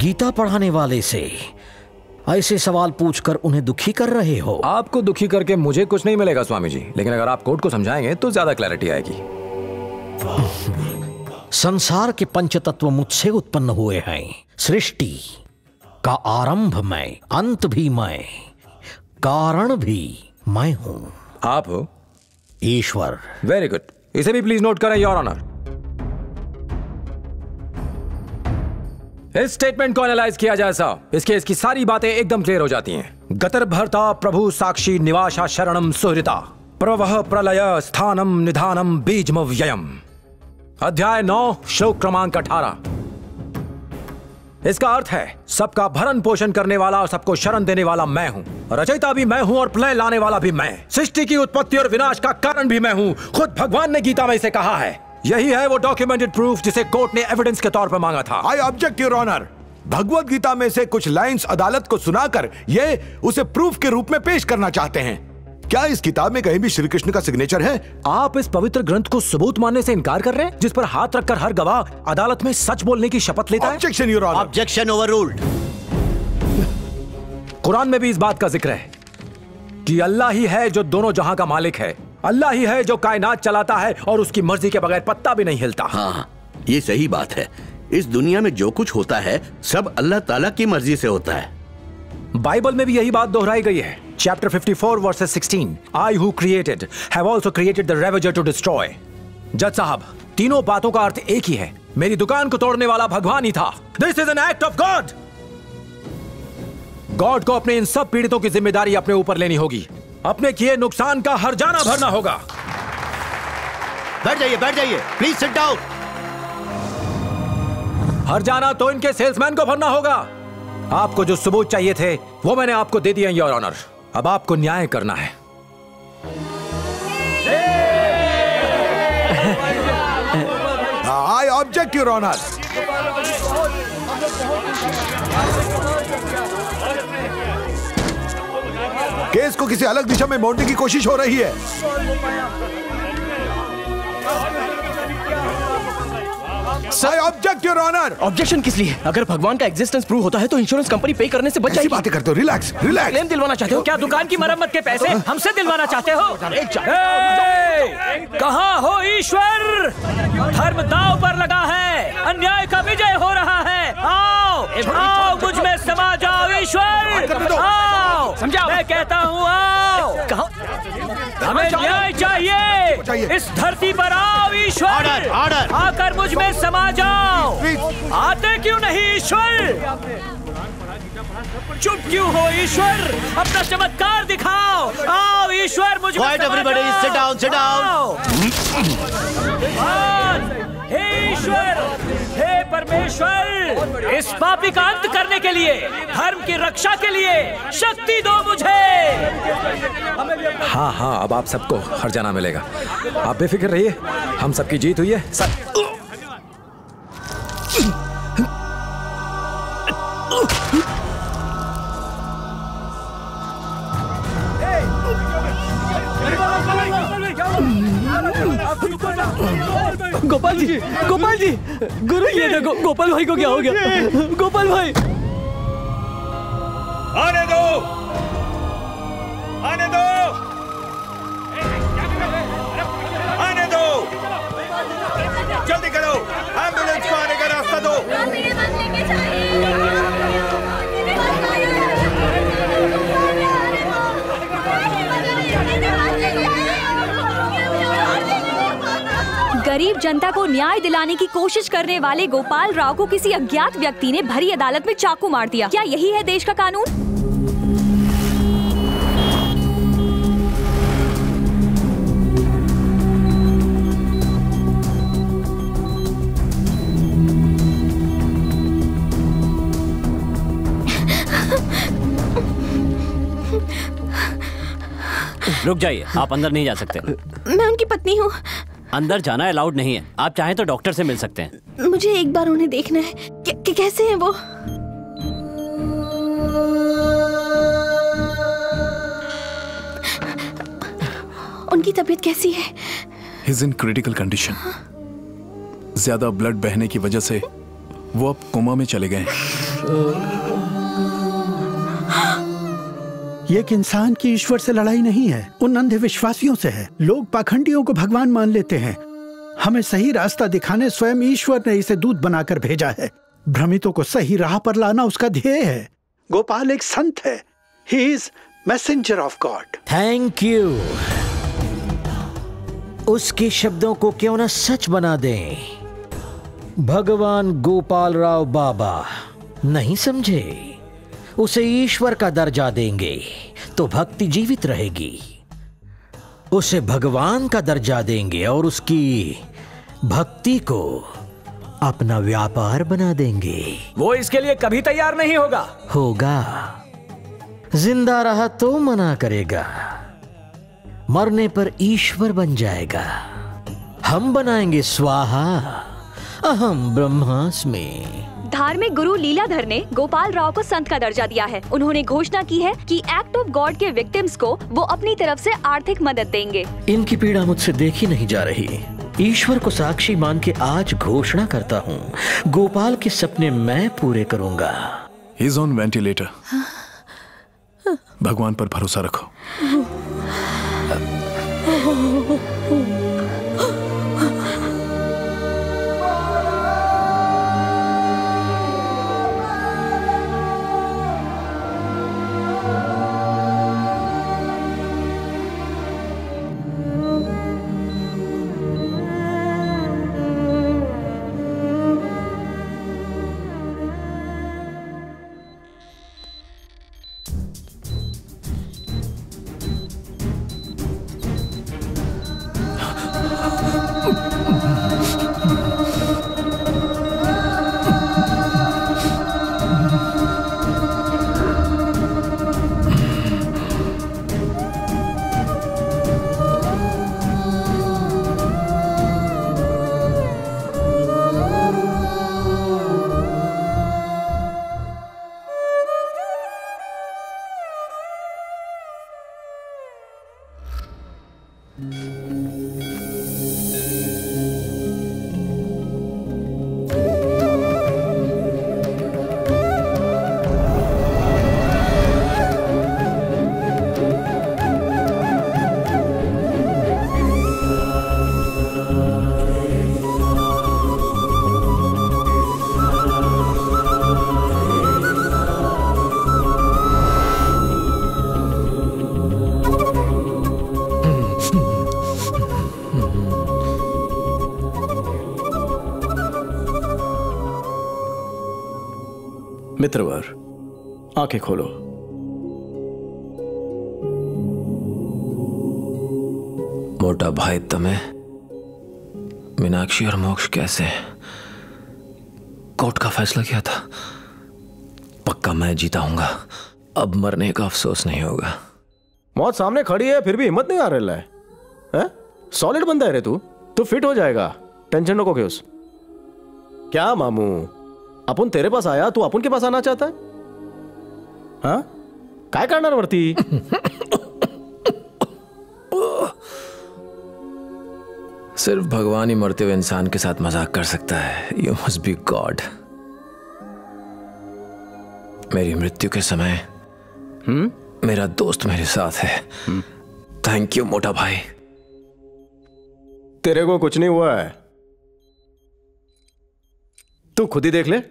गीता पढ़ाने वाले से ऐसे सवाल पूछकर उन्हें दुखी कर रहे हो। आपको दुखी करके मुझे कुछ नहीं मिलेगा स्वामी जी, लेकिन अगर आप कोर्ट को समझाएंगे तो ज्यादा क्लैरिटी आएगी। संसार के 5 तत्व मुझसे उत्पन्न हुए हैं। सृष्टि का आरंभ मैं, अंत भी मैं, कारण भी मैं हूं। आप हो ईश्वर। वेरी गुड, इसे भी प्लीज नोट करें योर ऑनर। इस स्टेटमेंट को एनालाइज किया जाए साहब, इसकी सारी बातें एकदम क्लियर हो जाती हैं। गतर भरता प्रभु साक्षी निवासा शरणम सुहृता प्रवह प्रलय स्थानम निधानम बीजम व्ययम। अध्याय 9 श्लोक क्रमांक 18। इसका अर्थ है सबका भरण पोषण करने वाला और सबको शरण देने वाला मैं हूँ। रचयिता भी मैं हूँ और प्रलय लाने वाला भी मैं। सृष्टि की उत्पत्ति और विनाश का कारण भी मैं हूँ। खुद भगवान ने गीता में इसे कहा है। यही है वो डॉक्यूमेंटेड प्रूफ जिसे कोर्ट ने एविडेंस के तौर पर मांगा था। I object your honour. Bhagavad Gita में से कुछ लाइंस अदालत को सुनाकर ये उसे प्रूफ के रूप में पेश करना चाहते हैं। क्या इस किताब में कहीं भी श्री कृष्ण का सिग्नेचर है? आप इस पवित्र ग्रंथ को सबूत मानने से इनकार कर रहे हैं, जिस पर हाथ रखकर हर गवाह अदालत में सच बोलने की शपथ लेता है। Objection your honour. Objection overruled. Quran में भी इस बात का जिक्र है कि अल्लाह ही है जो दोनों जहां का मालिक है। अल्लाह ही है जो कायनात चलाता है और उसकी मर्जी के बगैर पत्ता भी नहीं हिलता। हाँ, ये सही बात है। इस दुनिया में जो कुछ होता है सब अल्लाह ताला की मर्जी से होता है। बाइबल में भी यही बात दोहराई गई है। Chapter 54 verses 16. I who created have also created the ravager to destroy. जज साहब, तीनों बातों का अर्थ एक ही है। मेरी दुकान को तोड़ने वाला भगवान ही था। This is an act of God. God को अपने इन सब पीड़ितों की जिम्मेदारी अपने ऊपर लेनी होगी। अपने किए नुकसान का हर्जाना भरना होगा। बैठ जाइए, प्लीज सिट डाउन। हर्जाना तो इनके सेल्समैन को भरना होगा। आपको जो सबूत चाहिए थे वो मैंने आपको दे दिए योर ऑनर। अब आपको न्याय करना है। I object your honour. Case को किसी अलग दिशा में मोड़ने की कोशिश हो रही है। I object your honour. Objection किस लिए? अगर भगवान का एग्जिस्टेंस प्रूव होता है तो इंश्योरेंस कंपनी पे करने से बच जाएगी। बातें करते हो, रिलैक्स रिलैक्स। क्लेम दिलवाना चाहते हो क्या? दुकान की मरम्मत के पैसे हमसे दिलवाना चाहते हो? कहाँ हो ईश्वर? धर्म दांव पर लगा है, अन्याय का विजय हो रहा है। आओ आओ, मुझ में समा जाओ ईश्वर। आओ, मैं कहता हूँ आओ, हमें न्याय चाहिए। इस धरती पर आओ ईश्वर, आकर मुझ में समा जाओ। आते क्यों नहीं ईश्वर? चुप क्यों हो ईश्वर? अपना चमत्कार दिखाओ। आओ ईश्वर, मुझे सिट डाउन सिट डाउन। हे ईश्वर, हे परमेश्वर, इस पापी का अंत करने के लिए, धर्म की रक्षा के लिए शक्ति दो मुझे। हाँ हाँ अब आप सबको हरजाना मिलेगा, आप बेफिक्र रहिए, हम सबकी जीत हुई है। गोपाल जी, गोपाल जी, गुरु ये देखो गोपाल भाई को क्या हो गया? गोपाल भाई आने दो, आने दो, आने दो, जल्दी करो, एम्बुलेंस को आने का रास्ता दो। गरीब जनता को न्याय दिलाने की कोशिश करने वाले गोपाल राव को किसी अज्ञात व्यक्ति ने भरी अदालत में चाकू मार दिया। क्या यही है देश का कानून? रुक जाइए, आप अंदर नहीं जा सकते। मैं उनकी पत्नी हूँ। अंदर जाना अलाउड नहीं है। आप चाहें तो डॉक्टर से मिल सकते हैं। मुझे एक बार उन्हें देखना है कि कैसे हैं वो। उनकी तबीयत कैसी है? He's in critical condition. ज्यादा ब्लड बहने की वजह से वो अब कोमा में चले गए। ये एक इंसान की ईश्वर से लड़ाई नहीं है, उन अंधविश्वासियों से है। लोग पाखंडियों को भगवान मान लेते हैं। हमें सही रास्ता दिखाने स्वयं ईश्वर ने इसे दूत बनाकर भेजा है। भ्रमितों को सही राह पर लाना उसका ध्येय है। गोपाल एक संत है। He is messenger of God. Thank you. उसके शब्दों को क्यों ना सच बना दें? भगवान गोपाल राव बाबा नहीं समझे, उसे ईश्वर का दर्जा देंगे तो भक्ति जीवित रहेगी। उसे भगवान का दर्जा देंगे और उसकी भक्ति को अपना व्यापार बना देंगे। वो इसके लिए कभी तैयार नहीं होगा। होगा, जिंदा रहा तो मना करेगा, मरने पर ईश्वर बन जाएगा। हम बनाएंगे स्वाहा अहम ब्रह्मास्मि। धार्मिक गुरु लीलाधर ने गोपाल राव को संत का दर्जा दिया है। उन्होंने घोषणा की है कि एक्ट ऑफ गॉड के विक्टिम्स को वो अपनी तरफ से आर्थिक मदद देंगे। इनकी पीड़ा मुझसे देखी नहीं जा रही। ईश्वर को साक्षी मान के आज घोषणा करता हूँ, गोपाल के सपने मैं पूरे करूँगा। He is on ventilator. भगवान पर भरोसा रखो। मित्रवर, आंखें खोलो। मोटा भाई तमें मीनाक्षी और मोक्ष कैसे? कोर्ट का फैसला क्या था? पक्का मैं जीता हूंगा, अब मरने का अफसोस नहीं होगा। मौत सामने खड़ी है फिर भी हिम्मत नहीं आ रहा है। सॉलिड बंदा है रे तू फिट हो जाएगा, टेंशन नको घेऊस। क्या मामू, अपन तेरे पास आया तू अपन के पास आना चाहता है? हाँ काय करणार वरती? सिर्फ भगवान ही मरते हुए इंसान के साथ मजाक कर सकता है। You must be God. मेरी मृत्यु के समय मेरा दोस्त मेरे साथ है। थैंक यू मोटा भाई। तेरे को कुछ नहीं हुआ है, तू खुद ही देख ले।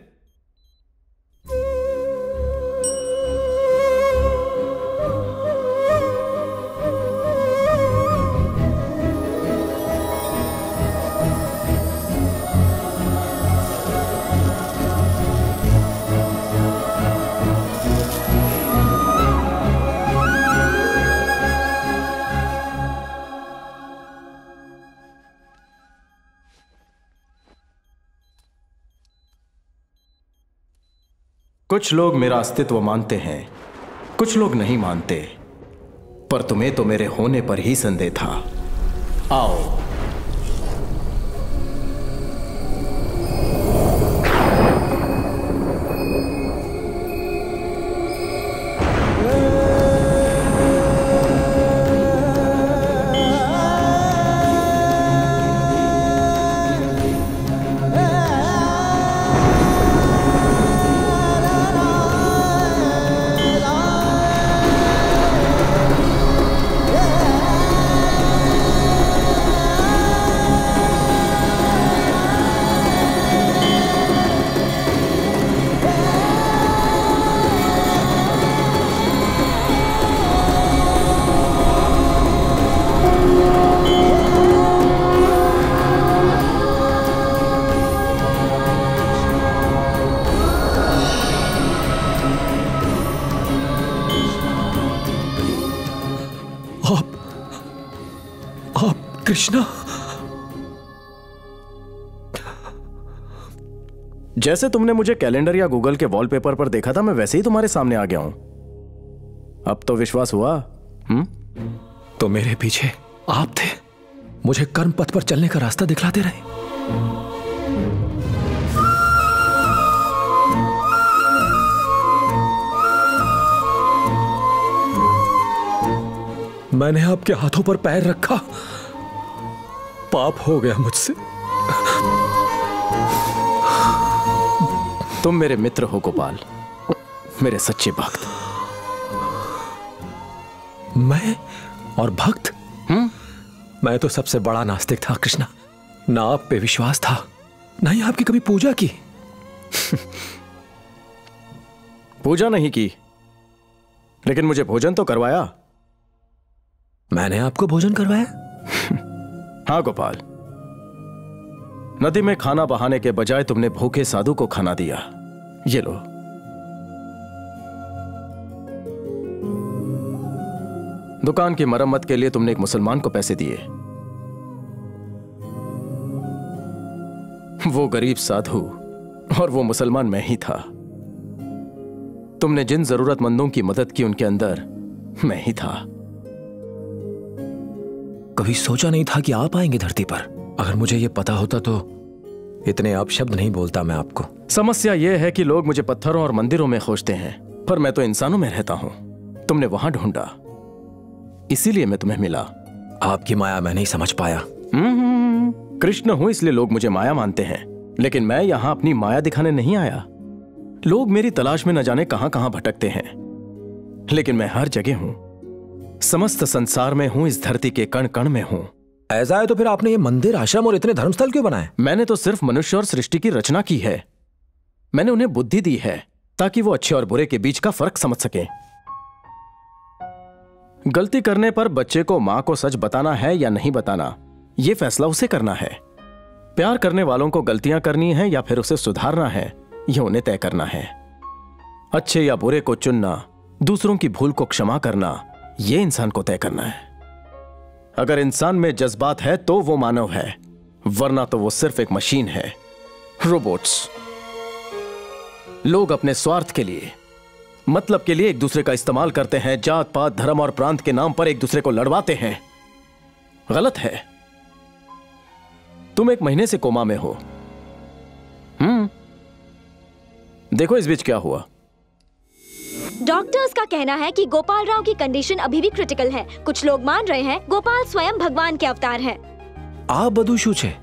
कुछ लोग मेरा अस्तित्व मानते हैं, कुछ लोग नहीं मानते, पर तुम्हें तो मेरे होने पर ही संदेह था। आओ। कृष्णा, जैसे तुमने मुझे कैलेंडर या गूगल के वॉलपेपर पर देखा था, मैं वैसे ही तुम्हारे सामने आ गया हूं। अब तो विश्वास हुआ? तो मेरे पीछे आप थे, मुझे कर्म पथ पर चलने का रास्ता दिखलाते रहे। मैंने आपके हाथों पर पैर रखा, पाप हो गया मुझसे। तुम मेरे मित्र हो गोपाल, मेरे सच्चे भक्त। मैं और भक्त? मैं तो सबसे बड़ा नास्तिक था कृष्णा, ना आप पे विश्वास था, ना ही आपकी कभी पूजा की। पूजा नहीं की, लेकिन मुझे भोजन तो करवाया। मैंने आपको भोजन करवाया? हाँ गोपाल, नदी में खाना बहाने के बजाय तुमने भूखे साधु को खाना दिया। ये लो। दुकान की मरम्मत के लिए तुमने एक मुसलमान को पैसे दिए, वो गरीब साधु और वो मुसलमान मैं ही था। तुमने जिन जरूरतमंदों की मदद की उनके अंदर मैं ही था। कभी सोचा नहीं था कि आप आएंगे धरती पर। अगर मुझे यह पता होता तो इतने आप शब्द नहीं बोलता मैं आपको। समस्या यह है कि लोग मुझे पत्थरों और मंदिरों में खोजते हैं, पर मैं तो इंसानों में रहता हूं। तुमने वहां ढूंढा, इसीलिए मैं तुम्हें मिला। आपकी माया मैं नहीं समझ पाया। कृष्ण हूं इसलिए लोग मुझे माया मानते हैं, लेकिन मैं यहां अपनी माया दिखाने नहीं आया। लोग मेरी तलाश में न जाने कहां कहां भटकते हैं, लेकिन मैं हर जगह हूं, समस्त संसार में हूं, इस धरती के कण कण में हूं। ऐसा है तो फिर आपने ये मंदिर, आश्रम और इतने धर्मस्थल क्यों बनाए? मैंने तो सिर्फ मनुष्य और सृष्टि की रचना की है। मैंने उन्हें बुद्धि दी है ताकि वो अच्छे और बुरे के बीच का फर्क समझ सके। गलती करने पर बच्चे को मां को सच बताना है या नहीं बताना, यह फैसला उसे करना है। प्यार करने वालों को गलतियां करनी है या फिर उसे सुधारना है, यह उन्हें तय करना है। अच्छे या बुरे को चुनना, दूसरों की भूल को क्षमा करना, ये इंसान को तय करना है। अगर इंसान में जज्बात है तो वो मानव है, वरना तो वो सिर्फ एक मशीन है, रोबोट्स। लोग अपने स्वार्थ के लिए मतलब के लिए एक दूसरे का इस्तेमाल करते हैं, जात पात धर्म और प्रांत के नाम पर एक दूसरे को लड़वाते हैं। गलत है। तुम एक महीने से कोमा में हो। देखो इस बीच क्या हुआ। डॉक्टर्स का कहना है कि गोपाल राव की कंडीशन अभी भी क्रिटिकल है। कुछ लोग मान रहे हैं गोपाल स्वयं भगवान के अवतार है। आ बदू शू छे,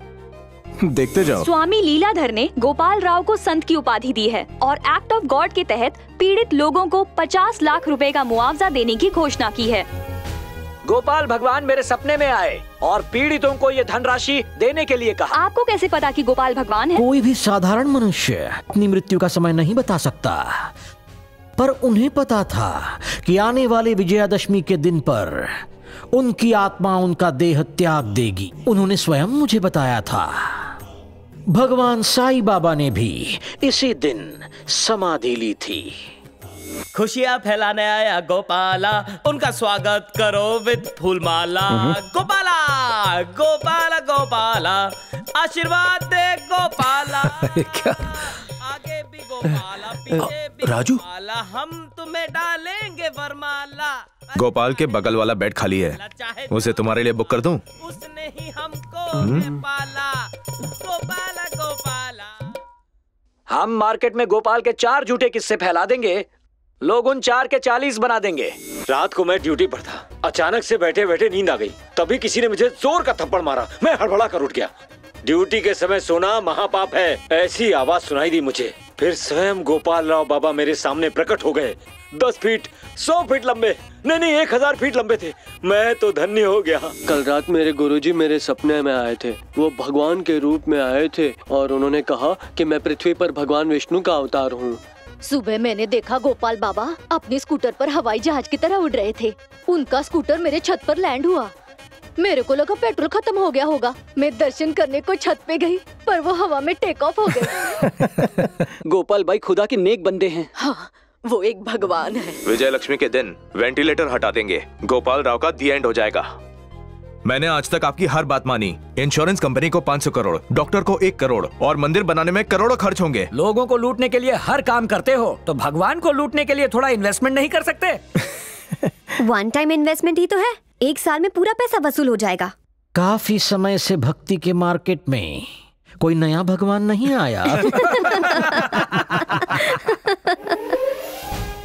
देखते जाओ। स्वामी लीलाधर ने गोपाल राव को संत की उपाधि दी है और एक्ट ऑफ गॉड के तहत पीड़ित लोगों को 50 लाख रुपए का मुआवजा देने की घोषणा की है। गोपाल भगवान मेरे सपने में आए और पीड़ितों को ये धनराशि देने के लिए कहा। आपको कैसे पता कि गोपाल भगवान है? कोई भी साधारण मनुष्य अपनी मृत्यु का समय नहीं बता सकता, पर उन्हें पता था कि आने वाले विजयादशमी के दिन पर उनकी आत्मा उनका देह त्याग देगी। उन्होंने स्वयं मुझे बताया था। भगवान साईं बाबा ने भी इसी दिन समाधि ली थी। खुशियां फैलाने आया गोपाला, उनका स्वागत करो विद फूलमाला। गोपाला गोपाला गोपाला, आशीर्वाद दे गोपाला। क्या आगे भी गोपाला, पीछे भी राजू गोपाला, हम तुम्हें डालेंगे वरमाला। गोपाल के बगल वाला बेड खाली है, उसे तुम्हारे लिए बुक कर दूं? उसने ही हमको पाला। गोपाला गोपाला, हम मार्केट में गोपाल के 4 झूठे किस्से फैला देंगे, लोग उन 4 के 40 बना देंगे। रात को मैं ड्यूटी पर था, अचानक से बैठे बैठे नींद आ गई, तभी किसी ने मुझे जोर का थप्पड़ मारा। मैं हड़बड़ा कर उठ गया। ड्यूटी के समय सोना महापाप है, ऐसी आवाज सुनाई दी मुझे। फिर स्वयं गोपाल राव बाबा मेरे सामने प्रकट हो गए। 10 फीट 100 फीट लंबे, नहीं 1000 फीट लंबे थे। मैं तो धन्य हो गया। कल रात मेरे गुरुजी मेरे सपने में आए थे। वो भगवान के रूप में आए थे और उन्होंने कहा कि मैं पृथ्वी पर भगवान विष्णु का अवतार हूँ। सुबह मैंने देखा गोपाल बाबा अपने स्कूटर पर हवाई जहाज की तरह उड़ रहे थे। उनका स्कूटर मेरे छत पर लैंड हुआ। मेरे को लगा पेट्रोल खत्म हो गया होगा। मैं दर्शन करने को छत पे गई, पर वो हवा में टेक ऑफ हो गए। गोपाल भाई खुदा के नेक बंदे हैं। हाँ, वो एक भगवान है। विजय लक्ष्मी के दिन वेंटिलेटर हटा देंगे, गोपाल राव का दी एंड हो जाएगा। मैंने आज तक आपकी हर बात मानी। इंश्योरेंस कंपनी को 500 करोड़, डॉक्टर को 1 करोड़ और मंदिर बनाने में करोड़ों खर्च होंगे। लोगों को लूटने के लिए हर काम करते हो, तो भगवान को लूटने के लिए थोड़ा इन्वेस्टमेंट नहीं कर सकते? वन टाइम इन्वेस्टमेंट ही तो है, 1 साल में पूरा पैसा वसूल हो जाएगा। काफी समय से भक्ति के मार्केट में कोई नया भगवान नहीं आया।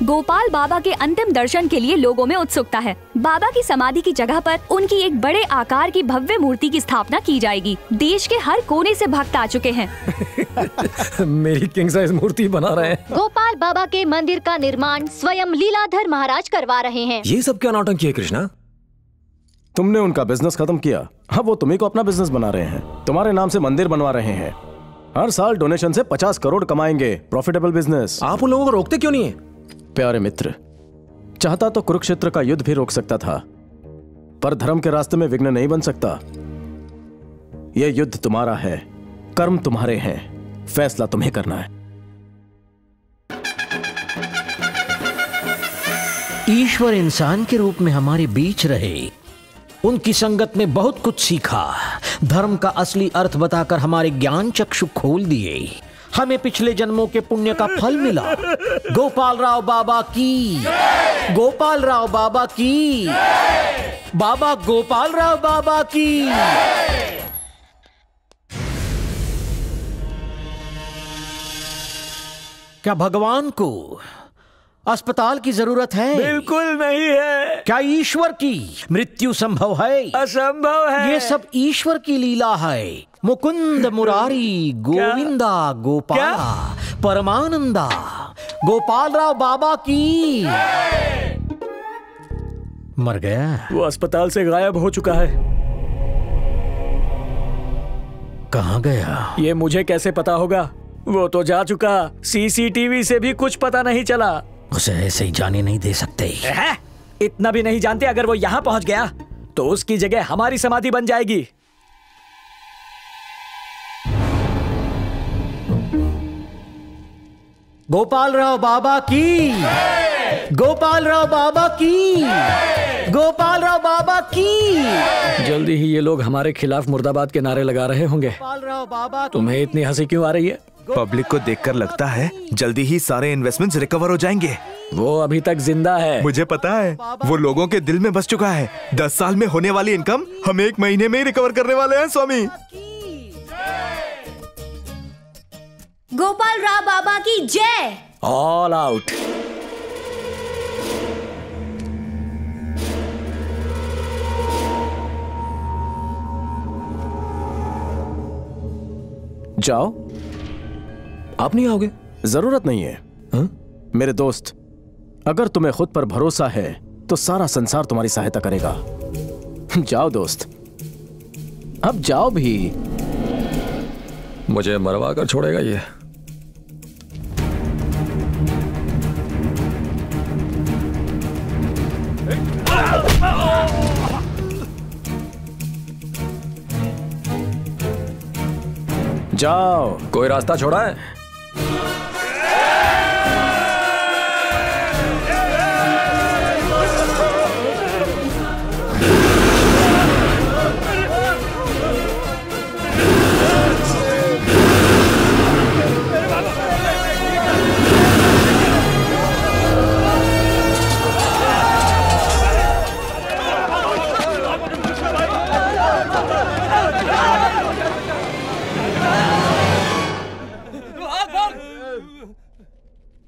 गोपाल बाबा के अंतिम दर्शन के लिए लोगों में उत्सुकता है। बाबा की समाधि की जगह पर उनकी एक बड़े आकार की भव्य मूर्ति की स्थापना की जाएगी। देश के हर कोने से भक्त आ चुके हैं। मेरी किंग साइज मूर्ति बना रहे हैं। गोपाल बाबा के मंदिर का निर्माण स्वयं लीलाधर महाराज करवा रहे हैं। ये सब क्या नौटंकी है कृष्णा? तुमने उनका बिजनेस खत्म किया। हाँ, वो तुम्ही को अपना बिजनेस बना रहे हैं, तुम्हारे नाम से मंदिर बनवा रहे हैं। हर साल डोनेशन से 50 करोड़ कमाएंगे। Profitable business. आप उन लोगों को रोकते क्यों नहीं है? प्यारे मित्र, चाहता तो कुरुक्षेत्र का युद्ध भी रोक सकता था, पर धर्म के रास्ते में विघ्न नहीं बन सकता। यह युद्ध तुम्हारा है, कर्म तुम्हारे हैं, फैसला तुम्हें करना है। ईश्वर इंसान के रूप में हमारे बीच रहे, उनकी संगत में बहुत कुछ सीखा, धर्म का असली अर्थ बताकर हमारे ज्ञान चक्षु खोल दिए। हमें पिछले जन्मों के पुण्य का फल मिला। गोपाल राव बाबा की, गोपाल राव बाबा की, बाबा गोपाल राव बाबा की। क्या भगवान को अस्पताल की जरूरत है? बिल्कुल नहीं है। क्या ईश्वर की मृत्यु संभव है? असंभव है। ये सब ईश्वर की लीला है। मुकुंद मुरारी गोविंदा गोपाला परमानंदा, गोपाल राव बाबा की। मर गया? वो अस्पताल से गायब हो चुका है। कहाँ गया? ये मुझे कैसे पता होगा? वो तो जा चुका। सीसीटीवी से भी कुछ पता नहीं चला। उसे ऐसे ही जाने नहीं दे सकते। इतना भी नहीं जानते, अगर वो यहाँ पहुँच गया तो उसकी जगह हमारी समाधि बन जाएगी। गोपाल राव बाबा की, गोपाल राव बाबा की, गोपाल राव बाबा की। जल्दी ही ये लोग हमारे खिलाफ मुर्दाबाद के नारे लगा रहे होंगे। तुम्हें इतनी हंसी क्यों आ रही है? पब्लिक को देखकर लगता है जल्दी ही सारे इन्वेस्टमेंट्स रिकवर हो जाएंगे। वो अभी तक जिंदा है। मुझे पता है, वो लोगों के दिल में बस चुका है। 10 साल में होने वाली इनकम हम 1 महीने में ही रिकवर करने वाले हैं। स्वामी गोपाल राव बाबा की जय। All out. जाओ, आप नहीं आओगे? जरूरत नहीं है। हा? मेरे दोस्त, अगर तुम्हें खुद पर भरोसा है तो सारा संसार तुम्हारी सहायता करेगा। जाओ दोस्त, अब जाओ भी। मुझे मरवा कर छोड़ेगा ये। जाओ, कोई रास्ता छोड़ा है?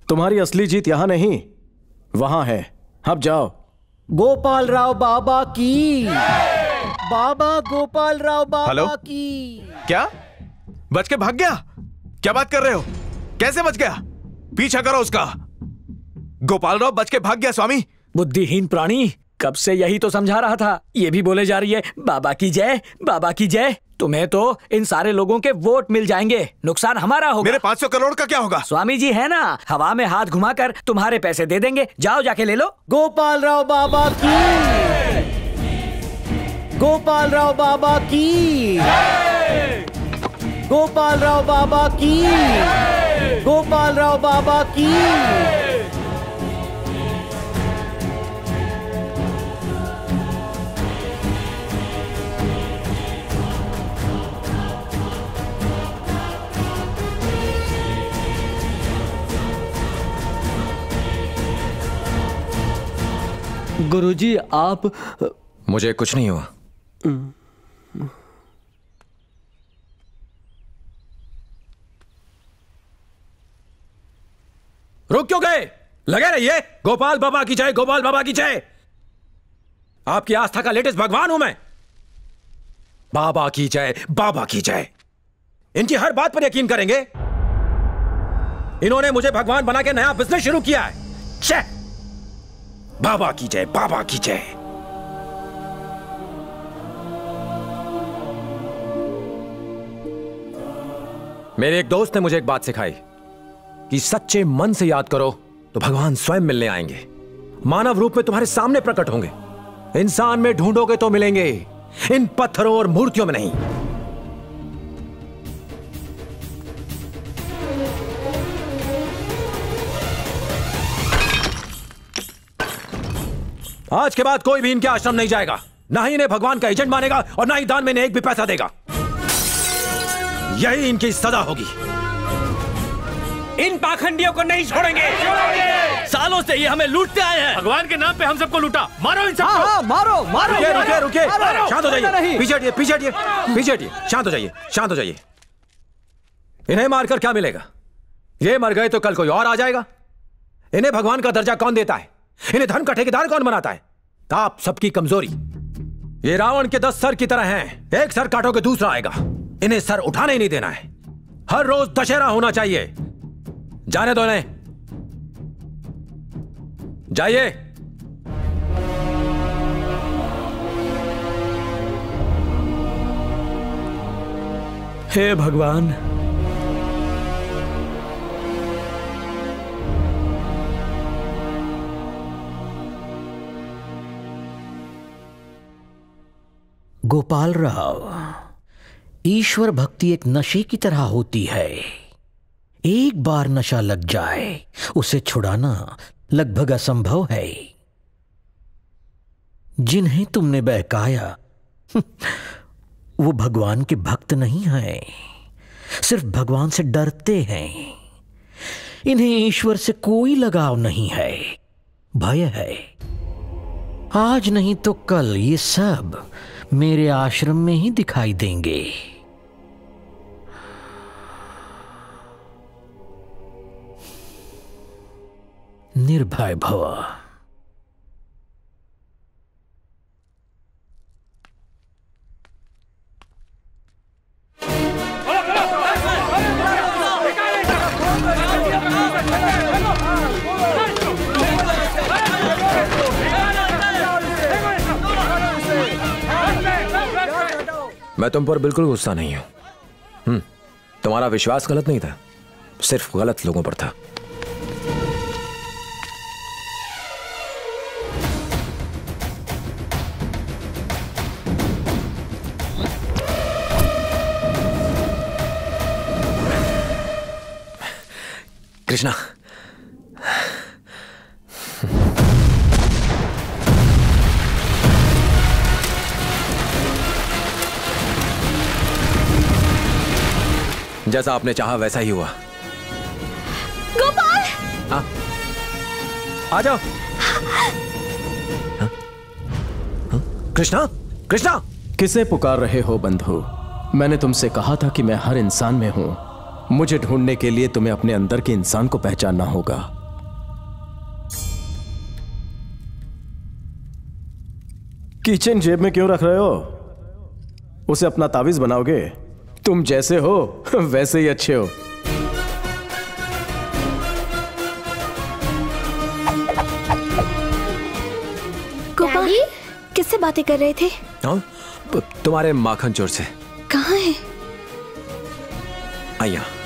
तुम्हारी असली जीत यहाँ नहीं, वहां है। अब जाओ। गोपाल राव बाबा की। बाबा गोपाल राव बाबा Hello? की। क्या बच के भाग गया? क्या बात कर रहे हो? कैसे बच गया? पीछा करो उसका। गोपाल राव बच के भाग गया। स्वामी, बुद्धिहीन प्राणी, कब से यही तो समझा रहा था। ये भी बोले जा रही है बाबा की जय, बाबा की जय। तुम्हें तो इन सारे लोगों के वोट मिल जाएंगे, नुकसान हमारा होगा। मेरे 500 करोड़ का क्या होगा? स्वामी जी है ना, हवा में हाथ घुमाकर तुम्हारे पैसे दे देंगे। जाओ, जाके ले लो। गोपाल राव बाबा की। गोपाल राव बाबा की। गोपाल राव बाबा की। गोपाल राव बाबा की। गुरुजी आप। मुझे कुछ नहीं हुआ। रुक क्यों गए? लगे रहिए। गोपाल बाबा की जय, गोपाल बाबा की जय। आपकी आस्था का लेटेस्ट भगवान हूं मैं। बाबा की जय, बाबा की जय। इनकी हर बात पर यकीन करेंगे। इन्होंने मुझे भगवान बना के नया बिजनेस शुरू किया है। छे, बाबा की जय, बाबा की जय। मेरे एक दोस्त ने मुझे एक बात सिखाई कि सच्चे मन से याद करो तो भगवान स्वयं मिलने आएंगे, मानव रूप में तुम्हारे सामने प्रकट होंगे। इंसान में ढूंढोगे तो मिलेंगे, इन पत्थरों और मूर्तियों में नहीं। आज के बाद कोई भी इनके आश्रम नहीं जाएगा, ना ही इन्हें भगवान का एजेंट मानेगा और ना ही दान में इन्हें एक भी पैसा देगा। यही इनकी सजा होगी। इन पाखंडियों को नहीं छोड़ेंगे। सालों से ये हमें लूटते आए हैं। भगवान के नाम पे हम सबको लूटा। मारो इन सबको। हाँ, मारो मारो। रुके रुके, शांत हो जाइए। पीछे हटिए, पीछे हटिए, पीछे हटिए। शांत हो जाइए, शांत हो जाइए। इन्हें मारकर क्या मिलेगा? ये मर गए तो कल कोई और आ जाएगा। इन्हें भगवान का दर्जा कौन देता है? इन्हें धर्म का ठेकेदार कौन बनाता है? आप सबकी कमजोरी। ये रावण के 10 सर की तरह हैं। एक सर काटोगे दूसरा आएगा। इन्हें सर उठाने ही नहीं देना है। हर रोज दशहरा होना चाहिए। जाने दो इन्हें, जाइए। हे भगवान, गोपाल राव, ईश्वर भक्ति एक नशे की तरह होती है। एक बार नशा लग जाए उसे छुड़ाना लगभग असंभव है। जिन्हें तुमने बहकाया वो भगवान के भक्त नहीं हैं। सिर्फ भगवान से डरते हैं। इन्हें ईश्वर से कोई लगाव नहीं है, भय है। आज नहीं तो कल ये सब मेरे आश्रम में ही दिखाई देंगे। निर्भय भव। मैं तुम पर बिल्कुल गुस्सा नहीं हूं। तुम्हारा विश्वास गलत नहीं था, सिर्फ गलत लोगों पर था। कृष्णा, जैसा आपने चाहा वैसा ही हुआ। गोपाल, आ जाओ। कृष्णा, कृष्णा, किसे पुकार रहे हो बंधु? मैंने तुमसे कहा था कि मैं हर इंसान में हूं। मुझे ढूंढने के लिए तुम्हें अपने अंदर के इंसान को पहचानना होगा। किचन जेब में क्यों रख रहे हो? उसे अपना तावीज बनाओगे? तुम जैसे हो वैसे ही अच्छे हो। गोपाल, किससे बातें कर रहे थे? तुम्हारे माखन चोर से। कहाँ है? आया